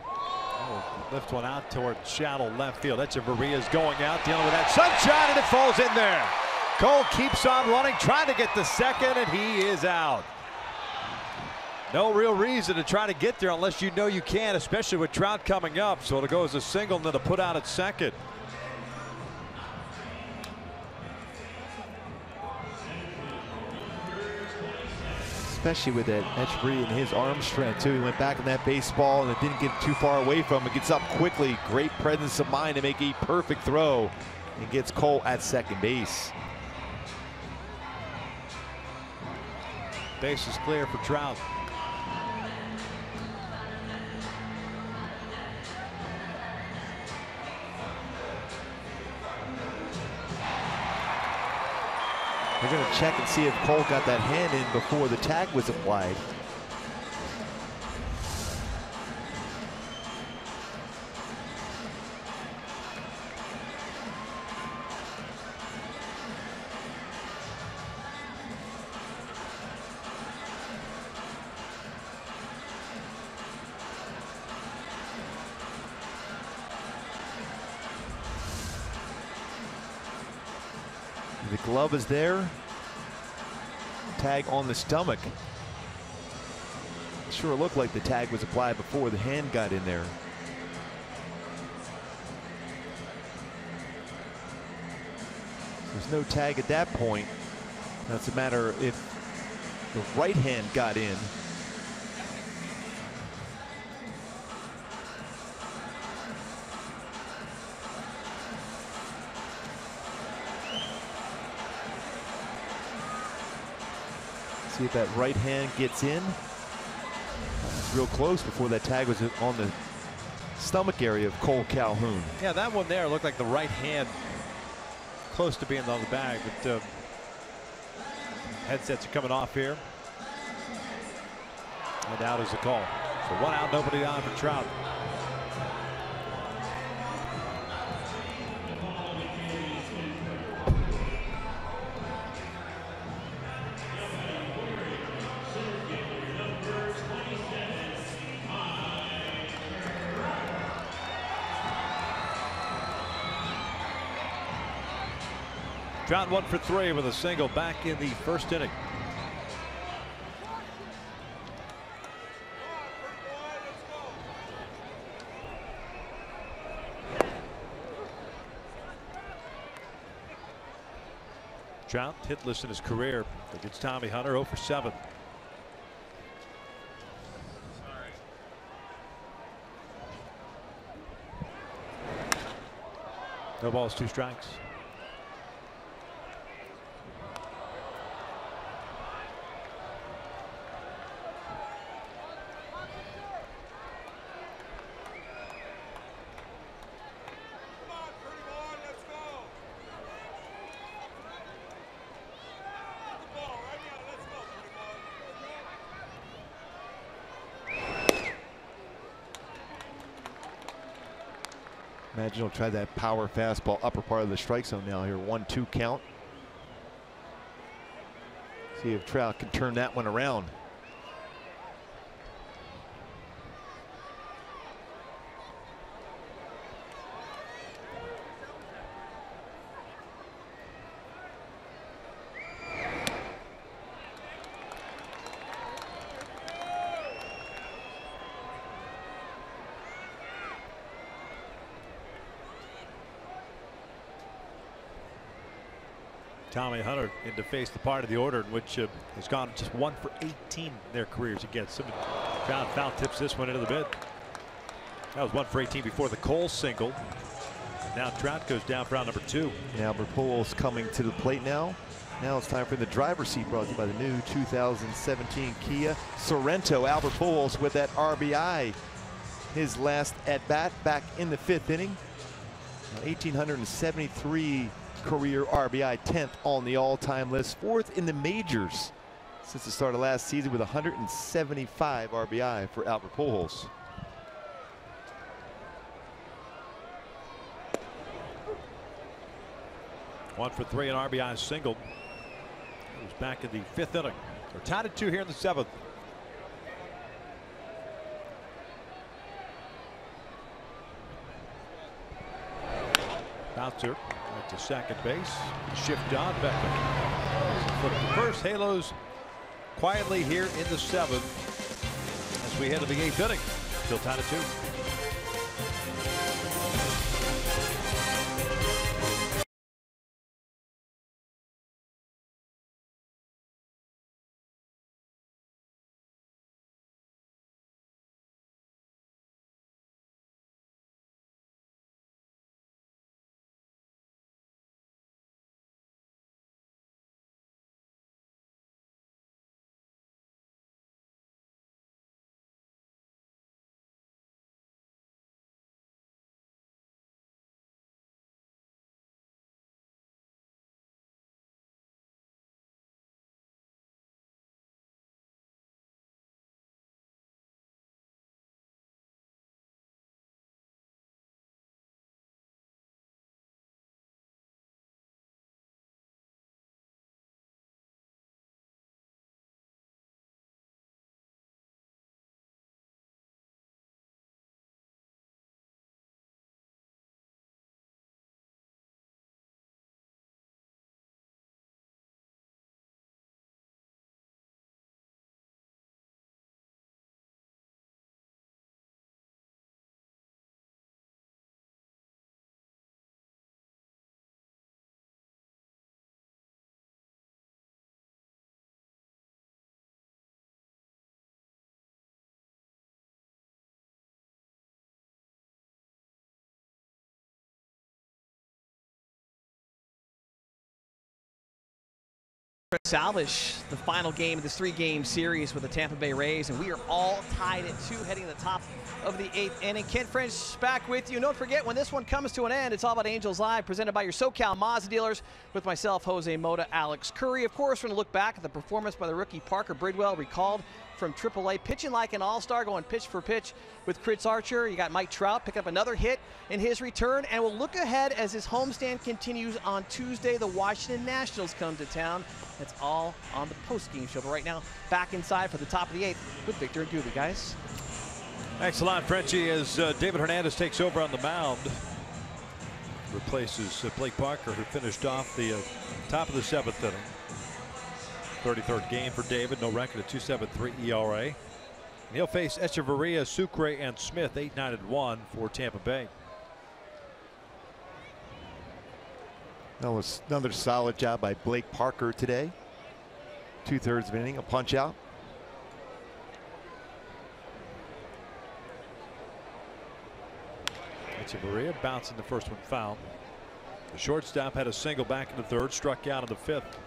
Oh, Lift one out toward shallow left field. That's Echevarria's going out, dealing with that sunshine, and it falls in there. Cole keeps on running, trying to get to second, and he is out. No real reason to try to get there unless you know you can, especially with Trout coming up. So it goes a single and then a put out at second. Especially with that Echevarria and his arm strength too. He went back on that baseball and it didn't get too far away from him. It gets up quickly. Great presence of mind to make a perfect throw and gets Cole at second base. Base is clear for Trout. They're going to check and see if Cole got that hand in before the tag was applied. The glove is there. Tag on the stomach. Sure looked like the tag was applied before the hand got in there. There's no tag at that point. Now it's a matter if the right hand got in. See if that right hand gets in. Real close before that tag was on the stomach area of Kole Calhoun. Yeah, that one there looked like the right hand close to being on the bag, but uh, headsets are coming off here. And out is the call. So one out, nobody on for Trout. Trout one for three with a single back in the first inning. Trout hitless in his career against Tommy Hunter, oh for seven. No balls, two strikes. Imagine he'll try that power fastball upper part of the strike zone now here. One two count. See if Trout can turn that one around. Tommy Hunter in to face the part of the order in which uh, has gone just one for eighteen in their careers against him. Foul, foul tips this one into the bid. That was one for eighteen before the Cole single. Now Trout goes down for round number two. And Albert Pujols coming to the plate now. Now it's time for the driver's seat, brought to you by the new two thousand seventeen Kia Sorento. Albert Pujols with that R B I. His last at bat back in the fifth inning. eighteen seventy-three career R B I, tenth on the all-time list, fourth in the majors since the start of last season with one hundred seventy-five R B I for Albert Pujols. One for three, an R B I single. It was back in the fifth inning. They're tied at two here in the seventh. Boucher right to second base. Shift John Beckham. Look, the first Halos quietly here in the seventh as we head to the eighth inning. Still tied at two. Salvage the final game of this three-game series with the Tampa Bay Rays, and we are all tied at two heading to the top of the eighth inning. Ken French back with you. Don't forget, when this one comes to an end, it's all about Angels Live, presented by your SoCal Mazda dealers with myself, Jose Mota, Alex Curry. Of course, we're going to look back at the performance by the rookie Parker Bridwell, recalled from triple A, pitching like an all-star, going pitch for pitch with Chris Archer. You got Mike Trout pick up another hit in his return, and we'll look ahead as his homestand continues on Tuesday. The Washington Nationals come to town. That's all on the post-game show. But right now, back inside for the top of the eighth with Victor and Gooby, guys. Thanks a lot, Frenchie. As uh, David Hernandez takes over on the mound, replaces uh, Blake Parker, who finished off the uh, top of the seventh inning. thirty-third game for David, no record at two point seven three E R A. And he'll face Echevarria, Sucre, and Smith, eight, nine, and one for Tampa Bay. That was another solid job by Blake Parker today. Two-thirds of an inning, a punch out. Echevarria bouncing the first one foul. The shortstop had a single back in the third, struck out in the fifth.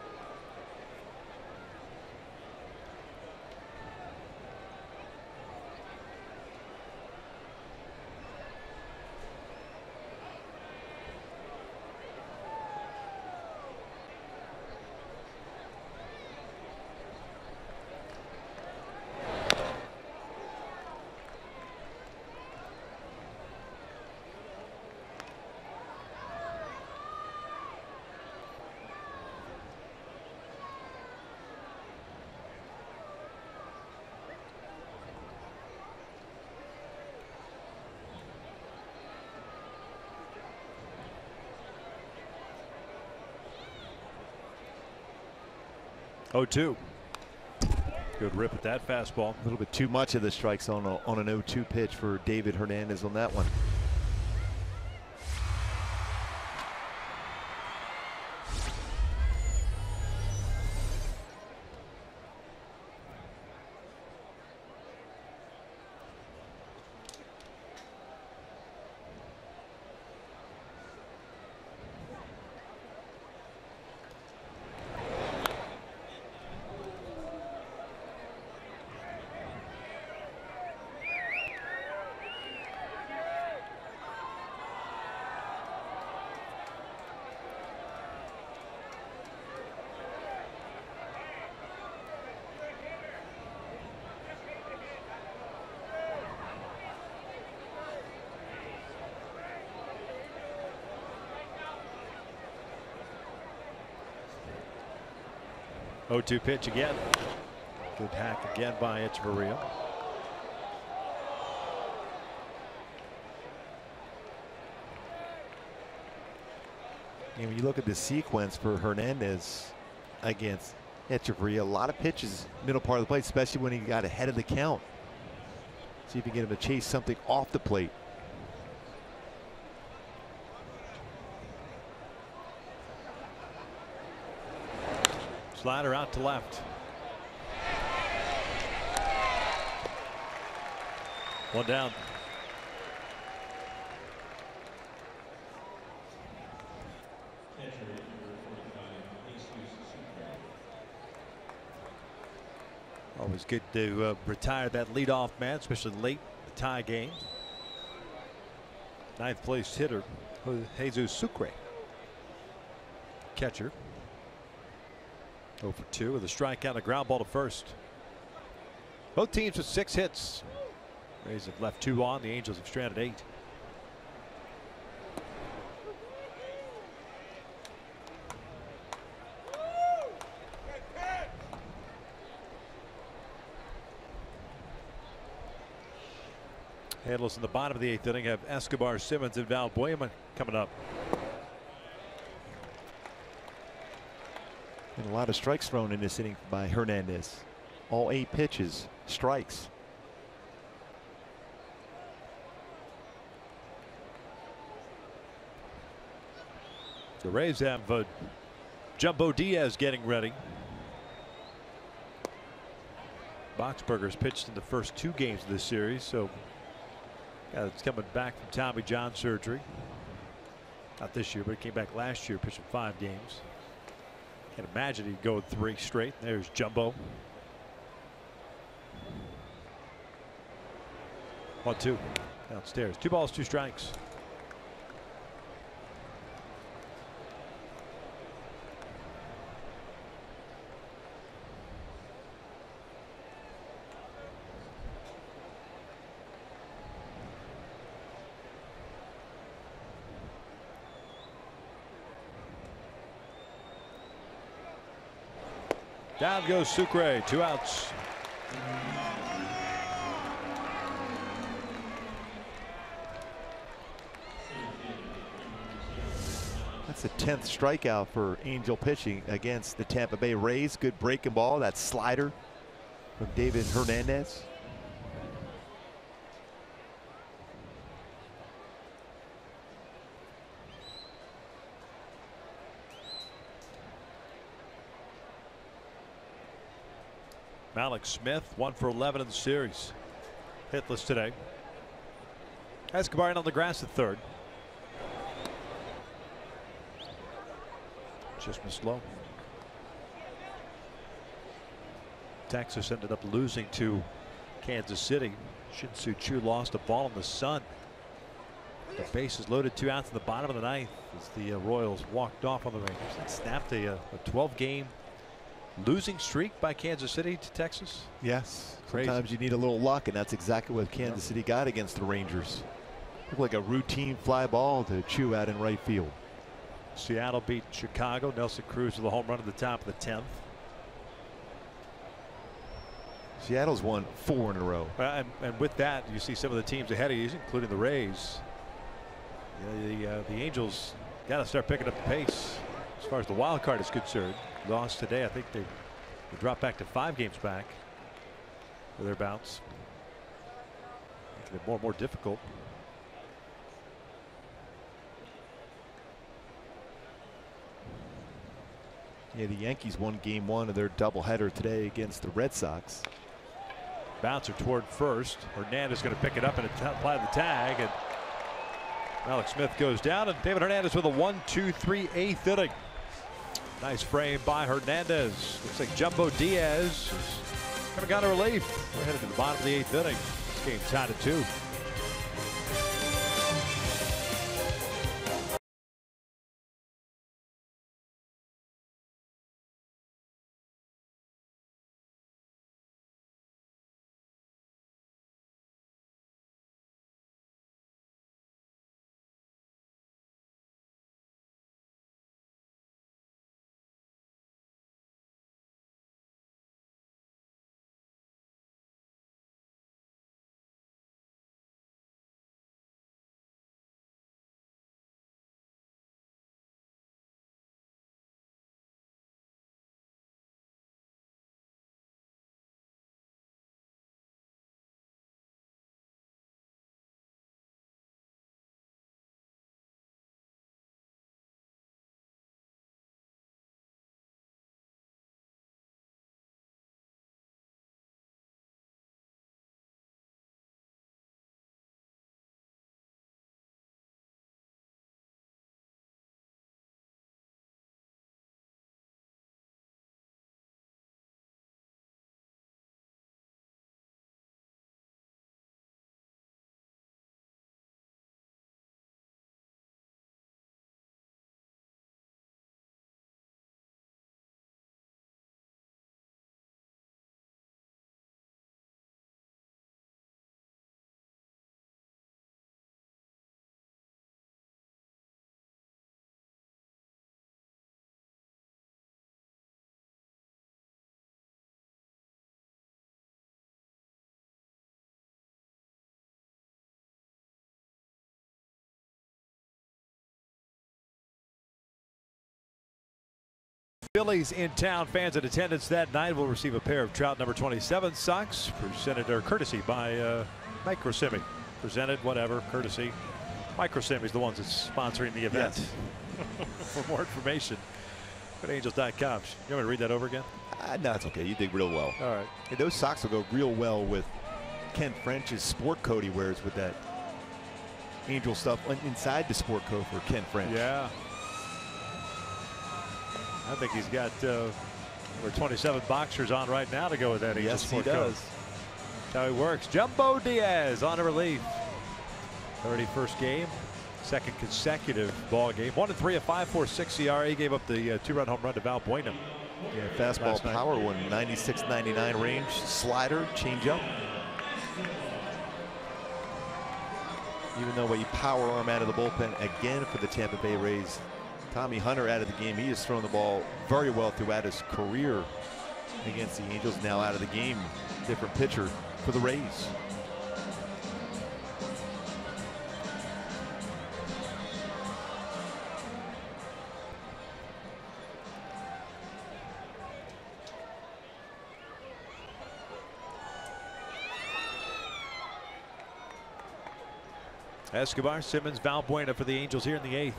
oh two. Good rip at that fastball. A little bit too much of the strike zone on an oh two pitch for David Hernandez on that one. oh two pitch again. Good hack again by Echevarria. And when you look at the sequence for Hernandez against Hechavarria, a lot of pitches middle part of the plate, especially when he got ahead of the count. See if you get him to chase something off the plate. Slider out to left. One down. Always good to uh, retire that leadoff man, especially late in the tie game. Ninth place hitter, Jesus Sucre. Catcher. oh for two with a strikeout and a ground ball to first. Both teams with six hits. Rays have left two on. The Angels have stranded eight. Handlers in the bottom of the eighth inning have Escobar, Simmons, and Valbuena coming up. And a lot of strikes thrown in this inning by Hernandez. All eight pitches, strikes. The Rays have uh, Jumbo Diaz getting ready. Boxberger's pitched in the first two games of this series, so yeah, it's coming back from Tommy John surgery. Not this year, but he came back last year, pitching five games. Can't imagine he'd go three straight. There's Jumbo. One, two. Downstairs. Two balls, two strikes. Down goes Sucre, two outs. That's the tenth strikeout for Angel pitching against the Tampa Bay Rays. Good breaking ball, that slider from David Hernandez. Alex Smith, one for eleven in the series. Hitless today. Escobar in on the grass at third. Just missed low. Texas ended up losing to Kansas City. Shin-Soo Chu lost a ball in the sun. The bases loaded, two outs in the bottom of the ninth as the uh, Royals walked off on the Rangers. That snapped a twelve game. Losing streak by Kansas City to Texas. Yes. Crazy. Sometimes you need a little luck, and that's exactly what Kansas City got against the Rangers. Looked like a routine fly ball to Chu out in right field. Seattle beat Chicago. Nelson Cruz with a home run at the top of the tenth. Seattle's won four in a row. Uh, and, and with that, you see some of the teams ahead of you, including the Rays. You know, the, uh, the Angels got to start picking up the pace as far as the wild card is concerned. Lost today. I think they, they dropped back to five games back for their bounce. Making it more and more difficult. Yeah, the Yankees won game one of their doubleheader today against the Red Sox. Bouncer toward first. Hernandez going to pick it up and apply the tag. And Alex Smith goes down, and David Hernandez with a one, two, three, eighth inning. Nice frame by Hernandez. Looks like Jumbo Diaz has kind of got a relief. We're headed to the bottom of the eighth inning. This game tied at two. Phillies in town. Fans in attendance that night will receive a pair of Trout number twenty-seven socks, presented or courtesy by uh, Microsemi. Presented, whatever, courtesy. Microsemi is the ones that's sponsoring the event. Yes. For more information, go to angels dot com. You want me to read that over again? Uh, no, it's okay. You did real well. All right. And those socks will go real well with Ken French's sport coat he wears with that Angel stuff inside the sport coat for Ken French. Yeah. I think he's got uh, over twenty-seven boxers on right now to go with that. Yes, he does. That's how he works. Jumbo Diaz on a relief. thirty-first game, second consecutive ball game. One and three, a five four six E R A. He gave up the uh, two-run home run to Valbuena. Yeah, fastball power one, ninety-six ninety-nine range, slider, changeup. Even though a power arm out of the bullpen again for the Tampa Bay Rays. Tommy Hunter out of the game. He has thrown the ball very well throughout his career against the Angels. Now out of the game, different pitcher for the Rays. Escobar, Simmons, Valbuena for the Angels here in the eighth.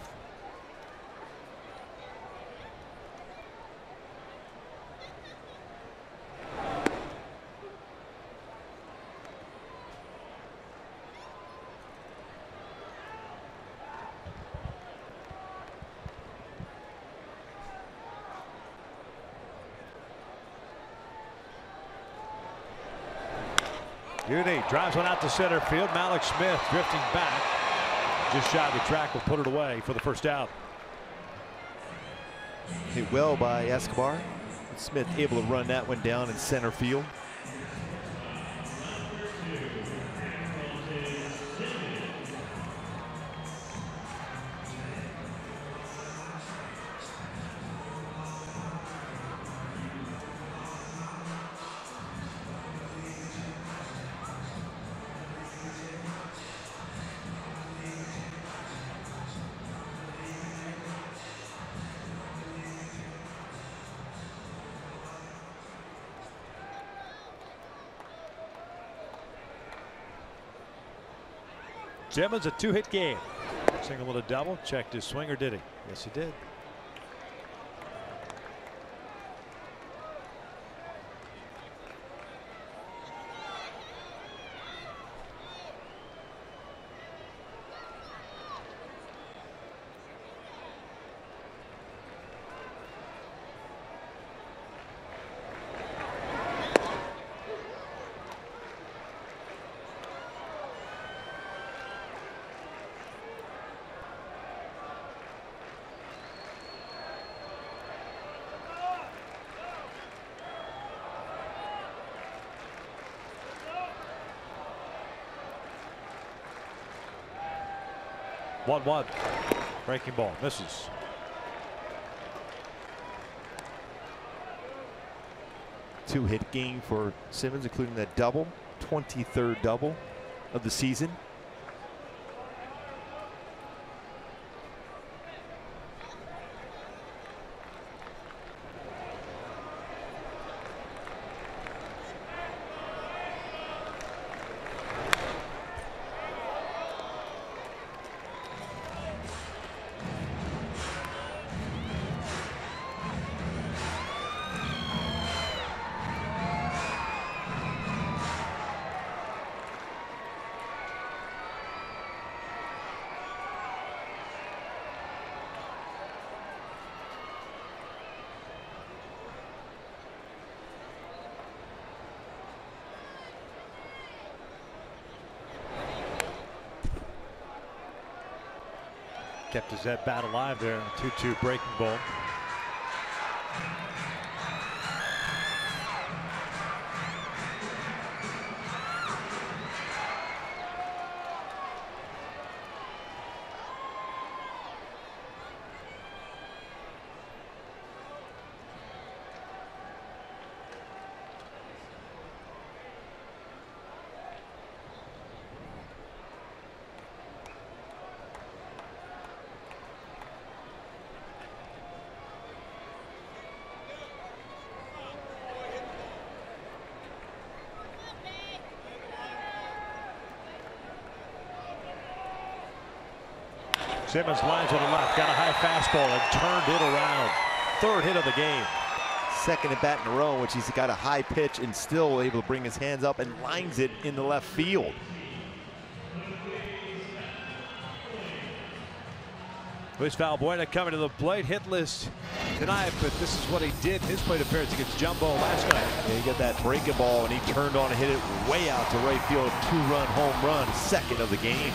Drives one out to center field. Alex Smith drifting back. Just shy of the track, will put it away for the first out. Hit well by Escobar. Smith able to run that one down in center field. Simmons, a two-hit game. Single and a double. Checked his swing, or did he? Yes, he did. one one. Breaking ball. Misses. Two hit game for Simmons, including that double. twenty-third double of the season. Kept his head bat alive there in the two two breaking ball. Simmons lines on the left, got a high fastball and turned it around. Third hit of the game. Second at bat in a row, which he's got a high pitch and still able to bring his hands up and lines it in the left field. Luis Valbuena coming to the plate, hitless tonight, but this is what he did his plate appearance against Jumbo last night. Yeah, he got that breaking ball, and he turned on and hit it way out to right field. Two-run home run, second of the game.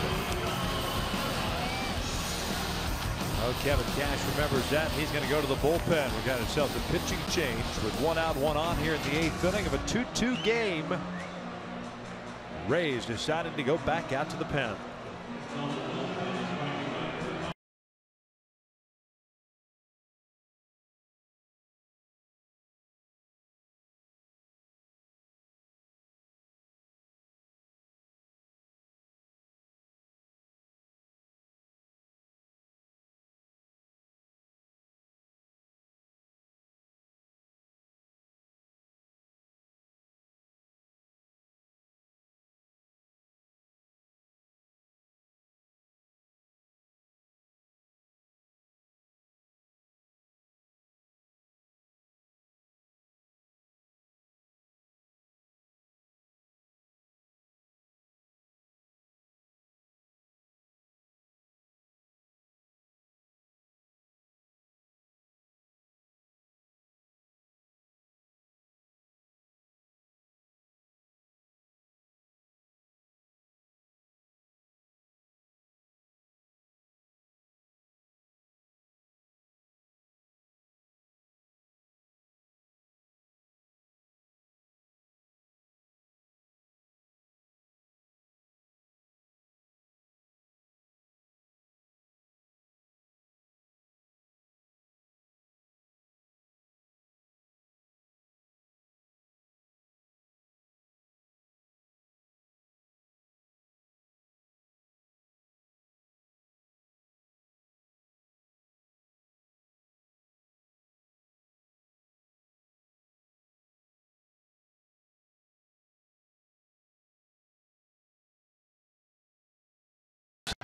Oh, Kevin Cash remembers that. He's going to go to the bullpen. We've got himself a pitching change with one out, one on here in the eighth inning of a two two game. Rays decided to go back out to the pen.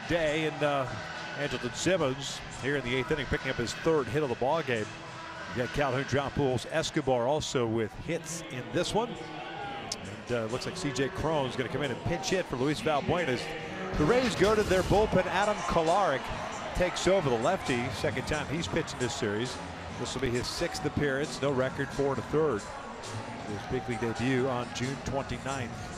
Day and uh, Andrelton Simmons here in the eighth inning picking up his third hit of the ball game. You got Calhoun, Trout, Pujols, Escobar also with hits in this one. And uh, looks like C J. Cron is going to come in and pinch hit for Luis Valbuena. The Rays go to their bullpen. Adam Kolarek takes over, the lefty. Second time he's pitched this series. This will be his sixth appearance. No record, four and a third. His big league debut on June twenty-ninth.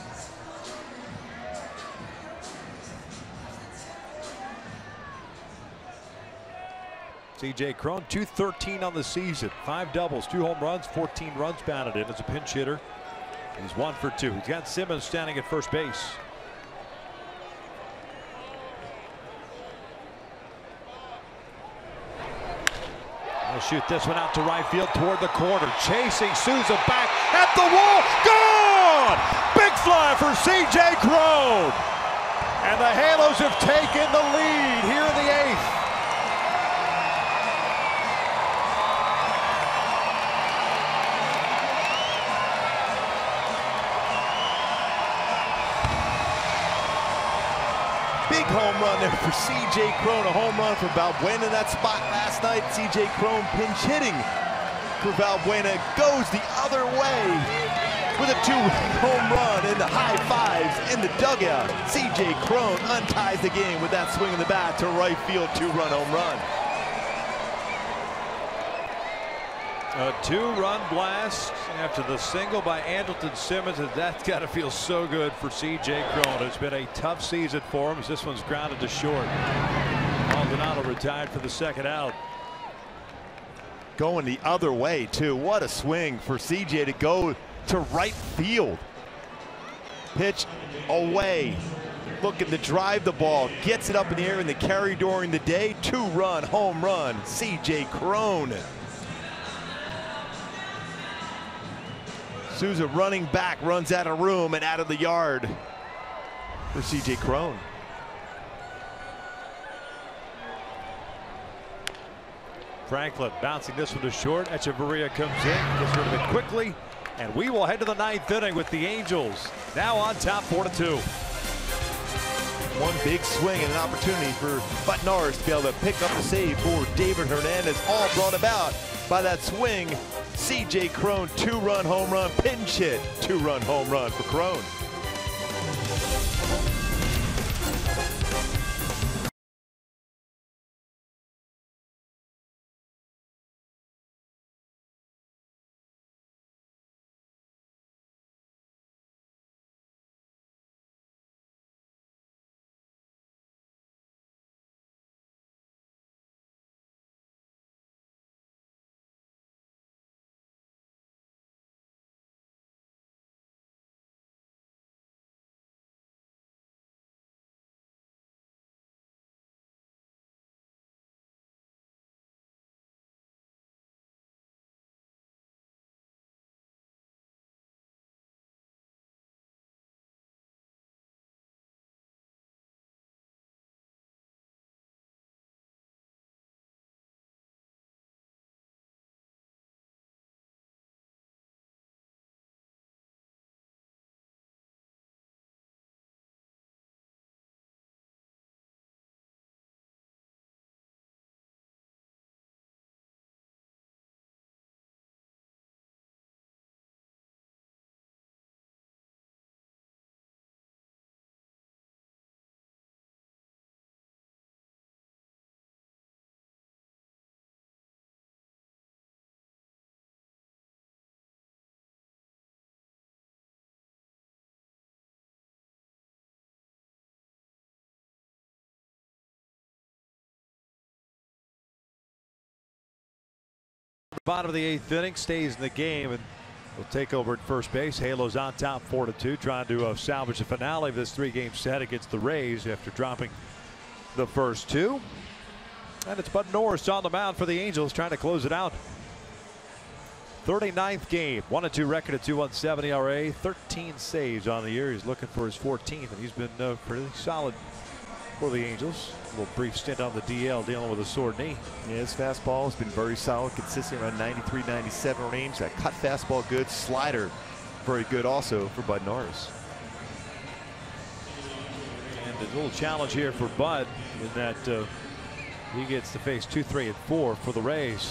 C J. Cron, two thirteen on the season, five doubles, two home runs, fourteen runs batted in as a pinch hitter. He's one for two. He's got Simmons standing at first base. He'll shoot this one out to right field toward the corner. Chasing Souza back at the wall. Gone! Big fly for C J. Cron. And the Halos have taken the lead here in the eighth. Home run there for C J. Cron, a home run for Valbuena in that spot last night. C J. Cron pinch hitting for Valbuena, goes the other way with a two-hit home run and the high fives in the dugout. C J. Cron unties the game with that swing of the bat to right field, two-run home run. A two-run blast after the single by Andrelton Simmons, and that's got to feel so good for C J. Cron. It's been a tough season for him as this one's grounded to short. Maldonado retired for the second out. Going the other way, too. What a swing for C J to go to right field. Pitch away. Looking to drive the ball. Gets it up in the air in the carry during the day. Two-run home run, C J. Cron. Souza running back, runs out of room and out of the yard for C J. Cron. Franklin bouncing this one to short. Echevarria comes in, gets rid of it quickly, and we will head to the ninth inning with the Angels now on top four to two. One big swing and an opportunity for Bud Norris to be able to pick up the save for David Hernandez, all brought about by that swing. C J. Cron, two-run home run, pinch hit, two-run home run for Cron. Bottom of the eighth inning, stays in the game and will take over at first base. Halos on top, four to two, trying to uh, salvage the finale of this three-game set against the Rays after dropping the first two. And it's Bud Norris on the mound for the Angels, trying to close it out. thirty-ninth game, one and two record at two point one seven E R A, thirteen saves on the year. He's looking for his fourteenth, and he's been uh, pretty solid for the Angels. A little brief stint on the D L dealing with a sore knee. Yeah, his fastball has been very solid, consistent around ninety-three, ninety-seven range. That cut fastball good, slider very good also for Bud Norris. And a little challenge here for Bud in that uh, he gets to face two, three, and four for the Rays.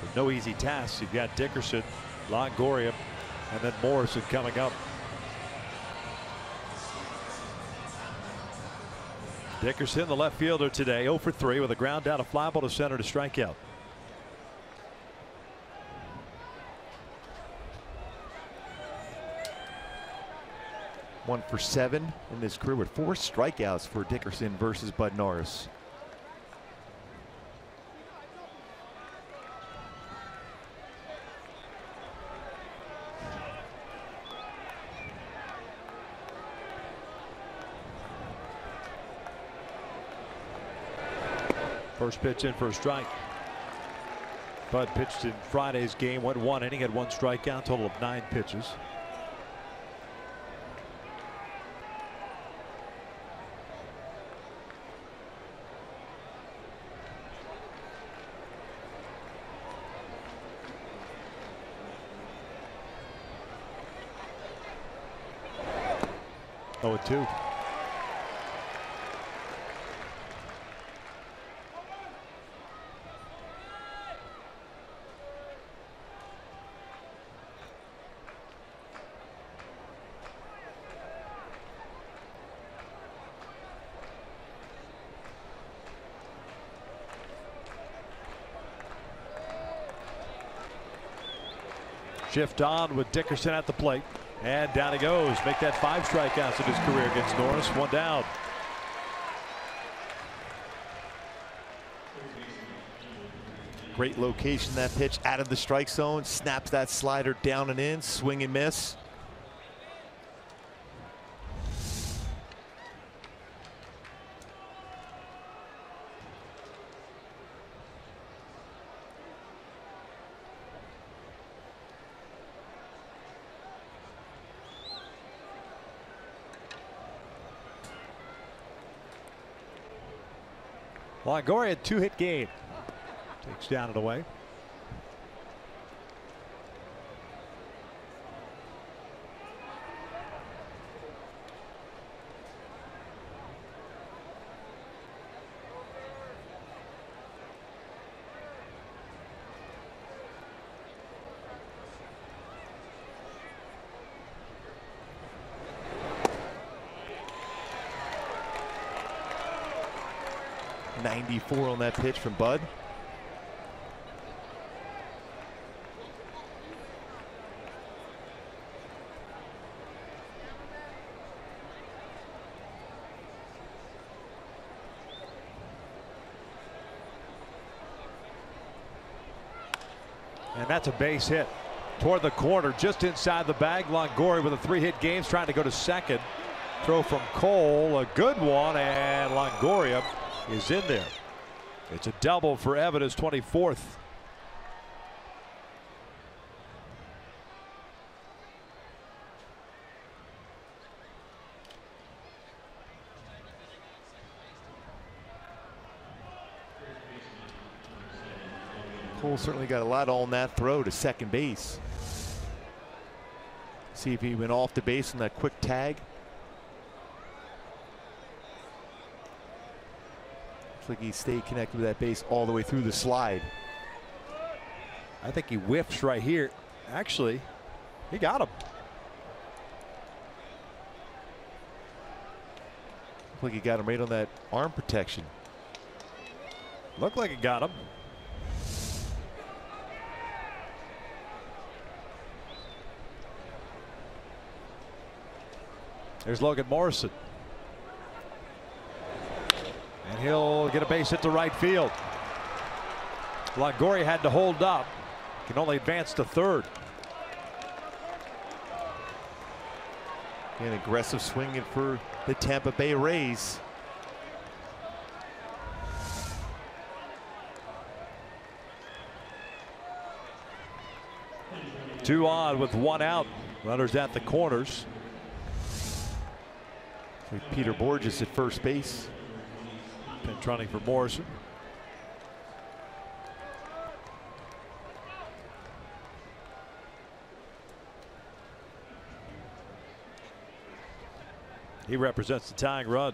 So no easy tasks. You've got Dickerson, Longoria, and then Morrison coming up. Dickerson, the left fielder today, oh for three with a ground out, a fly ball to center to strikeout. One for seven in his career with four strikeouts for Dickerson versus Bud Norris. First pitch in for a strike. Bud pitched in Friday's game, went one inning, had one strikeout, total of nine pitches. oh and two. Shift on with Dickerson at the plate, and down he goes. Make that five strikeouts of his career against Norris. One down. Great location, that pitch out of the strike zone, snaps that slider down and in, swing and miss. Longoria, two-hit game. Takes down and away. ninety-four on that pitch from Bud. And that's a base hit toward the corner, just inside the bag. Longoria with a three-hit game, trying to go to second. Throw from Cole, a good one, and Longoria is in there. It's a double for Evan, his twenty-fourth. Cole certainly got a lot on that throw to second base. See if he went off the base in that quick tag. Looks like he stayed connected with that base all the way through the slide. I think he whiffs right here. Actually, he got him. Looks like he got him right on that arm protection. Looked like he got him. There's Logan Morrison. And he'll get a base hit to right field. Longoria had to hold up. Can only advance to third. An aggressive swing for the Tampa Bay Rays. Two on with one out. Runners at the corners. With Peter Borges at first base. Pinch running for Morrison. He represents the tying run.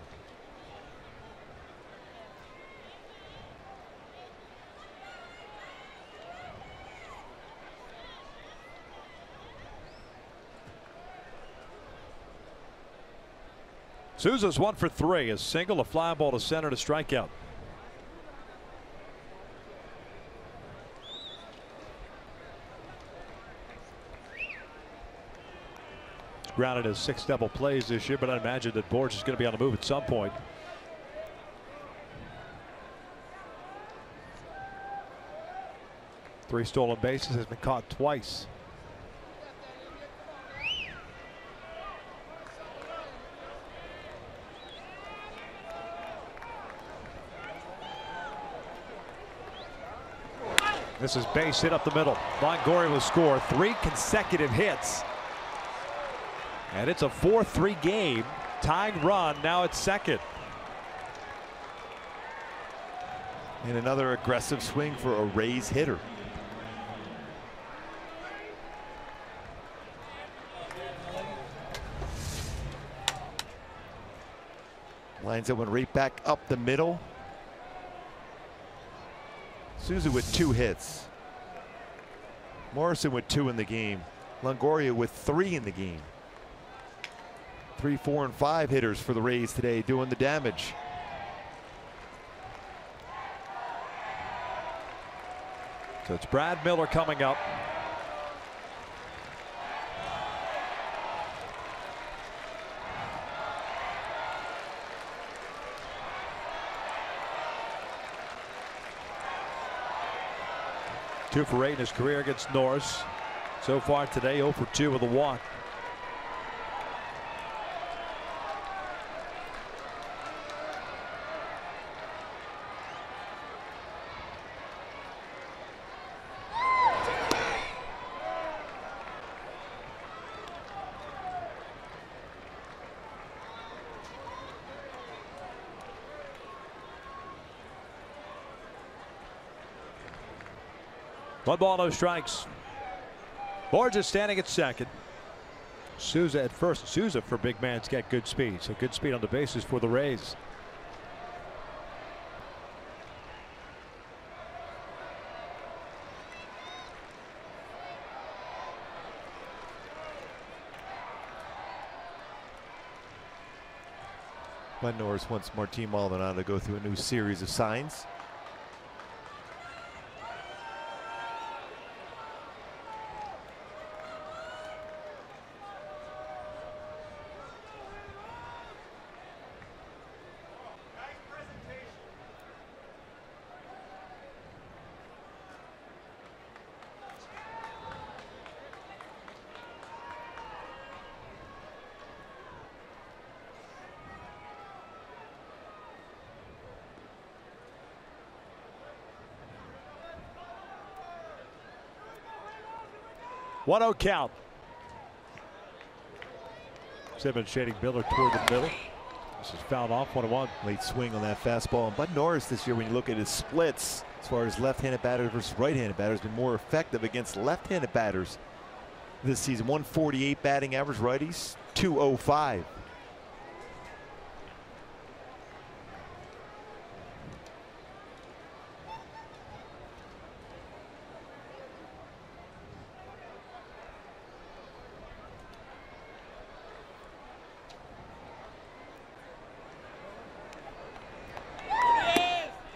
Souza's one for three, a single, a fly ball to center, to strikeout. Grounded as six double plays this year, but I imagine that Borges is going to be on the move at some point. Three stolen bases, has been caught twice. This is base hit up the middle. Longoria will score. Three consecutive hits. And it's a four three game. Tying run now at second. And another aggressive swing for a Rays hitter. Lines that one right back up the middle. Souza with two hits. Morrison with two in the game. Longoria with three in the game. Three, four, and five hitters for the Rays today doing the damage. So it's Brad Miller coming up. Two for eight in his career against Norris. So far today, zero for two with a walk. One ball, no strikes. Borges standing at second. Souza at first. Souza for big man's got good speed. So good speed on the bases for the Rays. Bud Norris wants Martin Maldonado to go through a new series of signs. one oh count. Simmons shading Miller toward the middle. This is fouled off, one one. Late swing on that fastball. And Bud Norris this year, when you look at his splits, as far as left-handed batters versus right-handed batters, has been more effective against left-handed batters this season. one forty-eight batting average, righties, two oh five.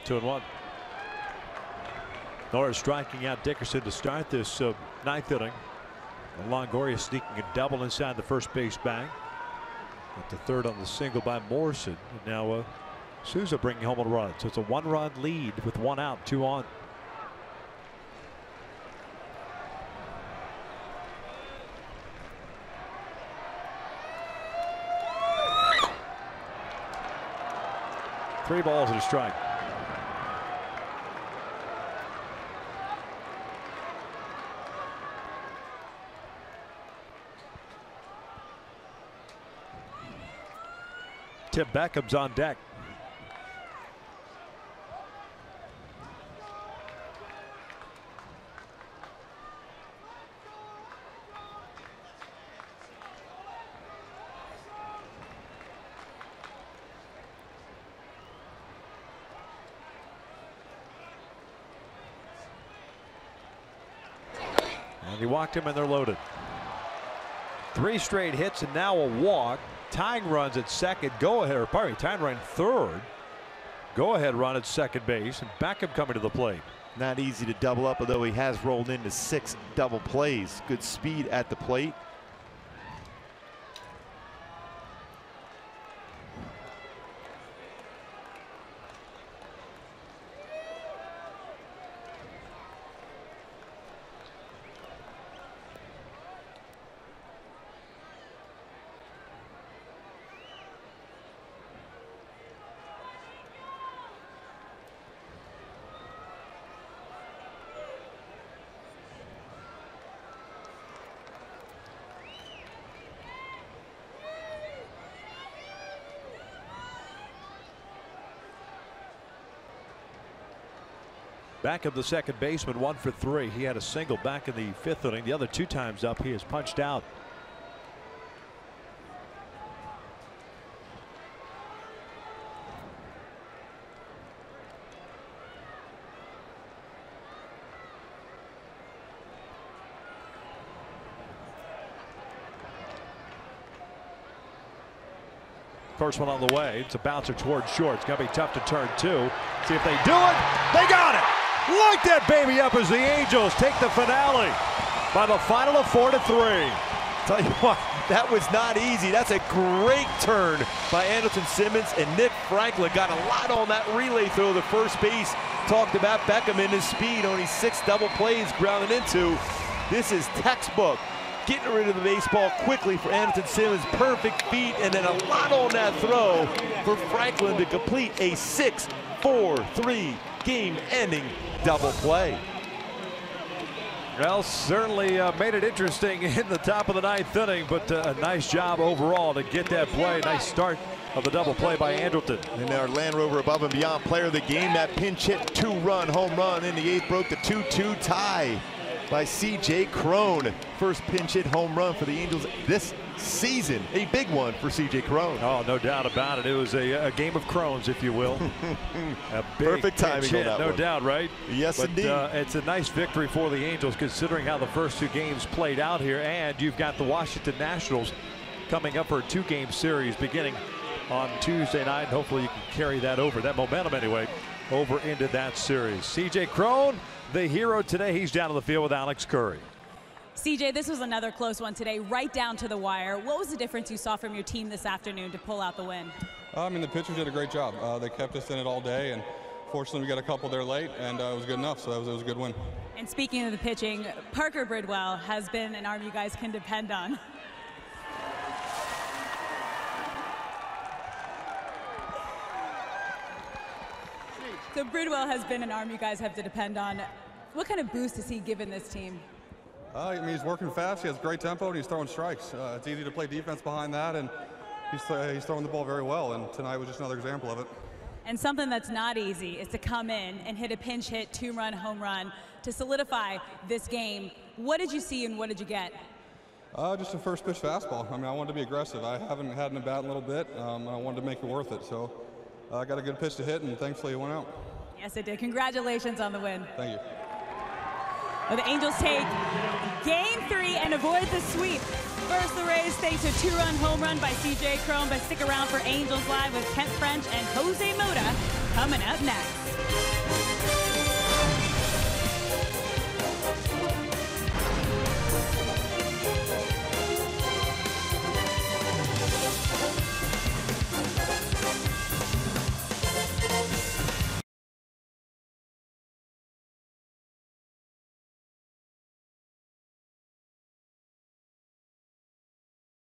Two and one. Norris striking out Dickerson to start this uh, ninth inning. And Longoria sneaking a double inside the first base bag. At the third on the single by Morrison. And now uh, Souza bringing home a run. So it's a one-run lead with one out, two on. Three balls and a strike. Tim Beckham's on deck. And he walked him, and they're loaded. Three straight hits, and now a walk. Tying runs at second, go ahead, or pardon me, tying run third, go ahead run at second base, and Beckham coming to the plate. Not easy to double up, although he has rolled into six double plays. Good speed at the plate. Back of the second baseman, one for three. He had a single back in the fifth inning. The other two times up, he has punched out. First one on the way. It's a bouncer toward short. It's going to be tough to turn two. See if they do it. They got it. Light that baby up as the Angels take the finale by the final of four to three. Tell you what, that was not easy. That's a great turn by Andrelton Simmons, and Nick Franklin got a lot on that relay throw to first base. Talked about Beckham and his speed, only six double plays grounded into. This is textbook. Getting rid of the baseball quickly for Andrelton Simmons. Perfect feet, and then a lot on that throw for Franklin to complete a six four three. Game-ending double play. Well, certainly uh, made it interesting in the top of the ninth inning, but uh, a nice job overall to get that play. Nice start of the double play by Andrelton. And our Land Rover above and beyond player of the game. That pinch hit two-run home run in the eighth broke the two two tie by C J. Cron. First pinch hit home run for the Angels this season. A big one for C J. Cron. Oh, no doubt about it. It was a, a game of Crones, if you will. A big perfect timing hit, on that no one. Doubt, right? Yes, but, indeed. Uh, it's a nice victory for the Angels, considering how the first two games played out here. And you've got the Washington Nationals coming up for a two-game series beginning on Tuesday night. Hopefully you can carry that over, that momentum anyway, over into that series. C J. Cron, the hero today, he's down on the field with Alex Curry. C J, this was another close one today, right down to the wire. What was the difference you saw from your team this afternoon to pull out the win? I mean, the pitchers did a great job. Uh, they kept us in it all day, and fortunately we got a couple there late, and uh, it was good enough, so that was, it was a good win. And speaking of the pitching, Parker Bridwell has been an arm you guys can depend on. So Bridwell has been an arm you guys have to depend on. What kind of boost has he given this team? Uh, I mean, he's working fast, he has great tempo, and he's throwing strikes. Uh, it's easy to play defense behind that, and he's, uh, he's throwing the ball very well, and tonight was just another example of it. And something that's not easy is to come in and hit a pinch hit, two-run home run to solidify this game. What did you see and what did you get? Uh, just a first pitch fastball. I mean, I wanted to be aggressive. I haven't had in a bat in a little bit. Um, I wanted to make it worth it, so I uh, got a good pitch to hit, and thankfully it went out. Yes, it did. Congratulations on the win. Thank you. Well, the Angels take game three and avoid the sweep. First, the Rays thanks to two-run home run by C J. Cron, but stick around for Angels Live with Kent French and Jose Mota coming up next.